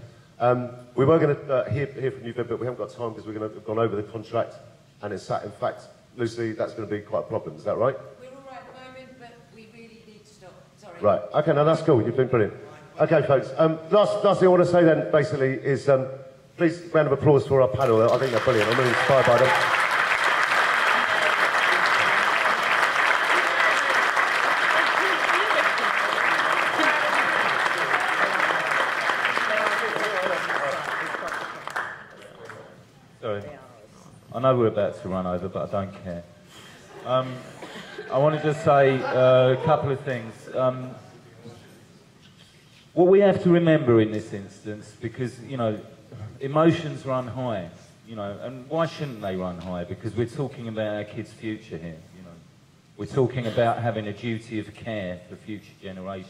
We were going to hear from you, but we haven't got time because we're going to have gone over the contract and it's sat. In fact, Lucy, that's going to be quite a problem, is that right? We're all right at the moment, but we really need to stop, sorry. Right, okay, now that's cool, you've been brilliant. Okay, folks, last thing I want to say then, basically, is please, round of applause for our panel. I think they're brilliant. I'm really inspired by them. Sorry. I know we're about to run over, but I don't care. I wanted to say a couple of things. What we have to remember in this instance, because, you know, emotions run high, you know, and why shouldn't they run high? Because we're talking about our kids' future here, you know. We're talking about having a duty of care for future generations.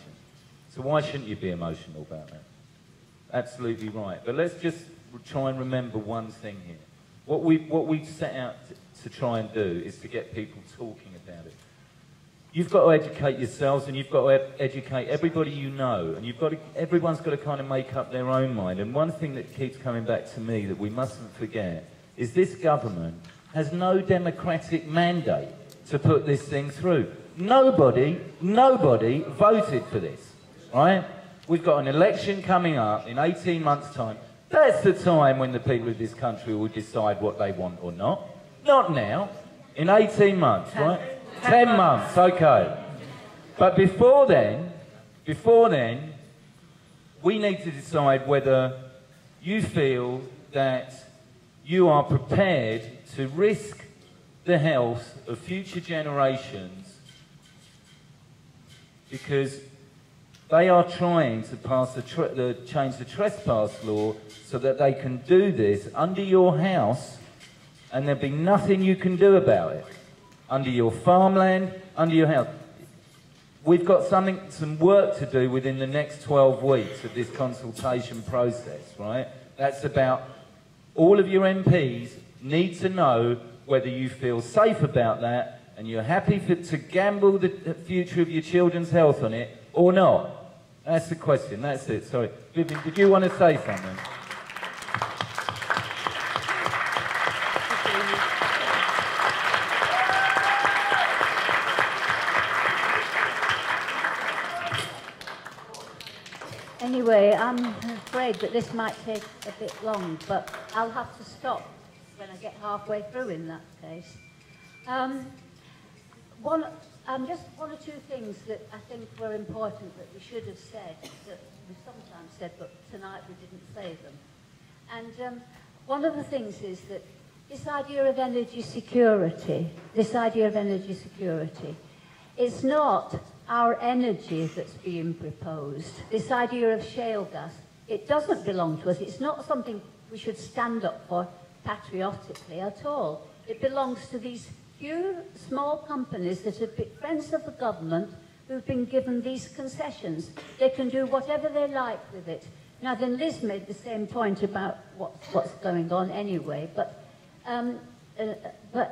So why shouldn't you be emotional about that? Absolutely right. But let's just try and remember one thing here. What we set out to try and do is to get people talking about it. You've got to educate yourselves and you've got to educate everybody you know, and you've got to, everyone's got to kind of make up their own mind. And one thing that keeps coming back to me that we mustn't forget is this government has no democratic mandate to put this thing through. Nobody voted for this, right? We've got an election coming up in 18 months' time. That's the time when the people of this country will decide what they want or not. Not now, in 18 months, right? 10 months, okay. But before then, we need to decide whether you feel that you are prepared to risk the health of future generations because they are trying to pass change the trespass law so that they can do this under your house and there'll be nothing you can do about it. Under your farmland, under your house. We've got some work to do within the next 12 weeks of this consultation process, right? That's about all of your MPs need to know whether you feel safe about that and you're happy to gamble the future of your children's health on it or not. That's the question, that's it, sorry. Vivienne, did you want to say something? I'm afraid that this might take a bit long, but I'll have to stop when I get halfway through in that case. Just one or two things that I think were important that we should have said, that we sometimes said, but tonight we didn't say them. And one of the things is that this idea of energy security, it's not our energy that's being proposed. This idea of shale gas, it doesn't belong to us. It's not something we should stand up for patriotically at all. It belongs to these few small companies that have been friends of the government who've been given these concessions. They can do whatever they like with it. Now, then Liz made the same point about what's going on anyway, but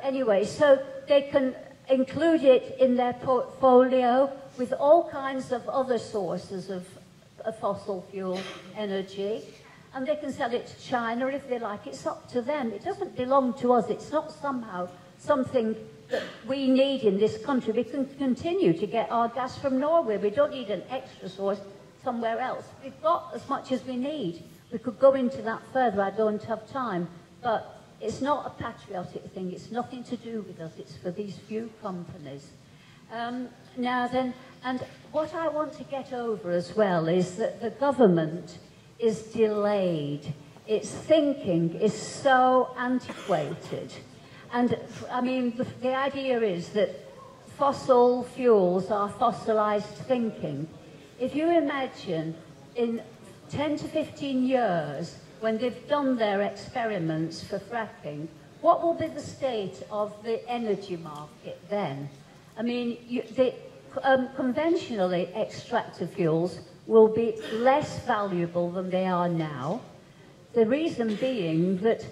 anyway, so they can include it in their portfolio with all kinds of other sources of fossil fuel energy, and they can sell it to China if they like. It's up to them. It doesn't belong to us. It's not somehow something that we need in this country. We can continue to get our gas from Norway. We don't need an extra source somewhere else. We've got as much as we need. We could go into that further. I don't have time, but it's not a patriotic thing. It's nothing to do with us. It's for these few companies. Now then, and what I want to get over as well is that the government is delayed. Its thinking is so antiquated. And, I mean, the idea is that fossil fuels are fossilized thinking. If you imagine in 10 to 15 years, when they've done their experiments for fracking, what will be the state of the energy market then? I mean, conventionally extractive fuels will be less valuable than they are now. The reason being that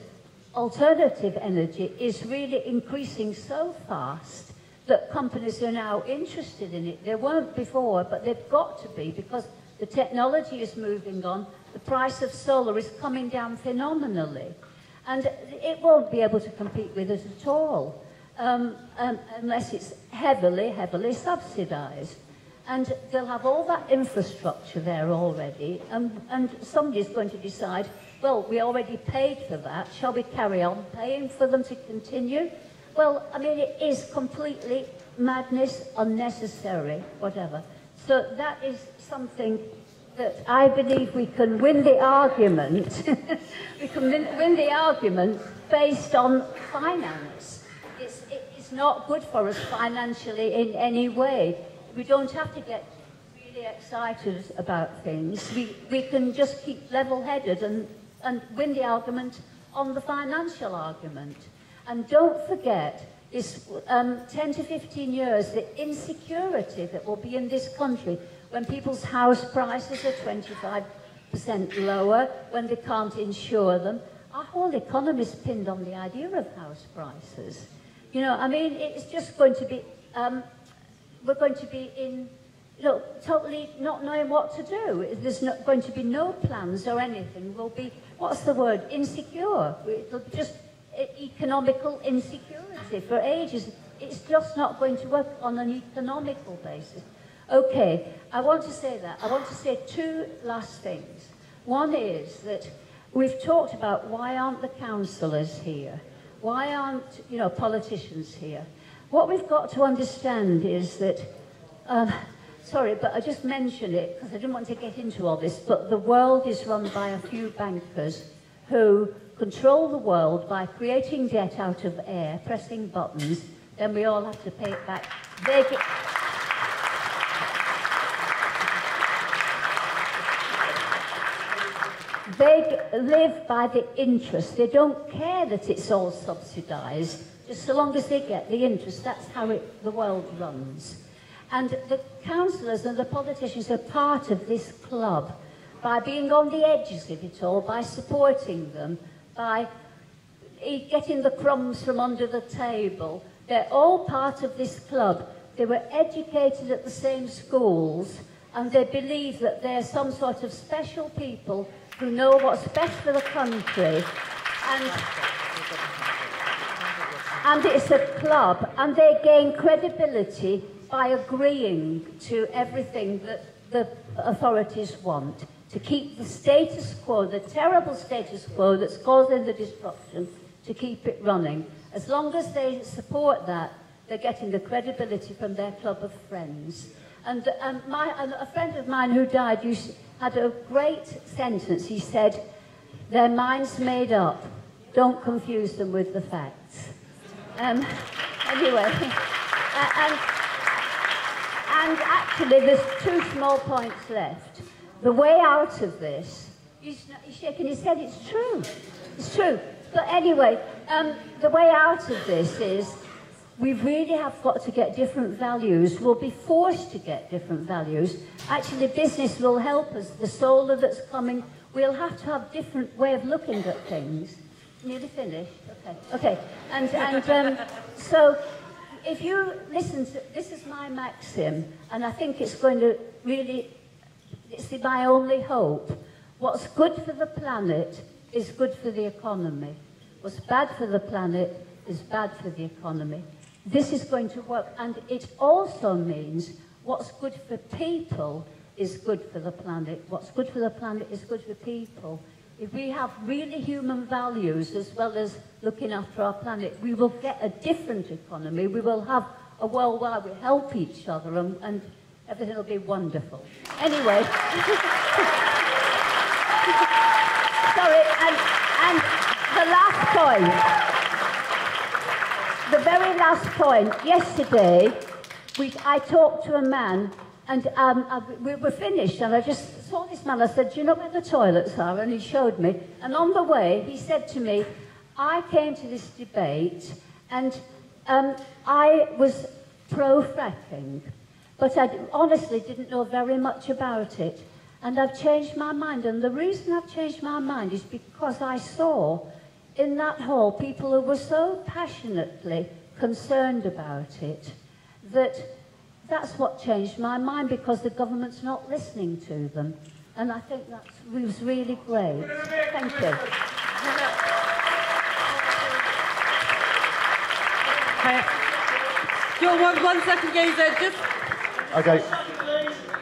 alternative energy is really increasing so fast that companies are now interested in it. They weren't before, but they've got to be, because the technology is moving on. The price of solar is coming down phenomenally, and it won't be able to compete with us at all unless it's heavily, heavily subsidised. And they'll have all that infrastructure there already, and somebody's going to decide, well, we already paid for that, shall we carry on paying for them to continue? Well, I mean, it is completely madness, unnecessary, whatever. So that is something that I believe we can win the argument. We can win the argument based on finance. It's not good for us financially in any way. We don't have to get really excited about things. We can just keep level-headed and win the argument on the financial argument. And don't forget, this 10 to 15 years, the insecurity that will be in this country when people's house prices are 25% lower, when they can't insure them. Our whole economy is pinned on the idea of house prices. You know, I mean, it's just going to be, we're going to be in, you know, totally not knowing what to do. There's not going to be no plans or anything. We'll be, what's the word, insecure. It'll be just economical insecurity for ages. It's just not going to work on an economical basis. Okay, I want to say that. I want to say two last things. One is that we've talked about why aren't the councillors here? Why aren't, you know, politicians here? What we've got to understand is that, sorry, but I just mentioned it because I didn't want to get into all this, but the world is run by a few bankers who control the world by creating debt out of air, pressing buttons, then we all have to pay it back. They get they live by the interest. They don't care that it's all subsidised, just so long as they get the interest. That's how the world runs. And the councillors and the politicians are part of this club by being on the edges of it all, by supporting them, by getting the crumbs from under the table. They're all part of this club. They were educated at the same schools, and they believe that they're some sort of special people who know what's best for the country, and it's a club, and they gain credibility by agreeing to everything that the authorities want. to keep the status quo, the terrible status quo that's causing the destruction, to keep it running. As long as they support that, they're getting the credibility from their club of friends. And a friend of mine who died had a great sentence. He said, "Their minds made up. Don't confuse them with the facts." Anyway, and actually there's two small points left. The way out of this, he's shaking his head, it's true. It's true. But anyway, the way out of this is we really have got to get different values. We'll be forced to get different values. Actually, business will help us. The solar that's coming, we'll have to have a different way of looking at things. Nearly finished. Okay. Okay. So if you listen to, this is my maxim, and I think it's going to really, it's my only hope. What's good for the planet is good for the economy. What's bad for the planet is bad for the economy. This is going to work, and it also means what's good for people is good for the planet. What's good for the planet is good for people. If we have really human values as well as looking after our planet, we will get a different economy. We will have a world where we help each other, and everything will be wonderful. Anyway. Sorry, and the last point. The very last point. Yesterday, I talked to a man, and we were finished, and I just saw this man. I said, "Do you know where the toilets are?" And he showed me. And on the way, he said to me, "I came to this debate, and I was pro-fracking, but I honestly didn't know very much about it. And I've changed my mind. And the reason I've changed my mind is because I saw in that hall people who were so passionately concerned about it that's what changed my mind, because the government's not listening to them." And I think that was really great. Thank you. John, one second, guys. Just... Okay.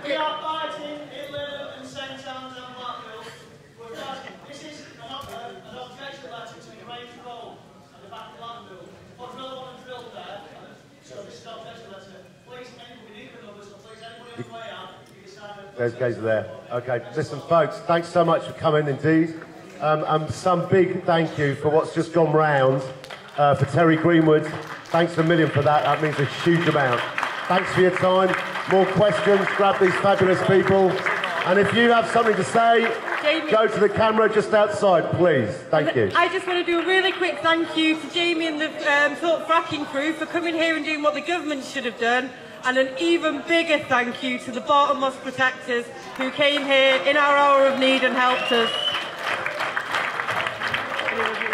We are fighting in Lille and St. Anne's and Blackpool. We're fighting. This is an objection letter to the Grange Road and the back of Blackpool. Cuadrilla want to drill there, so this is an objection letter. Please, anybody, we need another, so please, anybody on the way out, you decide... There's guys there. Okay, listen, folks, thanks so much for coming indeed. And some big thank you for what's just gone round for Terry Greenwood. Thanks a million for that. That means a huge amount. Thanks for your time. More questions, grab these fabulous people. And if you have something to say, Jamie, go to the camera just outside, please. Thank you. I just want to do a really quick thank you to Jamie and the Thorpe Fracking crew for coming here and doing what the government should have done. And an even bigger thank you to the Barton Moss protectors who came here in our hour of need and helped us.